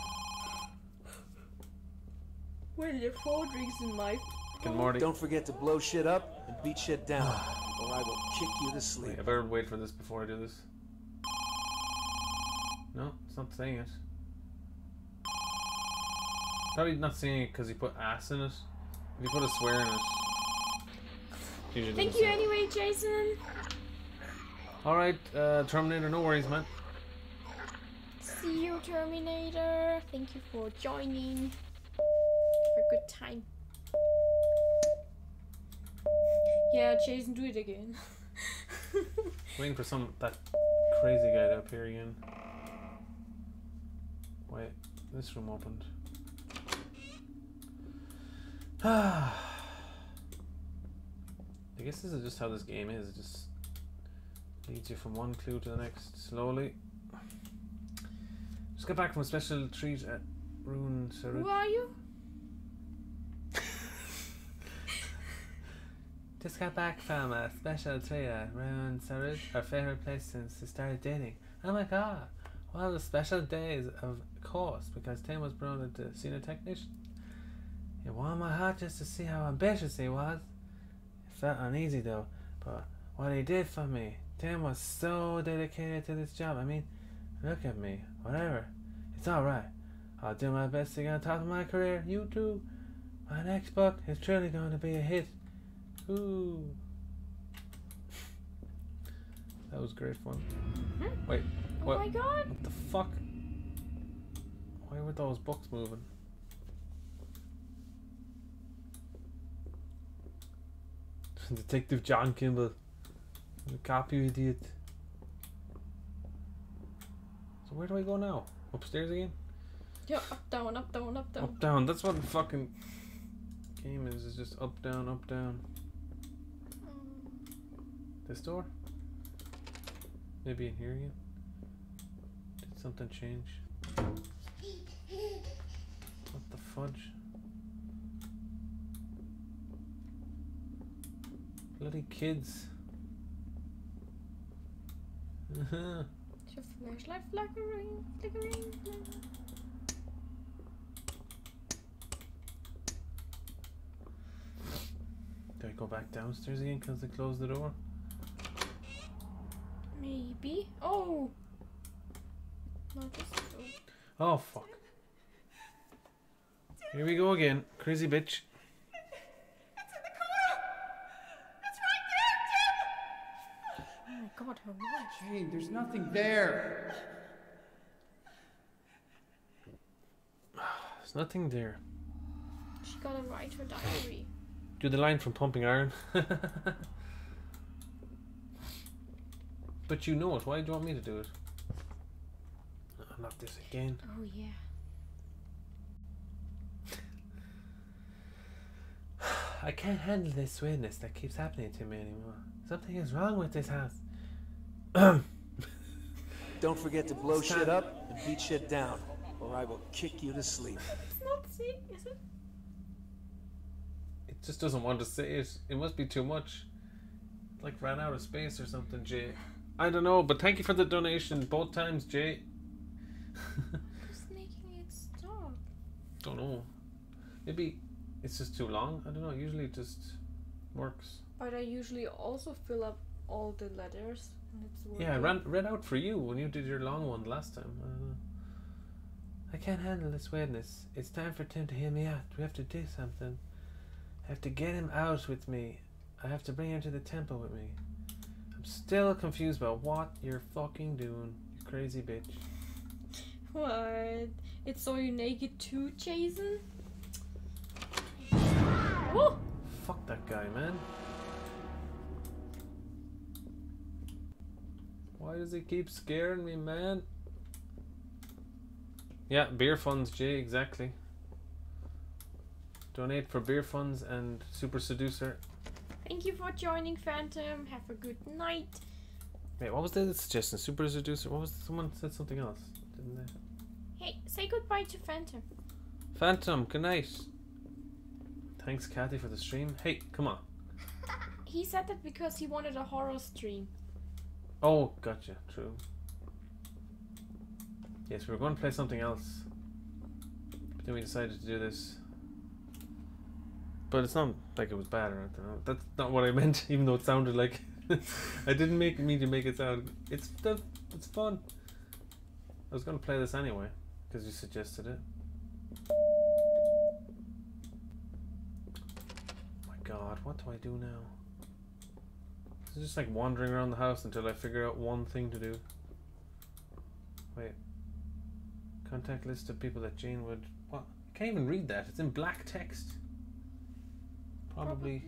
Well, your phone rings in my. Good morning. Don't forget to blow shit up and beat shit down, or I will kick you to sleep. Wait, I better wait for this before I do this. No, it's not saying it. Probably not saying it because you put ass in it. If you put a swear in it. Thank you anyway, Jason. Alright, Terminator, no worries, man. See you, Terminator. Thank you for joining. For a good time. Yeah, Jason, do it again. Waiting for that crazy guy to appear again. Wait, this room opened. I guess this is just how this game is. It just leads you from one clue to the next slowly. Just got back from a special treat at Rune Sarut. Who are you? Just got back from a special trip around Saudi, our favorite place since we started dating. Oh my god! One of the special days, of course, because Tim was promoted to senior technician. It warmed my heart just to see how ambitious he was. It felt uneasy though, but what he did for me. Tim was so dedicated to this job. I mean, look at me. Whatever. It's alright. I'll do my best to get on top of my career. You too. My next book is truly going to be a hit. Ooh. That was great fun. Hmm? Wait. What? Oh my god. What the fuck? Why were those books moving? Detective John Kimball. The cop, you idiot. So where do I go now? Upstairs again? Yeah, up, down, up, down, up, down. Up, down. That's what the fucking game is. It's just up, down, up, down. This door? Maybe in here again? Did something change? What the fudge? Bloody kids. Is your flashlight flickering? Do I go back downstairs again because they closed the door? Maybe. Oh! No, this is open. Oh, fuck. Here we go again. Crazy bitch. God, her voice. Jane, there's nothing there. There's nothing there. She gotta write her diary. Do the line from Pumping Iron. But you know it. Why do you want me to do it? Oh, not this again. Oh yeah. I can't handle this weirdness that keeps happening to me anymore. Something is wrong with this house. Don't forget to blow shit up and beat shit down, or I will kick you to sleep. It's not saying, is it? It just doesn't want to say it. It must be too much. It, like, ran out of space or something, Jay. I don't know, but thank you for the donation both times, Jay. Who's making it stop? Don't know. Maybe it's just too long. I don't know. Usually it just works. But I usually also fill up all the letters. Yeah, I read out for you when you did your long one last time. I can't handle this weirdness. It's time for Tim to hear me out. We have to do something. I have to get him out with me. I have to bring him to the temple with me. I'm still confused about what you're fucking doing, you crazy bitch. What? It's So You Naked Too, Jason? Woo! Fuck that guy, man. Why does he keep scaring me, man? Yeah, beer funds, Jay, exactly. Donate for beer funds and Super Seducer. Thank you for joining, Phantom. Have a good night. Wait, what was the suggestion? Super Seducer? What was the, someone said something else, didn't they? Hey, say goodbye to Phantom. Phantom, good night. Thanks, Kathy, for the stream. Hey, come on. He said that because he wanted a horror stream. Oh, gotcha, true. Yes, we were going to play something else. But then we decided to do this. But it's not like it was bad or anything. That's not what I meant, even though it sounded like... I didn't mean to make it sound... It's fun. I was going to play this anyway, because you suggested it. Oh my god, what do I do now? Just like wandering around the house until I figure out one thing to do. Wait. Contact list of people that Jane would... What? I can't even read that. It's in black text. Probably.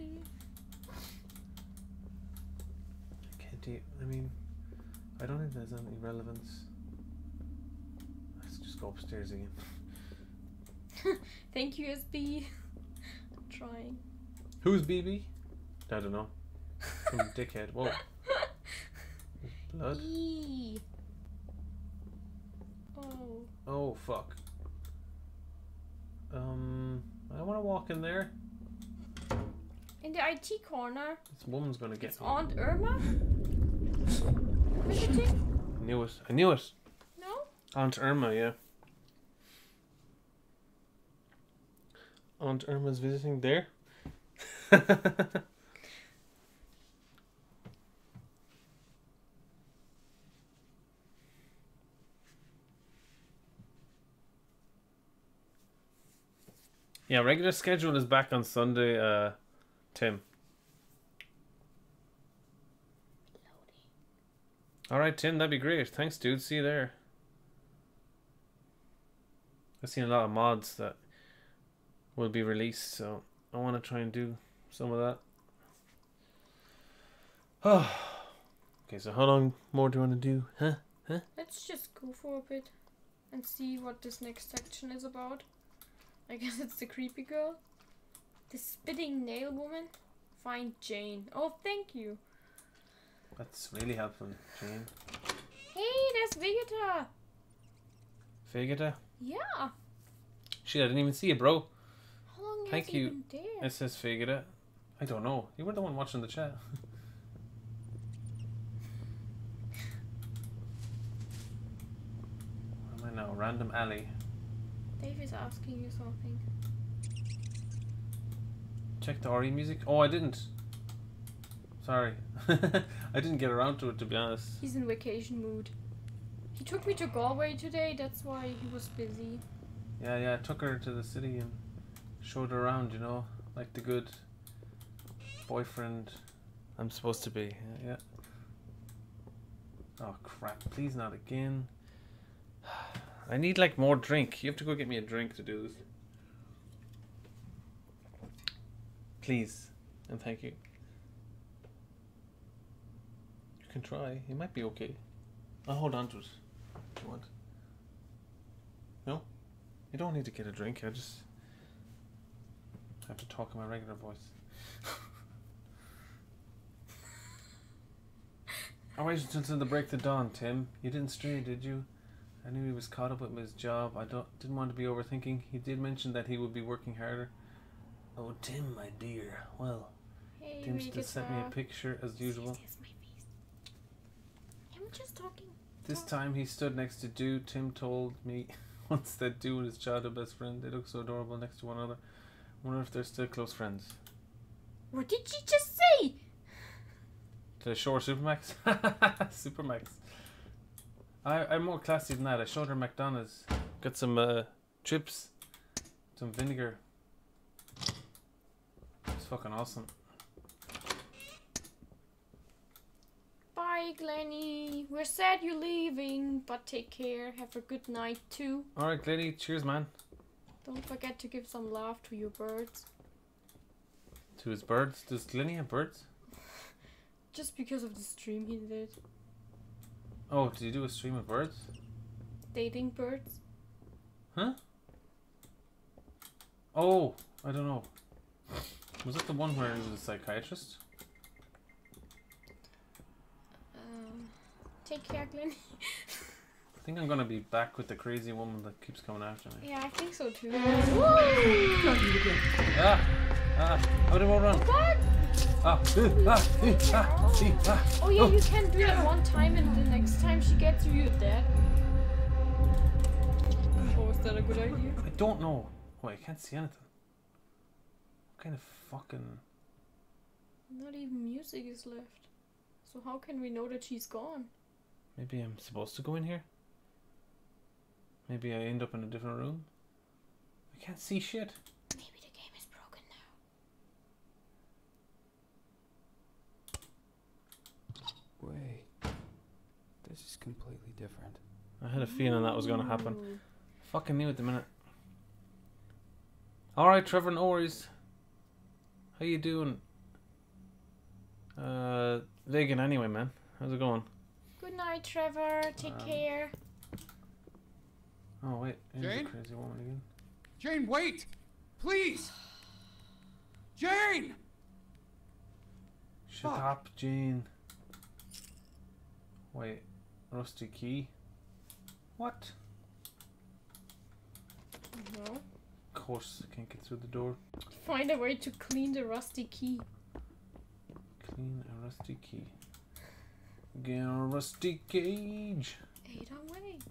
I can't do... I mean... I don't think there's any relevance. Let's just go upstairs again. Thank you, SB. I'm trying. Who's BB? I don't know. Some dickhead. Whoa. Blood. Eee. Oh. Oh fuck. I want to walk in there. In the IT corner. This woman's gonna get it's me. Aunt Irma? I knew it. I knew it. No? Aunt Irma, yeah. Aunt Irma's visiting there? Yeah, regular schedule is back on Sunday, Tim. Alright, Tim, that'd be great. Thanks, dude. See you there. I've seen a lot of mods that will be released, so I want to try and do some of that. Oh. Okay, so how long more do you want to do? Huh? Huh? Let's just go for a bit and see what this next section is about. I guess it's the creepy girl. The spitting nail woman. Find Jane. Oh, thank you. That's really helpful, Jane. Hey, there's Vegeta. Vegeta? Yeah. Shit, I didn't even see it, bro. How long thank you. Been there? It says Vegeta. I don't know. You were the one watching the chat. Where am I now? Random alley. Dave is asking you something. Check the RE music. Oh, I didn't. Sorry. I didn't get around to it, to be honest. He's in vacation mood. He took me to Galway today, that's why he was busy. Yeah, yeah, I took her to the city and showed her around, you know, like the good boyfriend I'm supposed to be. Yeah. Oh, crap. Please not again. I need like more drink. You have to go get me a drink to do this. Please. And thank you. You can try. It might be okay. I'll hold on to it if you want. No? You don't need to get a drink. I just have to talk in my regular voice. I waited until the break to dawn, Tim. You didn't stray, did you? I knew he was caught up with his job. I didn't want to be overthinking. He did mention that he would be working harder. Oh, Tim, my dear. Well, hey, Tim still sent me a picture as usual. This, my face. I'm just talking. This time he stood next to Dew. Tim told me once that Dew and his childhood best friend, they look so adorable next to one another. I wonder if they're still close friends. What did you just say? To Shore Supermax? Supermax. I'm more classy than that. I showed her McDonald's. Got some chips, some vinegar. It's fucking awesome. Bye, Glenny. We're sad you're leaving, but take care. Have a good night too. All right, Glenny. Cheers, man. Don't forget to give some love to your birds. To his birds? Does Glenny have birds? Just because of the stream he did. Oh, did you do a stream of birds? Dating birds? Huh? Oh, I don't know. Was that the one where it was a psychiatrist? Take care, Glenn. I think I'm gonna be back with the crazy woman that keeps coming after me. Yeah, I think so too. Ah! Ah! How do I run? What? Oh yeah, you can do it one time and the next time she gets you, you're dead. Oh, is that a good idea? I don't know. Wait, I can't see anything. What kind of fucking... Not even music is left. So how can we know that she's gone? Maybe I'm supposed to go in here? Maybe I end up in a different room? I can't see shit. Maybe the game is broken now. Wait, this is completely different. I had a feeling that was going to happen. I fucking knew at the minute. Alright, Trevor, no worries. How you doing? Vegan anyway, man. How's it going? Good night, Trevor. Take care. Oh, wait. There's a crazy woman again. Jane, wait! Please! Jane! Shut up, Jane. Wait, rusty key? What? No. course I can't get through the door. Find a way to clean the rusty key. Clean a rusty key. Get a rusty cage. 808.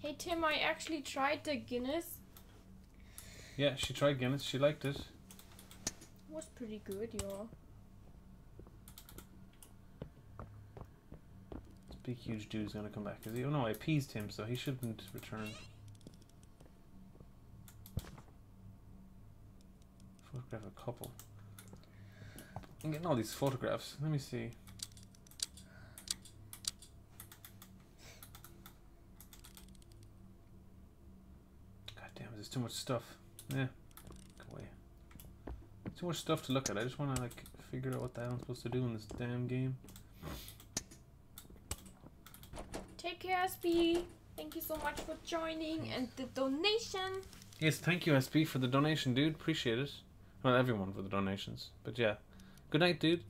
Hey Tim, I actually tried the Guinness. Yeah, she tried Guinness. She liked it. It was pretty good, y'all. This big huge dude is gonna come back, is he? Oh no, I appeased him, so he shouldn't return. Photograph a couple. I'm getting all these photographs. Let me see. God damn, there's too much stuff. Yeah, go away. Too much stuff to look at. I just want to like figure out what the hell I'm supposed to do in this damn game. Take care, SB. Thank you so much for joining and the donation. Yes, thank you, SB, for the donation, dude. Appreciate it. Well, everyone for the donations, but yeah. Good night, dude.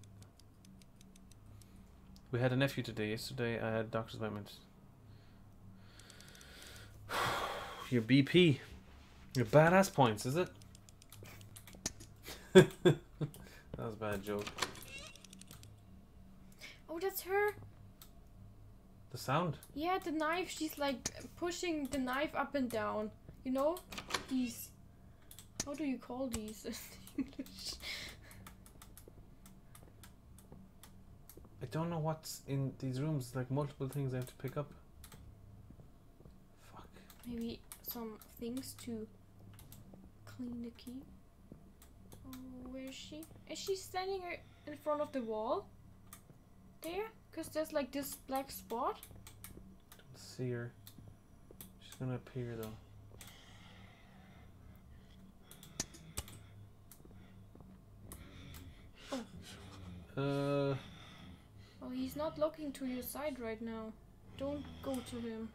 We had a nephew today. Yesterday I had doctor's appointment. Your BP. Your badass points, is it? That was a bad joke. Oh, that's her. The sound? Yeah, the knife. She's like pushing the knife up and down. You know? These. How do you call these in English? I don't know what's in these rooms, like multiple things I have to pick up. Fuck. Maybe some things to clean the key. Oh, where is she? Is she standing in front of the wall? There? Because there's like this black spot. Don't see her. She's gonna appear though. Oh. Oh, he's not looking to your side right now. Don't go to him.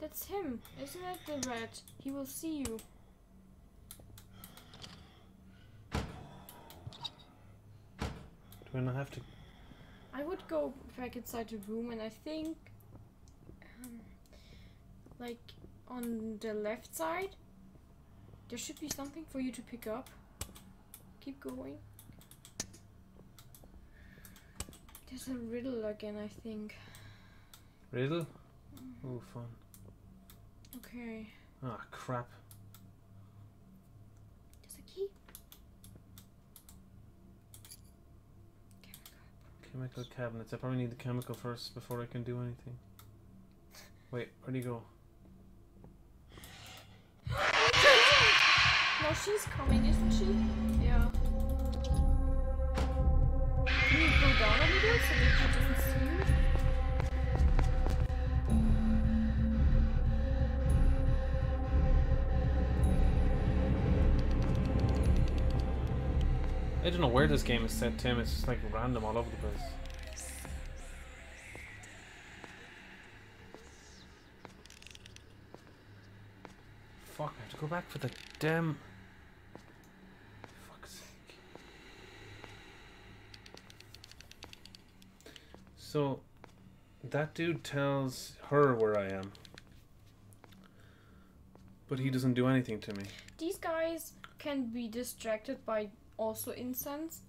That's him, isn't it? The rat. He will see you. Do I not have to? I would go back inside the room, and I think, like on the left side, there should be something for you to pick up. Keep going. There's a riddle again, I think. Riddle? Oh, fun. Okay. Ah, oh, crap. There's a key. Chemical cabinets. I probably need the chemical first before I can do anything. Wait, where'd he go? No, she's coming, isn't she? Yeah. Can you go down a little so that she doesn't see you? I don't know where this game is set, Tim. It's just like random all over the place. Fuck, I have to go back for the damn... Fuck's sake. So, that dude tells her where I am. But he doesn't do anything to me. These guys can be distracted by... also incense.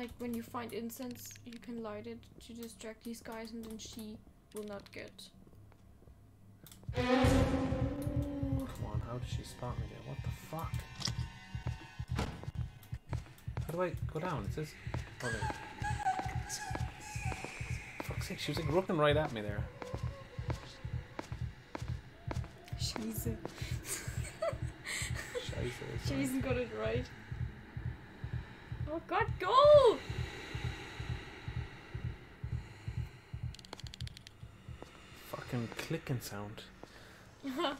Like when you find incense, you can light it to distract these guys, and then she will not get. Come on, how did she spot me there? What the fuck? How do I go down? It says. Oh, there. Fuck's sake, she was like looking right at me there. Scheiße. Jason got it right. Oh god, go! Fucking clicking sound. Damn.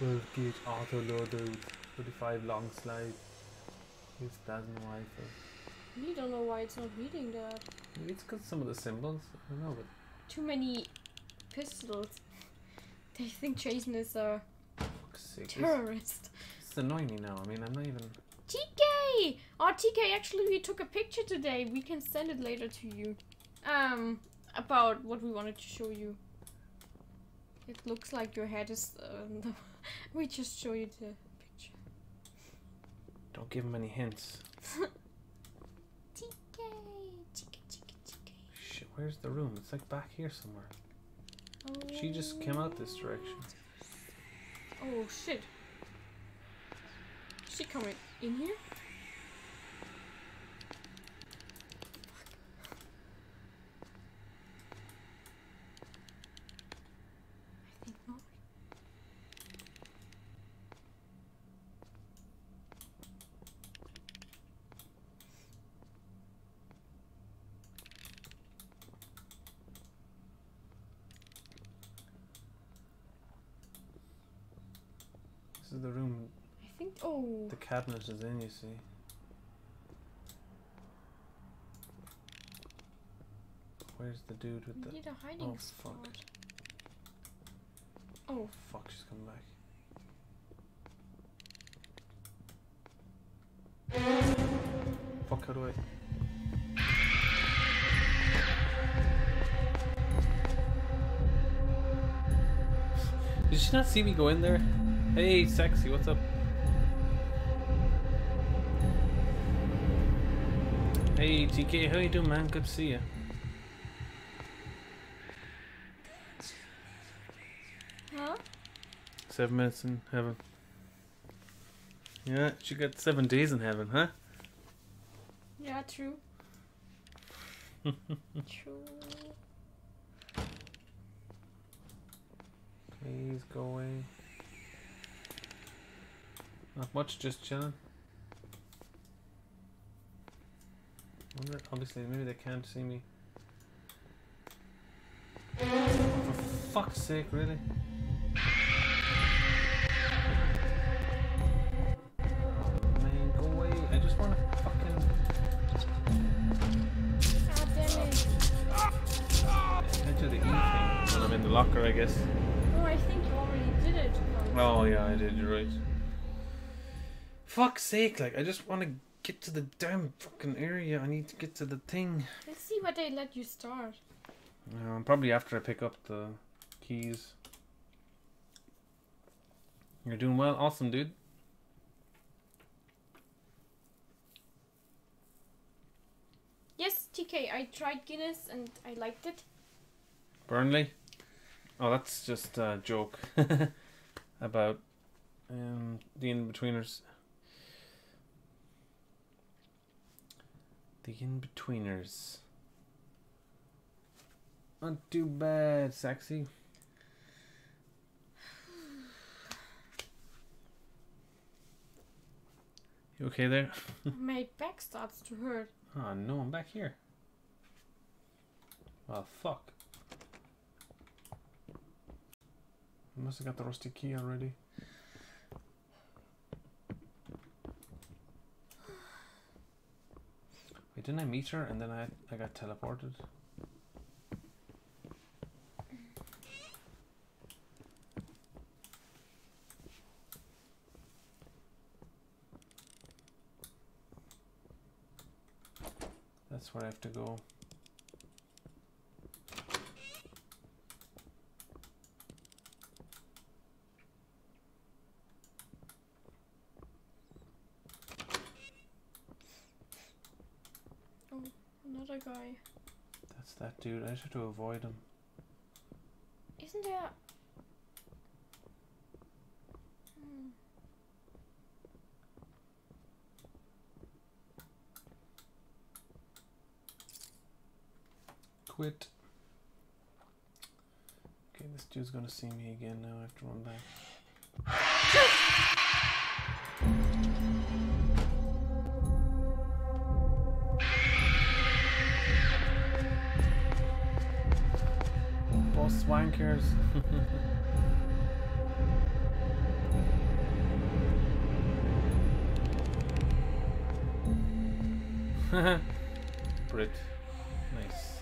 12-gauge autoloader with 45 long slide. Use plasma rifle. We don't know why it's not reading that. Maybe it's because some of the symbols. I don't know, but too many pistols. They think Jason is a terrorist. It's annoying me now. I mean, I'm not even. TK! Oh, TK, actually, we took a picture today. We can send it later to you. About what we wanted to show you. It looks like your head is. We just show you the picture. Don't give him any hints. TK, TK, TK, TK. Shit, where's the room? It's like back here somewhere. Oh. She just came out this direction. Oh shit. Is she coming in here? The room. I think. Oh. The cabinet is in. You see. Where's the dude with the? Need a hiding spot. Fuck. Oh. Fuck! She's coming back. Fuck! How do I? Did she not see me go in there? Hey, sexy, what's up? Hey, TK, how you doing, man? Good to see you. Huh? 7 minutes in heaven. Yeah, she got 7 days in heaven, huh? Yeah, true. True. Please go away. Not much, just chilling. Wonder, obviously, maybe they can't see me. For fuck's sake, really? Oh, man, go away. I just want to fucking. God damn it. I do the E thing when I'm in the locker, I guess. Oh, I think you already did it. Oh, yeah, I did, you're right. Fuck's sake, like, I just want to get to the damn fucking area. I need to get to the thing. Let's see what they let you start. Probably after I pick up the keys. You're doing well. Awesome, dude. Yes, TK, I tried Guinness and I liked it. Burnley? Oh, that's just a joke about the in-betweeners. The in-betweeners. Not too bad, sexy. You okay there? My back starts to hurt. Oh no, I'm back here. Well, fuck. I must have got the rusty key already. Wait, didn't I meet her and then I got teleported? That's where I have to go. Guy. That's that dude. I just have to avoid him. Isn't there? Hmm. Quit. Okay, this dude's gonna see me again now. I have to run back. Wankers. Brit. Nice.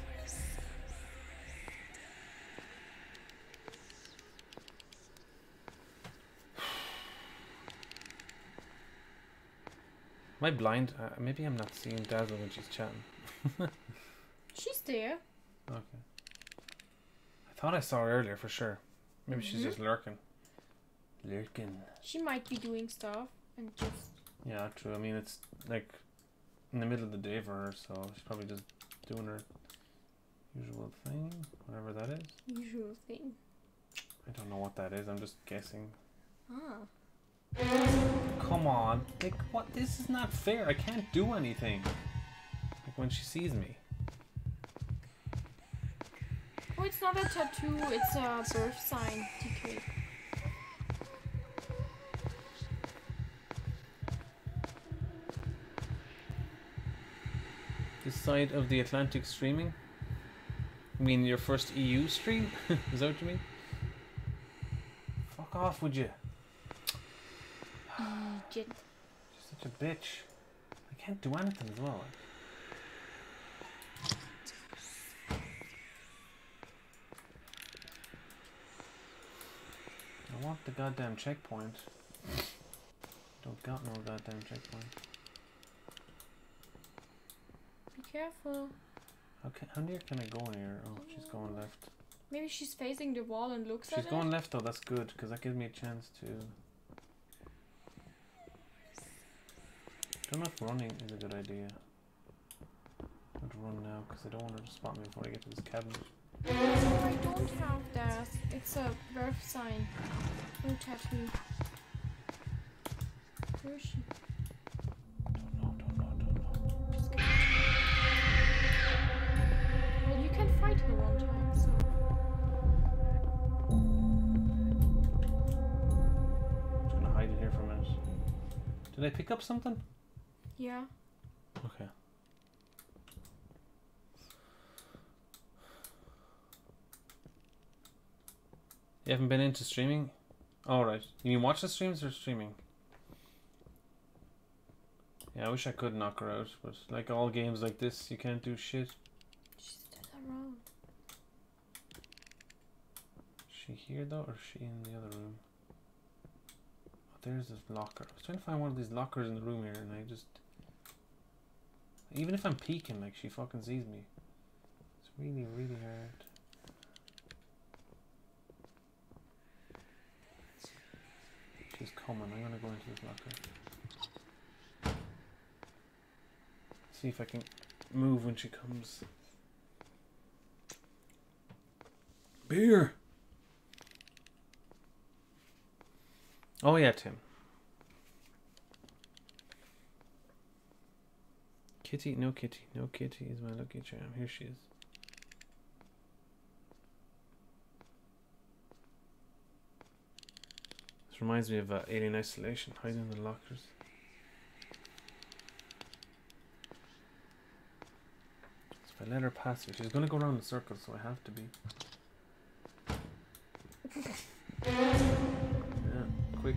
Am I blind? Maybe I'm not seeing Dazzle when she's chatting. She's there. Okay. I thought I saw her earlier for sure. Maybe she's just lurking. Lurking. She might be doing stuff and just... Yeah, true. I mean, it's like in the middle of the day for her, so she's probably just doing her usual thing, whatever that is. Usual thing. I don't know what that is. I'm just guessing. Ah. Come on. Like, what? This is not fair. I can't do anything. Like, when she sees me. Oh, it's not a tattoo. It's a birth sign. TK. This side of the Atlantic streaming? You mean your first EU stream? Is that what you mean? Fuck off, would you? You're such a bitch. I can't do anything as well. I want the goddamn checkpoint. Don't got no goddamn checkpoint. Be careful. Okay, how near can I go here? Oh, she's going left. Maybe she's facing the wall and looks at it. She's going left though, that's good, because that gives me a chance to... I don't know if running is a good idea. I'd run now because I don't want her to spot me before I get to this cabinet. No, I don't have that. It's a birth sign. No tattoo. Where is she? Don't know. Well, you can fight her one time, so... I'm just gonna hide it here for a minute. Did I pick up something? Yeah. Okay. You haven't been into streaming? Alright. You mean watch the streams or streaming? Yeah, I wish I could knock her out, but like all games like this, you can't do shit. She's still around. Is she here though, or is she in the other room? Oh, there's this locker. I was trying to find one of these lockers in the room here, and I just... Even if I'm peeking, like, she fucking sees me. It's really, really hard. She's coming. I'm gonna go into this locker. See if I can move when she comes. Beer! Oh yeah, Tim. Kitty, no kitty, no kitty is my lucky charm. Here she is. This reminds me of Alien Isolation, hiding in the lockers. So if I let her pass me, she's gonna go around in circles, so I have to be. Yeah, quick.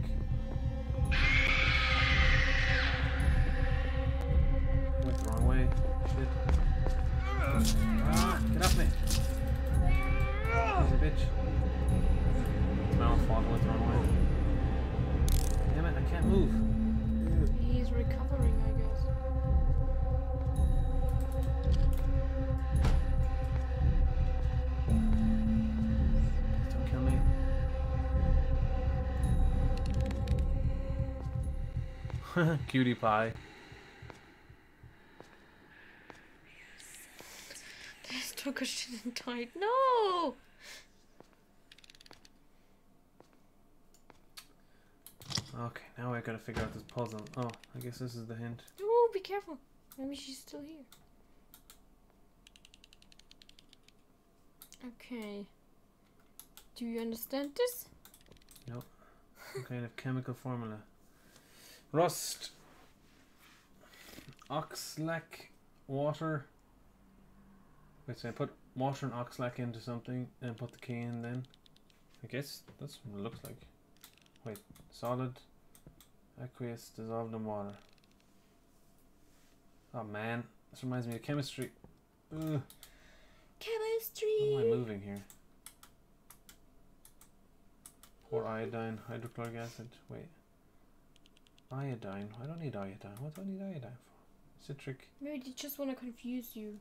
Shit. Ah, get off me! Crazy bitch. My own fault, I went the wrong way. Damn it, I can't move. He's recovering, I guess. Don't kill me. Cutie pie. She didn't die. No! Okay, now I gotta figure out this puzzle. Oh, I guess this is the hint. Oh, be careful. Maybe she's still here. Okay. Do you understand this? Nope. Some kind of chemical formula. Rust. Oxlac. Water. So I put water and oxlac into something and put the key in then. I guess that's what it looks like. Wait, solid, aqueous, dissolved in water. Oh man, This reminds me of chemistry. Ugh. Chemistry! Why am I moving here? Or iodine, hydrochloric acid. Wait. Iodine. I don't need iodine. What do I need iodine for? Citric. Maybe they just want to confuse you.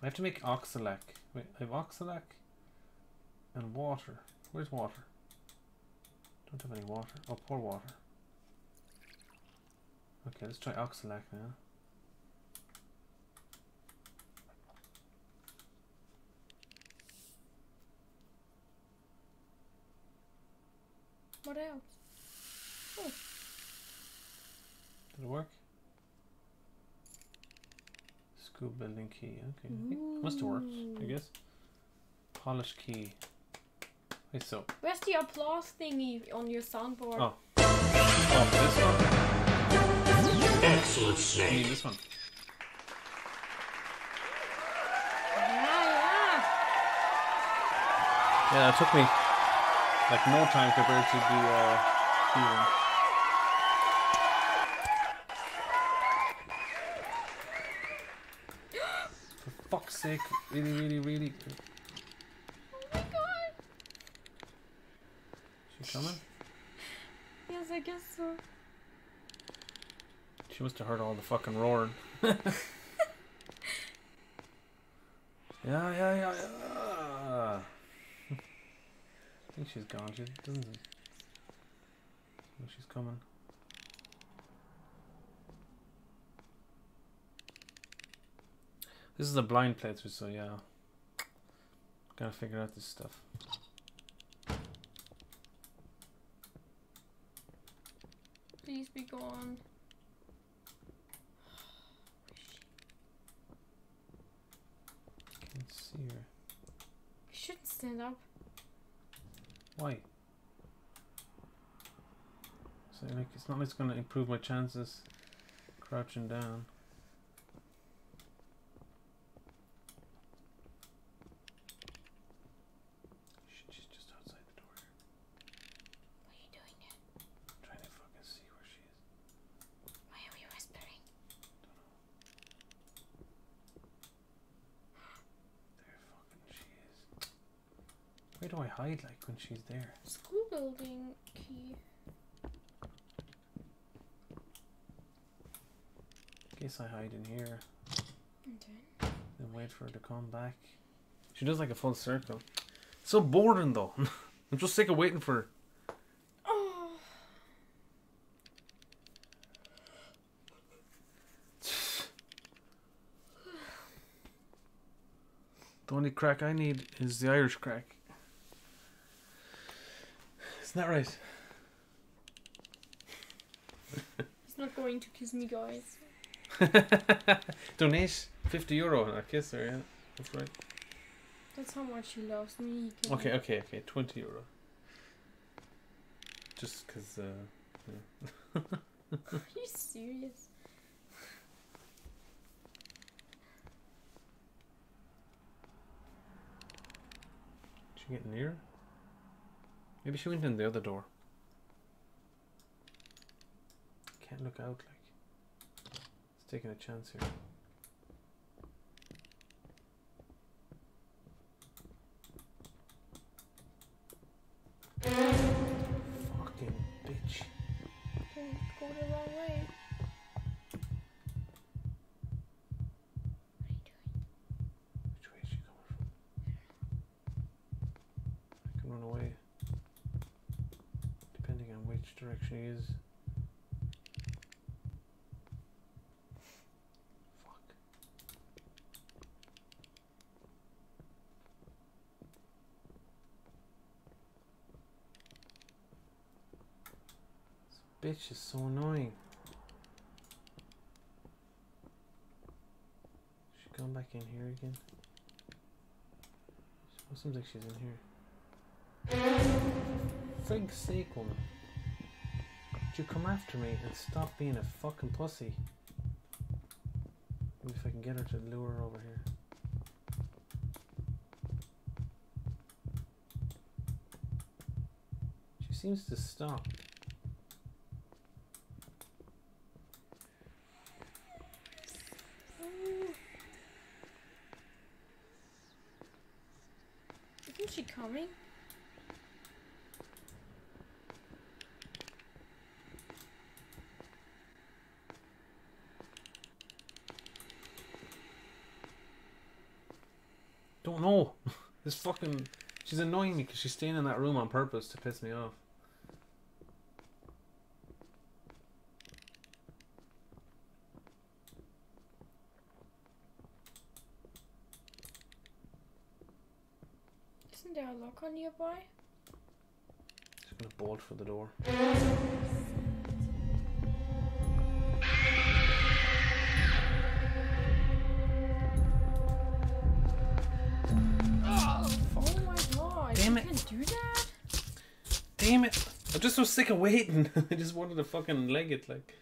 I have to make oxalac. Wait, I have oxalac and water. Where's water? I don't have any water. Oh, pour water. Okay, let's try oxalac now. What else? Oh. Did it work? Scoop building key. Okay. It must have worked, I guess. Polish key. Wait, so. Where's the applause thingy on your soundboard? Oh. Oh, this one? Excellent snake. I need this one. Yeah, yeah. Yeah, that took me. Like no time compared to the human. For fuck's sake, really, really, really. Oh my god! She coming? Yes, I guess so. She must have heard all the fucking roaring. Yeah, yeah, yeah, yeah. I think she's gone. She doesn't. No, she's coming. This is a blind playthrough, so yeah. Gotta figure out this stuff. Please be gone. Can't see her. I shouldn't stand up. Why? So like, it's not like it's gonna improve my chances crouching down. Shit, she's just outside the door. What are you doing there? I'm trying to fucking see where she is. Why are we whispering? Don't know. There fucking she is. Where do I hide like? When she's there. School building key. Guess I hide in here. Okay. Then wait for her to come back. She does like a full circle. So boring though. I'm just sick of waiting for her. Oh. The only crack I need is the Irish crack. It's not right. He's not going to kiss me, guys. Donate €50 and I kiss her, yeah. That's right. That's how much he loves me. Okay, okay, okay. €20. Just because, yeah. Are you serious? Did you get near? Maybe she went in the other door. Can't look out like. It's taking a chance here. Fucking bitch. Don't go the wrong way. Which way is she coming from? I can run away. Which direction he is. Fuck. This bitch is so annoying. Is she gone back in here again? It seems like she's in here. Frig sake, woman. You come after me and stop being a fucking pussy. Maybe if I can get her to lure her over here. She seems to stop. Is she coming? Don't know. This fucking... She's annoying me because she's staying in that room on purpose to piss me off. Isn't there a locker nearby? Just gonna bolt for the door. Damn it! I'm just so sick of waiting. I just wanted to fucking leg it, like.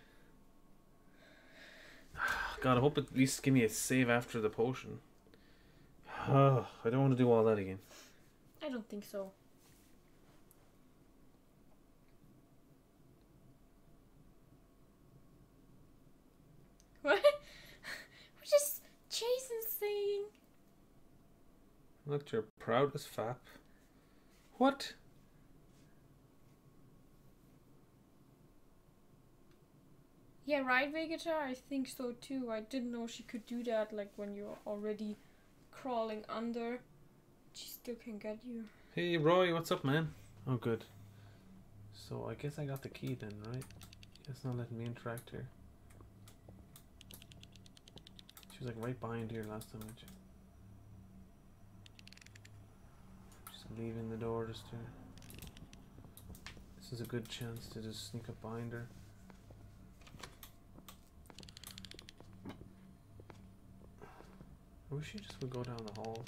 God, I hope at least give me a save after the potion. Oh, I don't want to do all that again. I don't think so. What? We're just chasing saying. Not your proudest fap. What? Yeah, right, Vegeta? I think so too. I didn't know she could do that, like when you're already crawling under. She still can get you. Hey, Roy, what's up, man? Oh, good. So, I guess I got the key then, right? It's not letting me interact here. She was like right behind here last time. Just leaving the door just to... This is a good chance to just sneak up behind her. I wish she just would go down the hall.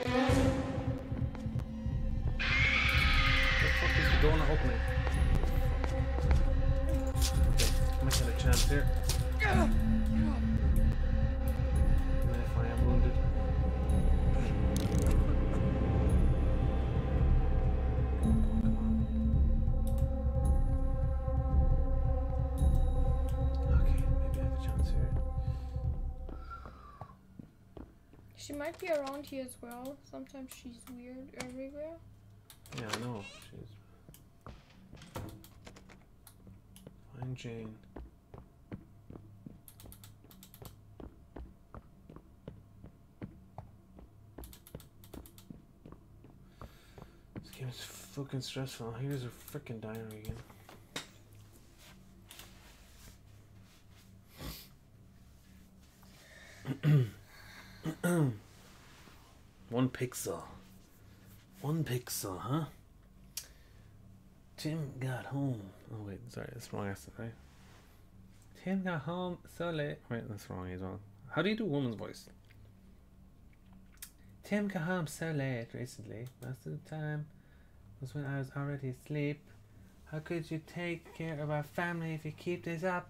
What the fuck is the door not opening? Okay, I might get a chance here. Even if I am wounded. She might be around here as well. Sometimes she's weird everywhere. Yeah, I know. She's... Find Jane. This game is fucking stressful. Here's her freaking diary again. One pixel, huh? Tim got home. Oh wait, sorry, that's wrong accent, right? Tim got home so late. Wait, that's wrong as well. How do you do woman's voice? Tim got home so late recently. Most of the time was when I was already asleep. How could you take care of our family if you keep this up?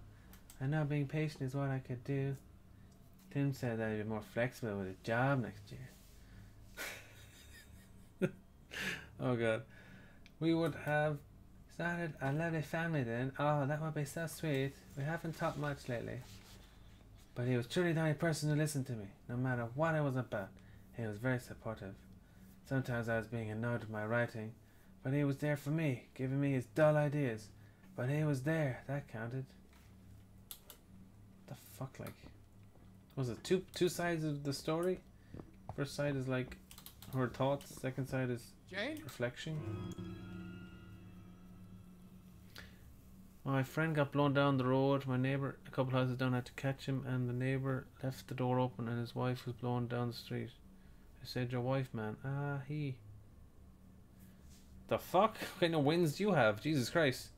I know being patient is what I could do. Tim said that he'd be more flexible with a job next year. Oh god, we would have started a lovely family then. Oh, that would be so sweet. We haven't talked much lately, but he was truly the only person who listened to me, no matter what I was about. He was very supportive. Sometimes I was being annoyed with my writing, but he was there for me, giving me his dull ideas. But he was there, that counted. What the fuck, like, was it two sides of the story? First side is like her thoughts, second side is Jane? Reflection. My friend got blown down the road. My neighbor a couple houses down had to catch him, and the neighbor left the door open and his wife was blown down the street. I said, your wife, man. Ah, he. The fuck? What kind of wins do you have? Jesus Christ.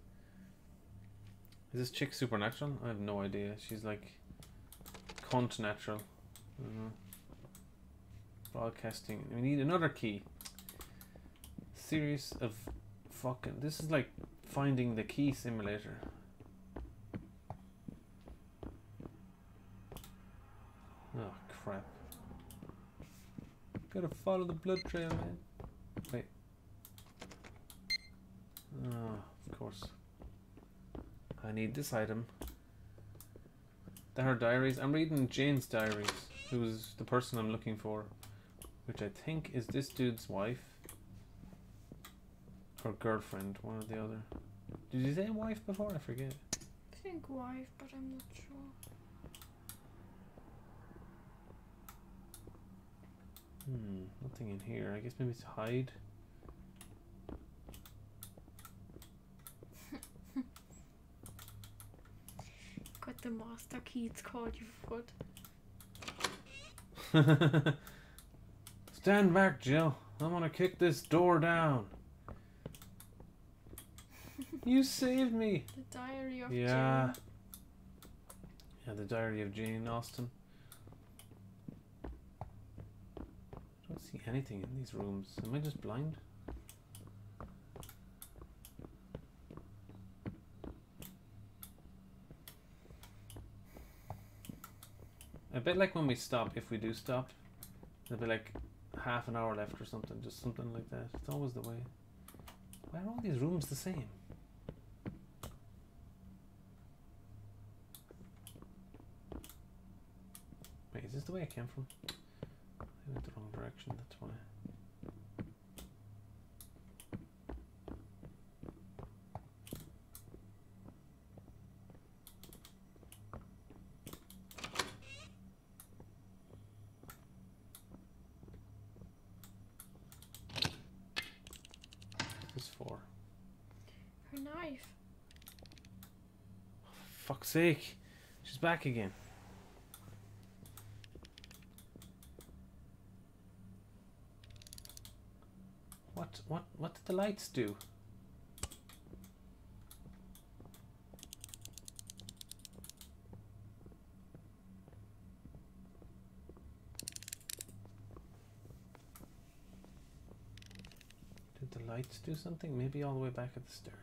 Is this chick supernatural? I have no idea. She's like cunt natural. I don't know. Broadcasting. We need another key. Series of fucking. This is like finding the key simulator. Oh crap. Gotta follow the blood trail, man. Wait. Oh, of course. I need this item. There are diaries. I'm reading Jane's diaries, who's the person I'm looking for, which I think is this dude's wife or girlfriend, one or the other. Did you say wife before? I forget. I think wife, but I'm not sure. Hmm, nothing in here. I guess maybe it's hide. Got the master key, it's called, you foot. Stand back, Jill. I'm gonna kick this door down. You saved me. The diary of Jane. Yeah, the diary of Jane Austen. I don't see anything in these rooms. Am I just blind? I bet like when we stop, if we do stop, there'll be like half an hour left or something, just something like that. It's always the way. Why are all these rooms the same? Wait, is this the way I came from? I went the wrong direction, that's why. Sake, she's back again. What did the lights do? Did the lights do something? Maybe all the way back at the stairs.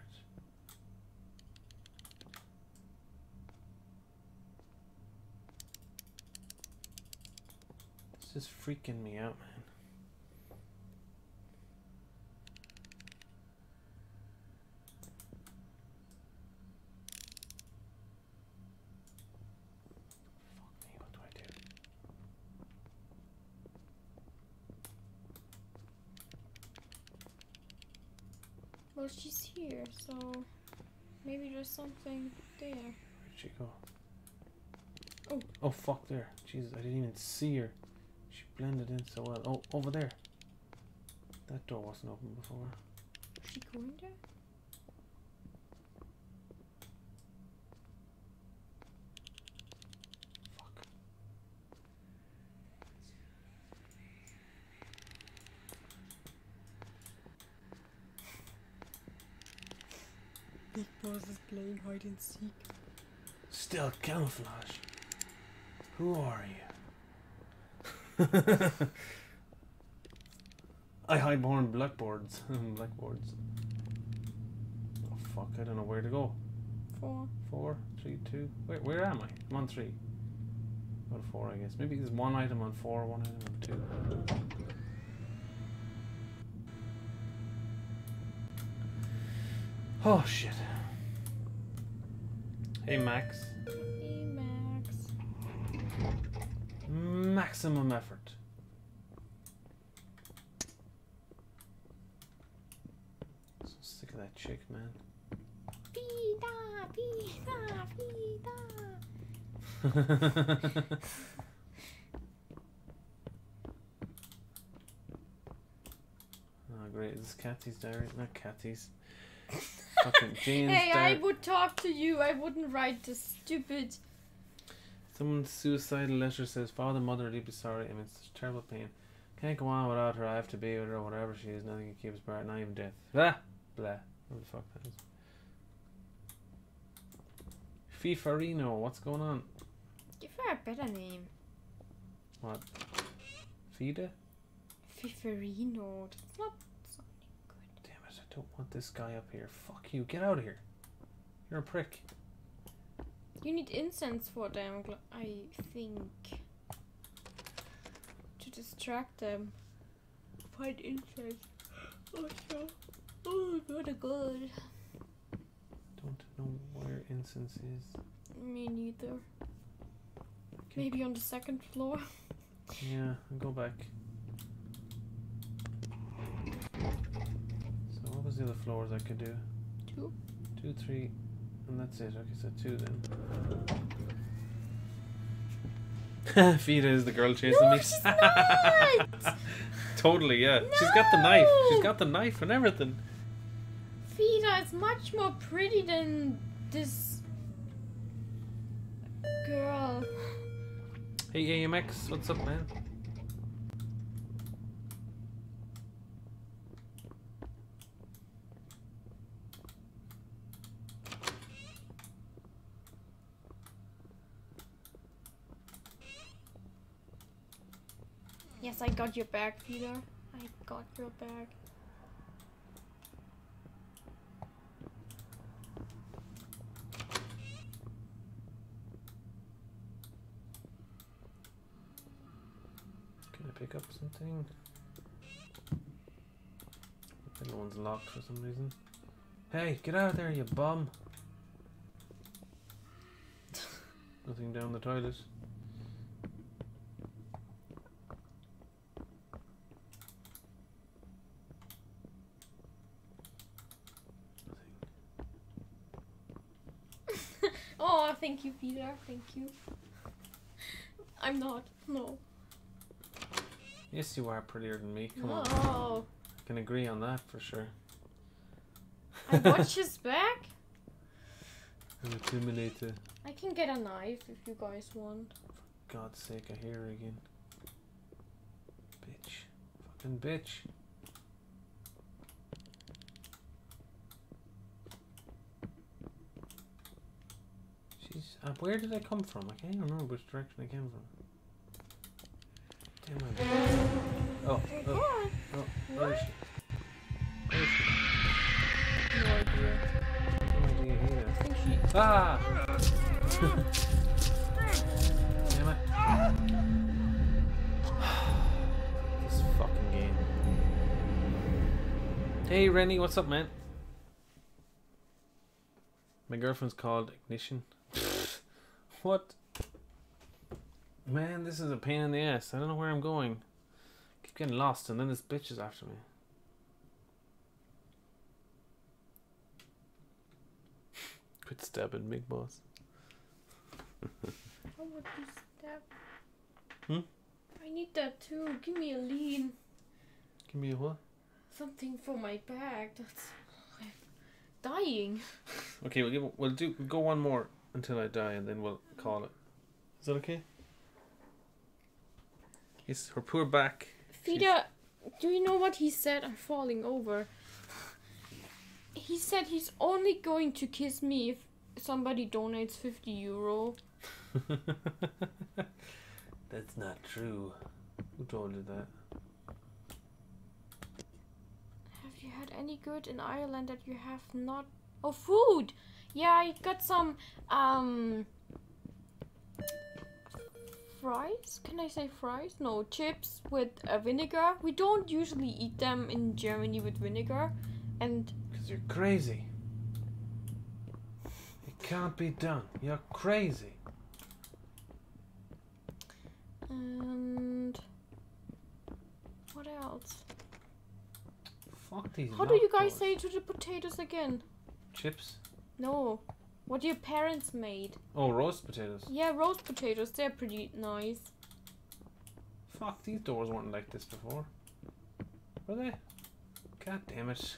This is freaking me out, man. Fuck me, what do I do? Well, she's here, so maybe there's something there. Where'd she go? Oh. Oh, fuck there. Jesus, I didn't even see her. She blended in so well. Oh, over there. That door wasn't open before. Is she going there? Fuck. Big Boss is playing hide and seek. Still camouflage. Who are you? I highborn blackboards. Blackboards. Oh fuck, I don't know where to go. 4, 3, 2. Wait, where am I? I'm on 3. Or 4, I guess. Maybe there's one item on 4, one item on 2. Oh shit. Hey Max. Maximum effort. So sick of that chick, man. Pizza. Oh great, is this Kathy's diary? Not Kathy's. Fucking Jane's diary. Hey, I would talk to you. I wouldn't write this stupid. Someone's suicidal letter says, Father, Mother, deeply sorry. I'm in such terrible pain. Can't go on without her. I have to be with her, whatever she is. Nothing can keep us apart. Not even death. Blah! Blah. What the fuck that is. Fifarino, what's going on? Give her a better name. What? Fida? Fifarino. That's not something good. Damn it, I don't want this guy up here. Fuck you. Get out of here. You're a prick. You need incense for them, I think. To distract them. Find incense. Oh, no. Oh, not a good. Don't know where incense. instances. Me neither. Okay. Maybe on the second floor. Yeah, I'll go back. So what was the other floors I could do? Two, three, and that's it. Okay, so two then. Fida is the girl chasing me. She's not! Totally, yeah. No! She's got the knife. She's got the knife and everything. Fida is much more pretty than this girl. Hey AMX, what's up, man? Yes, I got your back, Peter. I got your back. Can I pick up something? I think one's locked for some reason. Hey, get out of there, you bum! Nothing down the toilet. Thank you, Peter. Thank you. I'm not. No. Yes, you are prettier than me. Come on. No. I can agree on that for sure. I watch his back. I'm a Terminator. I can get a knife if you guys want. For God's sake, I hear her again. Bitch. Fucking bitch. Where did I come from? I can't even remember which direction I came from. Damn it. Oh, where is she? Where is she? No idea. No idea here. I think she... Ah! Damn it. This fucking game. Hey Rennie, what's up, man? My girlfriend's called Ignition. What? Man, this is a pain in the ass. I don't know where I'm going. I keep getting lost and then this bitch is after me. Quit stabbing, big boss. How would you stab? Hmm? I need that too. Give me a lean. Give me a what? Something for my back. That's... I'm dying. Okay, we'll go one more. Until I die, and then we'll call it. Is that okay? Yes, her poor back. Fida, do you know what he said? I'm falling over. He said he's only going to kiss me if somebody donates €50. That's not true. Who told you that? Have you had any good in Ireland that you have not? Oh, food! Yeah, I got some, fries? Can I say fries? No, chips with vinegar. We don't usually eat them in Germany with vinegar, and... Because you're crazy. It can't be done. You're crazy. And... What else? Fuck these. How do you guys say to the potatoes again? Chips? No, what your parents made. Oh, roast potatoes. Yeah, roast potatoes. They're pretty nice. Fuck, these doors weren't like this before. Were they? God damn it.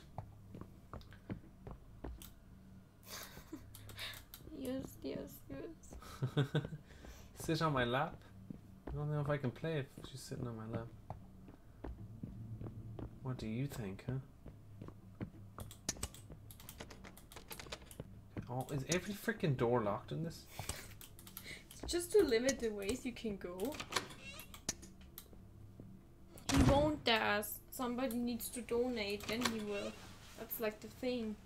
Yes. Sit on my lap. I don't know if I can play if she's sitting on my lap. What do you think, huh? Oh, is every freaking door locked in this? It's just to limit the ways you can go. He won't dash. Somebody needs to donate, then he will. That's like the thing.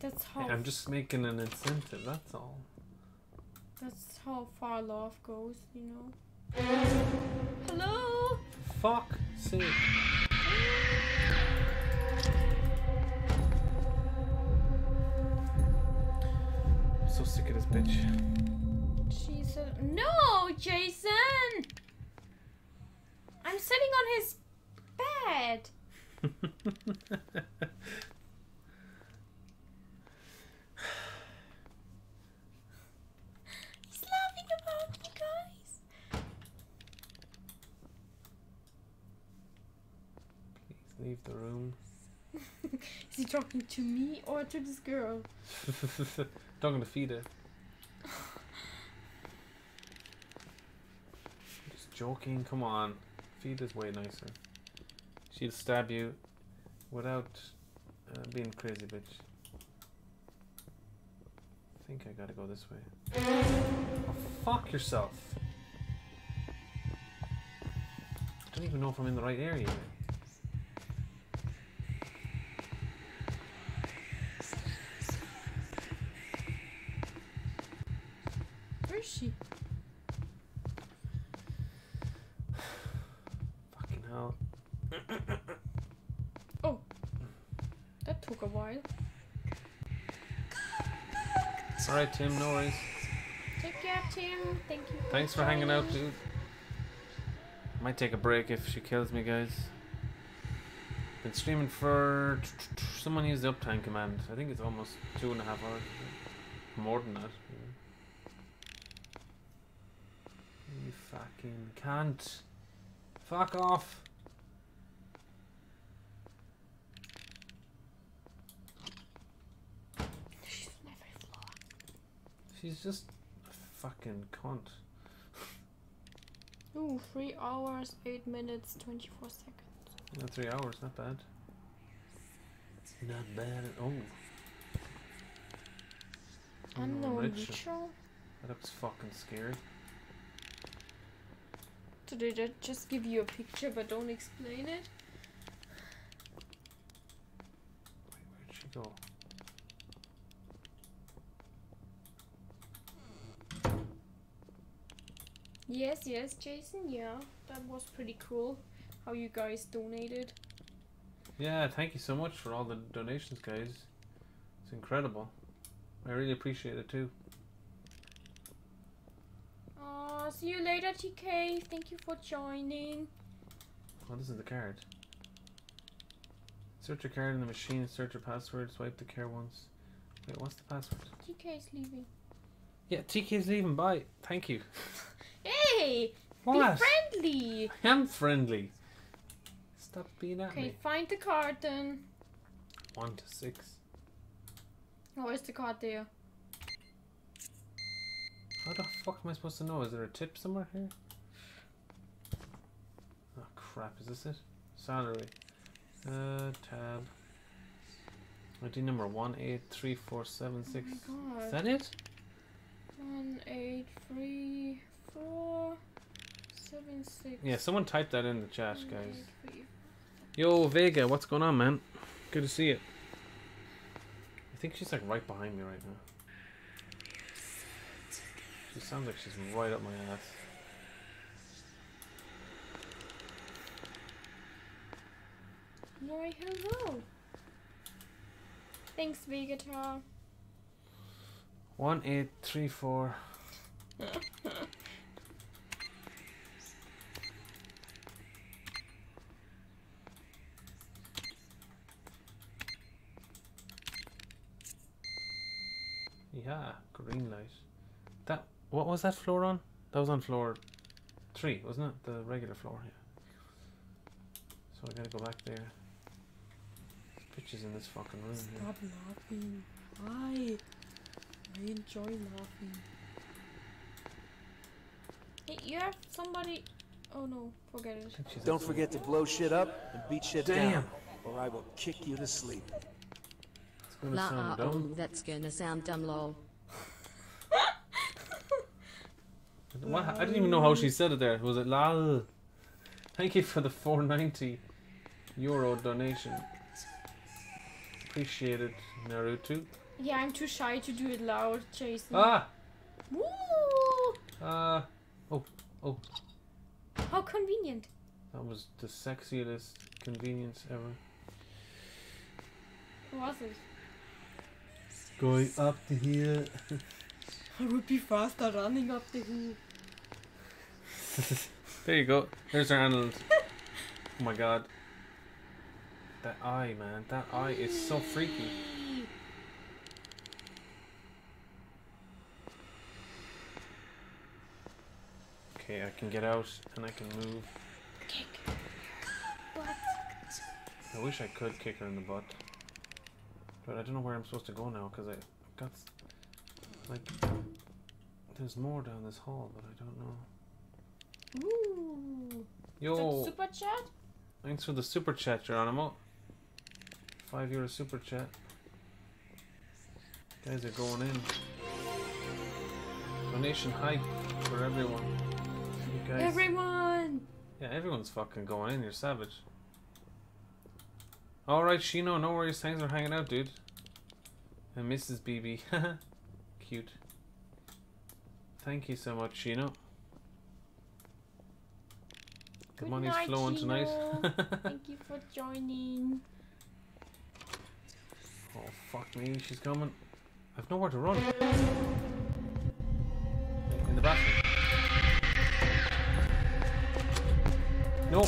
That's how... Hey, I'm just making an incentive, that's all. That's how far love goes, you know. Hello? Fuck sake. bitch. She's a... No, Jason! I'm sitting on his bed. He's laughing about you guys. Please leave the room. Is he talking to me or to this girl? Talking to Fida. Just joking, come on. Fida's way nicer. She'll stab you without being crazy, bitch. I think I gotta go this way. Oh, fuck yourself. I don't even know if I'm in the right area. Where is she? Fucking hell. Oh, that took a while. Alright, Tim, no worries. Take care, Tim. Thank you. Thanks for hanging out, dude. Might take a break if she kills me, guys. Been streaming for... Someone used the uptime command. I think it's almost 2.5 hours. More than that. You fucking cunt. Fuck off. She's just a fucking cunt. Ooh, 3 hours, 8 minutes, 24 seconds. Yeah, 3 hours, not bad. Not bad at all. Unknown ritual? That was fucking scary. So did I just give you a picture but don't explain it? Wait, where'd she go? Yes, yes, Jason, yeah, that was pretty cool how you guys donated. Yeah, thank you so much for all the donations, guys. It's incredible. I really appreciate it too. Aw, see you later, TK. Thank you for joining. Oh, this is the card. Search your card in the machine, search your password, swipe the card once. Wait, what's the password? TK is leaving. Yeah, TK is leaving, bye. Thank you. Hey! What? Be friendly! I am friendly. Stop being at me. Okay, find the card then. 1 to 6. Oh, is the card there? How the fuck am I supposed to know? Is there a tip somewhere here? Oh crap, is this it? Salary. Tab. ID number 183476. Oh my God. Is that it? 1 8 3 4 7 6. Yeah, someone typed that in the chat, guys. Yo, Vega, what's going on, man? Good to see you. I think she's like right behind me right now. She sounds like she's right up my ass. Why, hello. Thanks, Vegeta. 1834. Yeah, green light. That, what was that floor on? That was on floor 3, wasn't it? The regular floor here. Yeah. So I gotta go back there. Bitches in this fucking room. Stop here. Laughing. Why? I enjoy laughing. Hey, you have somebody... Oh no, forget it. Don't forget to blow shit up and beat shit down. Or I will kick you to sleep. It's gonna sound dumb. That's gonna sound dumb, lol. I didn't even know how she said it there. Was it lol? Thank you for the €4.90 donation. Appreciate it, Naruto. Yeah, I'm too shy to do it loud, Jason. Ah! Woo! Oh, oh. How convenient. That was the sexiest convenience ever. What was it? Going up to here. I would be faster running up the hill. There you go. There's our Arnold. Oh my god. That eye, man. That eye is so freaky. Okay, I can get out and I can move. Kick. I wish I could kick her in the butt. But I don't know where I'm supposed to go now because I've got... Like, there's more down this hall, but I don't know. Ooh. Yo. Super chat? Thanks for the super chat, Geronimo. €5 super chat. You guys are going in. Donation hype for everyone. You guys. Everyone! Yeah, everyone's fucking going in. You're savage. Alright, Shino, no worries. Thanks for hanging out, dude. And Mrs. BB. Haha. Cute. Thank you so much, Shino. The money's flowing tonight. Thank you for joining. Oh, fuck me. She's coming. I've nowhere to run. In the bathroom. No.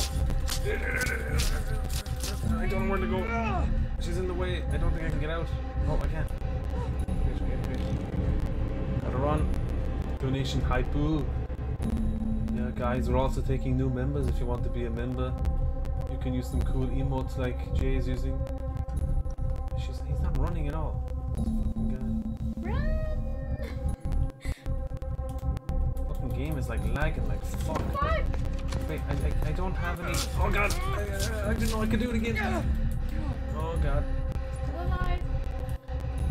I don't know where to go. She's in the way. I don't think I can get out. Oh, I can. Gotta run. Donation hypoo. Yeah, guys, we're also taking new members. If you want to be a member, you can use some cool emotes like Jay is using. He's not running at all. Run! Fucking game is like lagging like fuck. Fuck! Wait, I don't have any. Oh god! I didn't know I could do it again. Oh god. Still alive.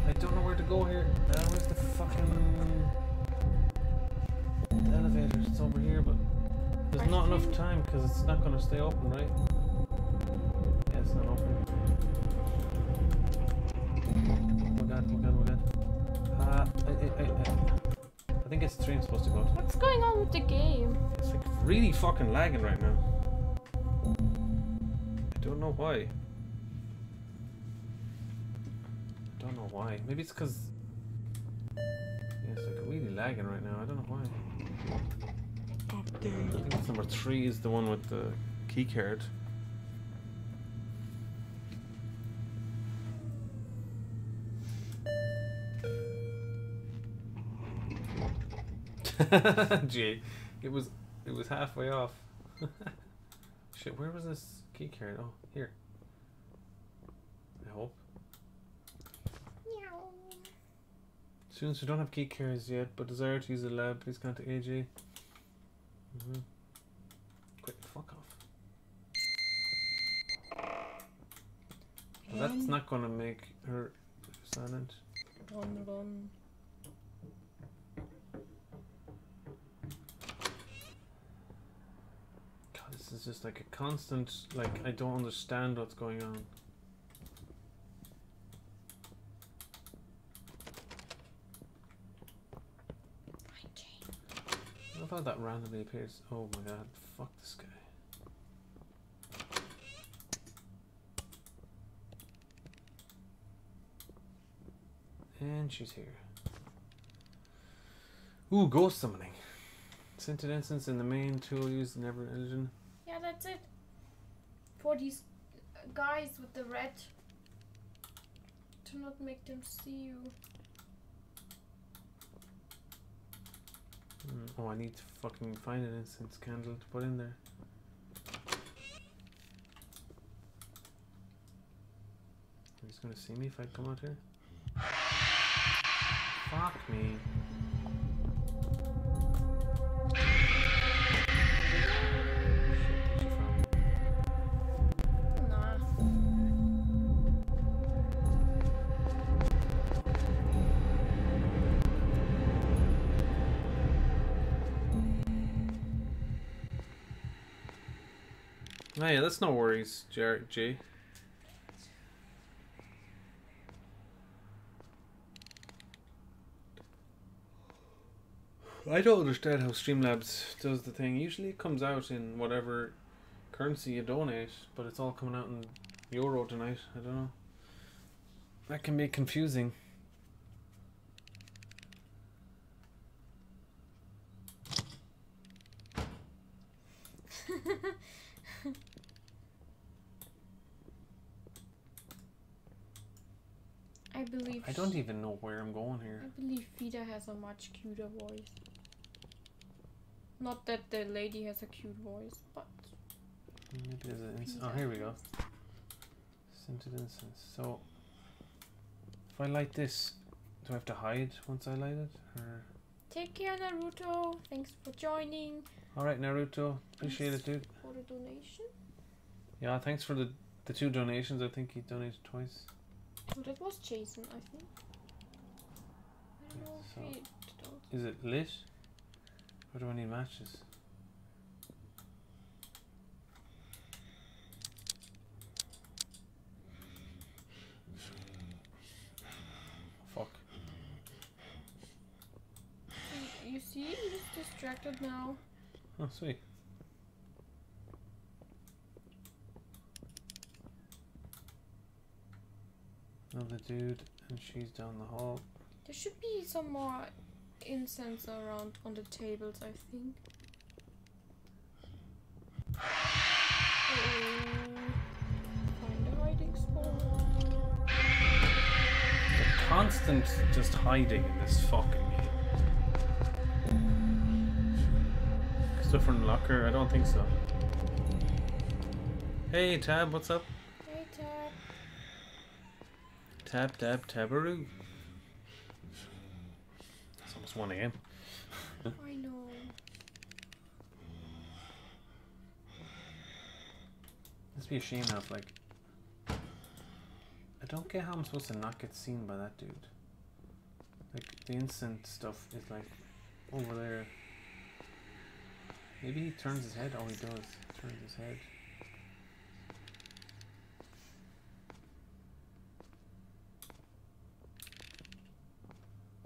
I don't know where to go here. Where's the fucking elevator? It's over here, but there's not enough time because it's not gonna stay open, right? Yeah, it's not open. Oh god, oh god, oh god. I think it's 3 I'm supposed to go to. What's going on with the game? It's like really fucking lagging right now. I don't know why. Maybe it's because it's like really lagging right now. I don't know why. I think it's number 3 is the one with the key card. Gee, it was halfway off. Shit, where was this key card? Oh, here. I hope. Students who don't have key cards yet but desire to use the lab, please contact AJ. Mm-hmm. Quick, fuck off. Well, that's not gonna make her silent. Run. God, this is just like a constant, like, I don't understand what's going on. I thought that randomly appears. Oh my god, fuck this guy. And she's here. Ooh, ghost summoning. Scented incense in the main tool used in every engine. Yeah, that's it. For these guys with the red. To not make them see you. Oh, I need to fucking find an incense candle to put in there. He's gonna see me if I come out here. Fuck me. Oh yeah, that's no worries, G. I don't understand how Streamlabs does the thing. Usually it comes out in whatever currency you donate, but it's all coming out in euro tonight. I don't know. That can be confusing. I believe. I don't even know where I'm going here. I believe Vida has a much cuter voice. Not that the lady has a cute voice, but. Maybe there's an instance. Oh, here we go. Scented incense. So, if I light this, do I have to hide once I light it? Or? Take care, Naruto. Thanks for joining. All right, Naruto. Appreciate it, dude. For the donation. Yeah, thanks for the two donations. I think he donated twice. So that was Jason, I think. I don't know if he did. Is it lit? Or do I need matches? Fuck. You see? You're just distracted now. Oh, sweet. Another dude, and she's down the hall. There should be some more incense around on the tables, I think. Find a hiding spot. The constant just hiding in this fucking game. It's different locker? I don't think so. Hey Tab, what's up? Hey Tab. Tab, tab, tabaroo. It's almost 1 a.m. I know. This be a shame of, like, I don't get how I'm supposed to not get seen by that dude. Like, the instant stuff is, like, over there. Maybe he turns his head. Oh, he does. He turns his head.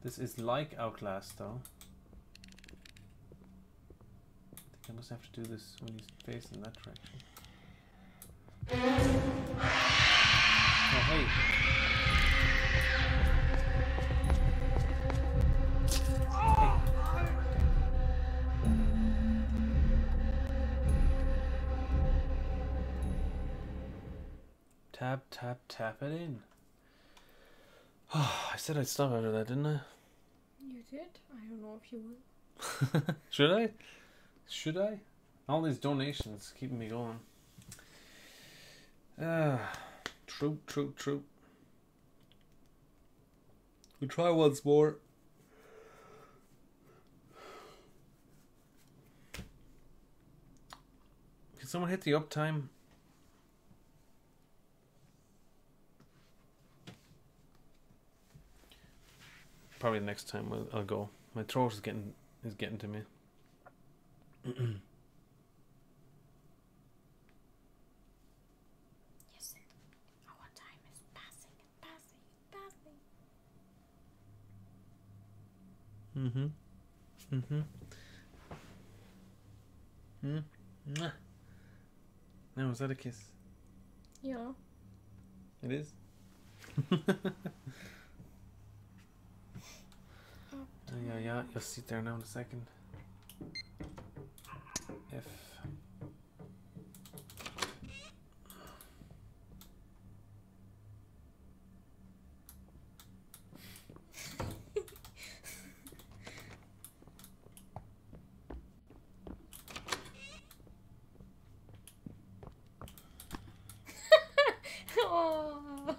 This is like Outlast, though. I think I must have to do this when he's facing that direction. Oh, hey. Oh. Hey. Tap, tap, tap it in. Oh, I said I'd stop after that, didn't I? You did? I don't know if you will. Should I? Should I? All these donations keeping me going. True, true, true. We'll try once more. Can someone hit the uptime? Probably the next time I'll go. My throat is getting to me. Yes, our time is passing and passing and passing. Now, is that a kiss? Yeah. It is. Yeah, you'll sit there now in a second. If oh,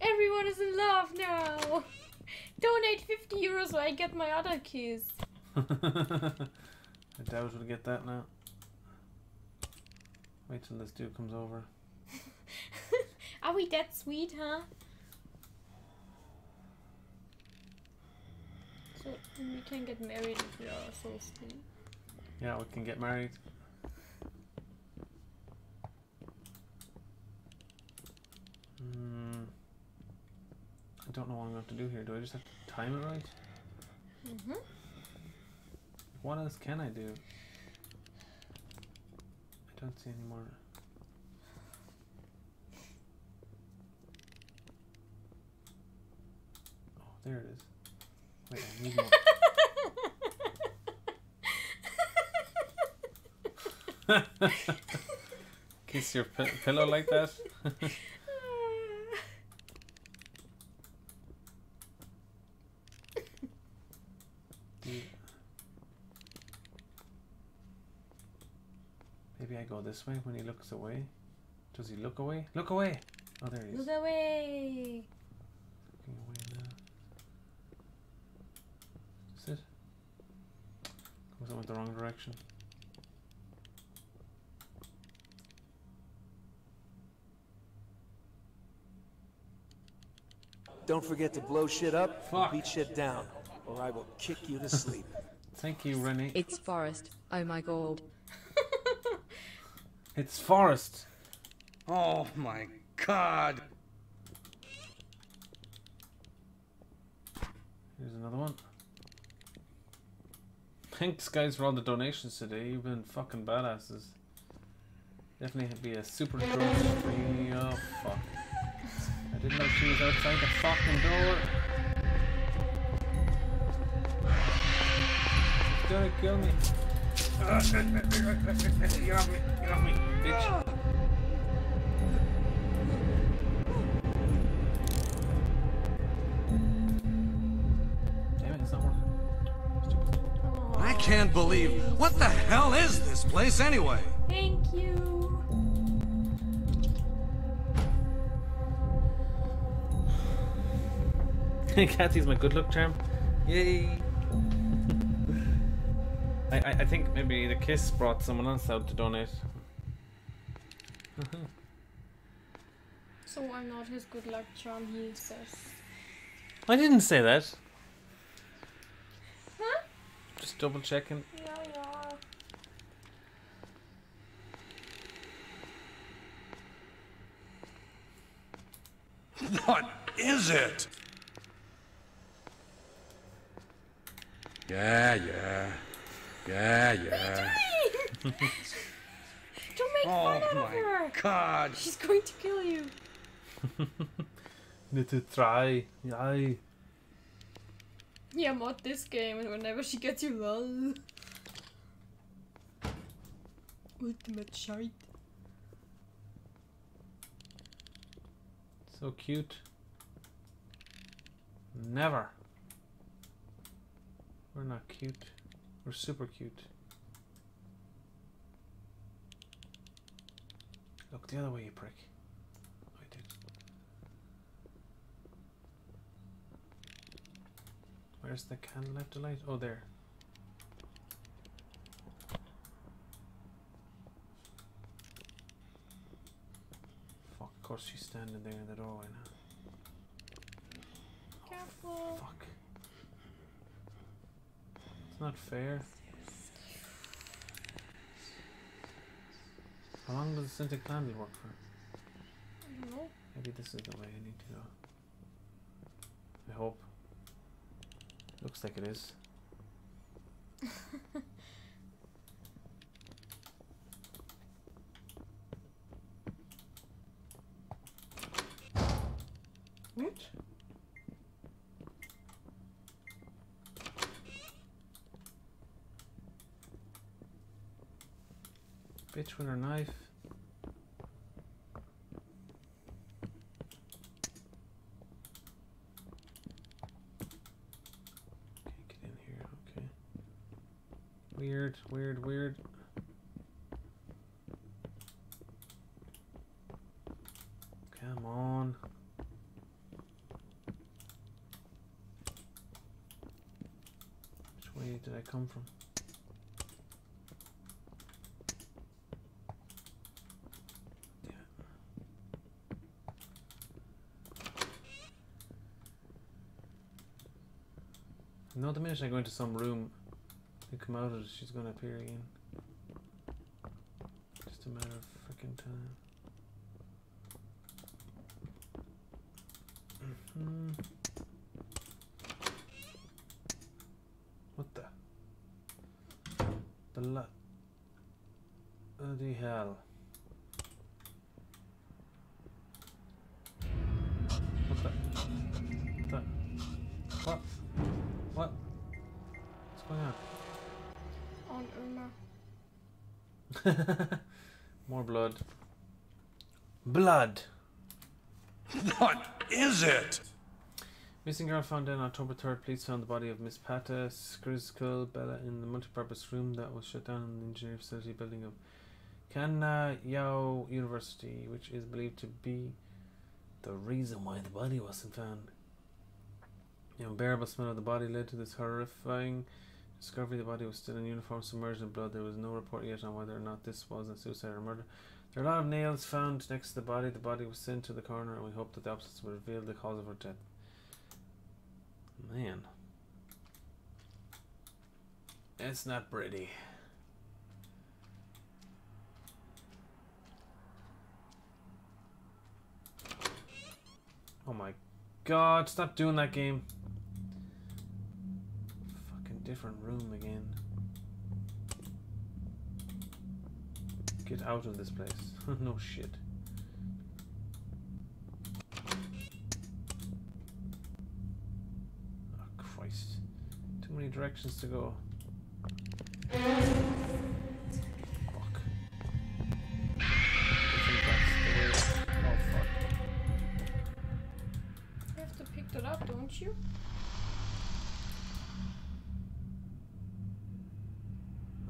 everyone is in love now. Donate 50 euros so I get my other kiss. I doubt we'll get that now. Wait till this dude comes over. Are we that sweet, huh? So we can get married if we are so sweet. Yeah, we can get married. I don't know what I'm going to do here. Do I just have to time it right? Mm-hmm. What else can I do? I don't see any more. Oh, there it is. Wait, I need more. Kiss your pillow like that? I go this way when he looks away? Does he look away? Look away! Oh, there he is. Look away! Looking away now. Is this it? Comes out with the wrong direction. Don't forget to blow shit up, and beat shit down, or I will kick you to sleep. Thank you, Rennie. It's Forrest. Oh my god. It's Forrest. Oh my god. Here's another one. Thanks, guys, for all the donations today. You've been fucking badasses. Definitely be a super drone free. Oh fuck. I didn't know she was outside the fucking door. She's gonna kill me. Get off me, bitch. Damn it, it's not working. I can't believe. What the hell is this place anyway? Thank you. Kathy's my good luck charm. Yay! I think maybe the kiss brought someone else out to donate. So I'm not his good luck charm, he says. I didn't say that. Huh? Just double checking. Yeah. What is it? Yeah. What are you doing? Don't make fun out of her. Oh my god. She's going to kill you. Need to try. Yay. Yeah, mod this game and whenever she gets you, lol. Ultimate shite. So cute. Never. We're not cute. We're super cute. Look the other way, you prick. Oh, I did. Where's the candle left to light? Oh, there. Fuck, of course she's standing there in the doorway now. Careful. Oh, fuck. Not fair. How long does the Syntic Clamby work for? I don't know. Maybe this is the way I need to go. I hope. Looks like it is. What? Bitch with her knife. Can't get in here, okay. Weird. Come on. Which way did I come from? No, the minute I go into some room and come out of it, she's gonna appear again. Just a matter of freaking time. What the? Bloody hell. More blood. Blood! What is it? Missing girl found in October 3rd. Police found the body of Miss Pata Skrizkul Bella in the multipurpose room that was shut down in the engineering facility building of Kanna Yao University, which is believed to be the reason why the body wasn't found. The unbearable smell of the body led to this horrifying discovery. The body was still in uniform, submerged in blood. There was no report yet on whether or not this was a suicide or murder. There are a lot of nails found next to the body. The body was sent to the coroner, and we hope that the autopsy will reveal the cause of her death. Man. That's not pretty. Oh my god, stop doing that game. Fucking different room again. Get out of this place. No shit. Oh Christ. Too many directions to go. Fuck. I think that's the way. Oh fuck. You have to pick that up, don't you?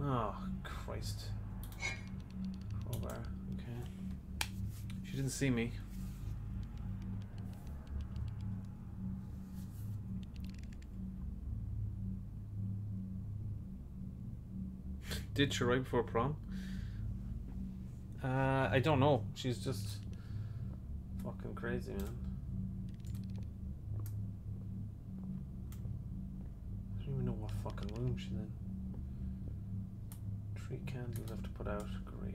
Oh Christ. She didn't see me. Did she right before prom? I don't know. She's just fucking crazy, man. I don't even know what fucking room she's in. 3 candles I have to put out. Great.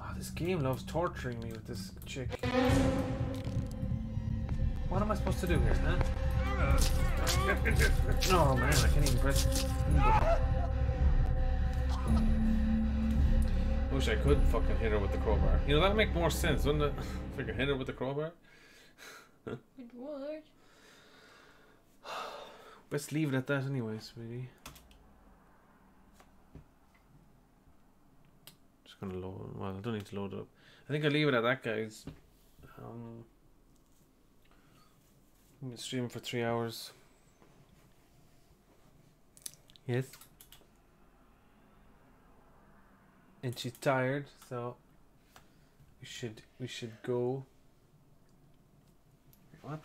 Oh, this game loves torturing me with this chick. What am I supposed to do here, huh? No, man, I can't even press. Wish I could fucking hit her with the crowbar. You know, that'd make more sense, wouldn't it? If I could hit her with the crowbar. It would. Best leave it at that anyway, sweetie. Gonna load, well, I don't need to load it up. I think I'll leave it at that, guys. I've been streaming for 3 hours. Yes. And she's tired, so we should go. What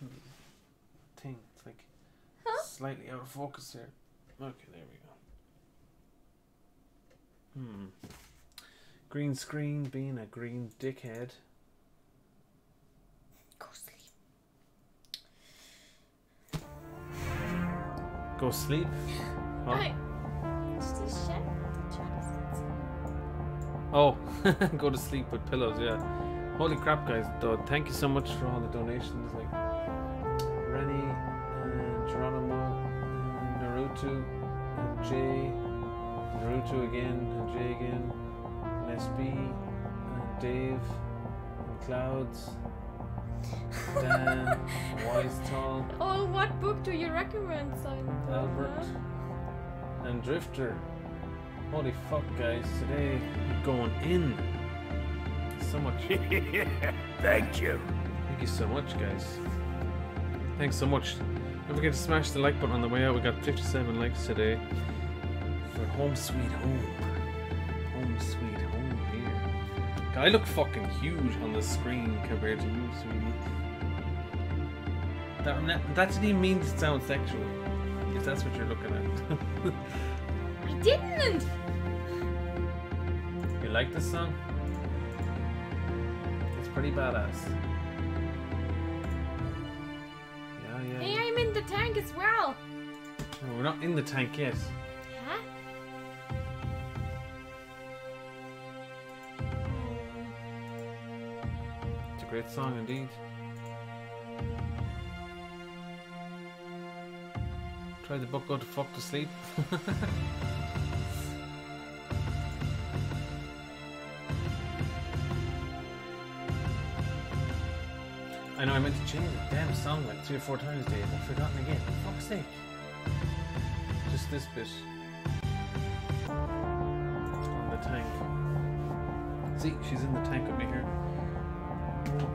thing? It's like slightly out of focus here. Okay, there we go. Hmm. Green screen, being a green dickhead. Go sleep. Go sleep? Huh? Right. Oh, go to sleep with pillows, yeah. Holy crap, guys, though. Thank you so much for all the donations. Like Rennie, Geronimo, Naruto, and Jay. Naruto again, and Jay again. SB, Dave, Clouds, Dan, Wise Tall. Oh, what book do you recommend, Simon? Albert and Drifter. Holy fuck, guys! Today you're going in. So much. Thank you. Thank you so much, guys. Thanks so much. Don't forget to smash the like button on the way out. We got 57 likes today for Home Sweet Home. Home Sweet Home. I look fucking huge on the screen compared to you, sweetie. That didn't even mean to sound sexual, if that's what you're looking at. I didn't! You like this song? It's pretty badass. Yeah, yeah. Hey, I'm in the tank as well! No, we're not in the tank yet. Great song indeed. Try the book, go to fuck to sleep. I know I meant to change the damn song like 3 or 4 times, Dave. I've forgotten again. For fuck's sake. Just this bit. On the tank. See, she's in the tank with me here. This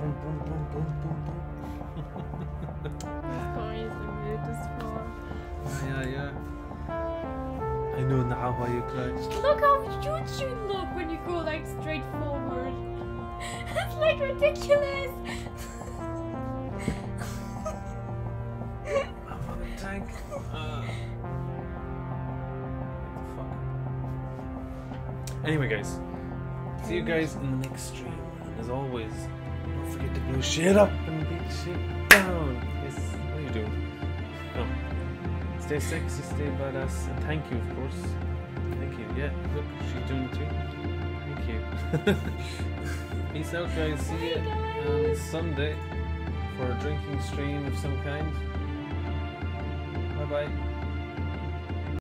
guy is the weirdest one. Yeah, yeah. I know now why you crashed. Look how huge you look when you go like straight forward. That's like ridiculous. I'm on a tank. What the fuck? Anyway, guys. See you guys in the next stream. And as always, don't forget to blow shit up and beat shit down. Yes, what are you doing? Oh. Stay sexy, stay badass, and thank you, of course. Thank you. Yeah, look, she's doing it too. Thank you. Peace out, guys. See you on Sunday for a drinking stream of some kind. Bye bye.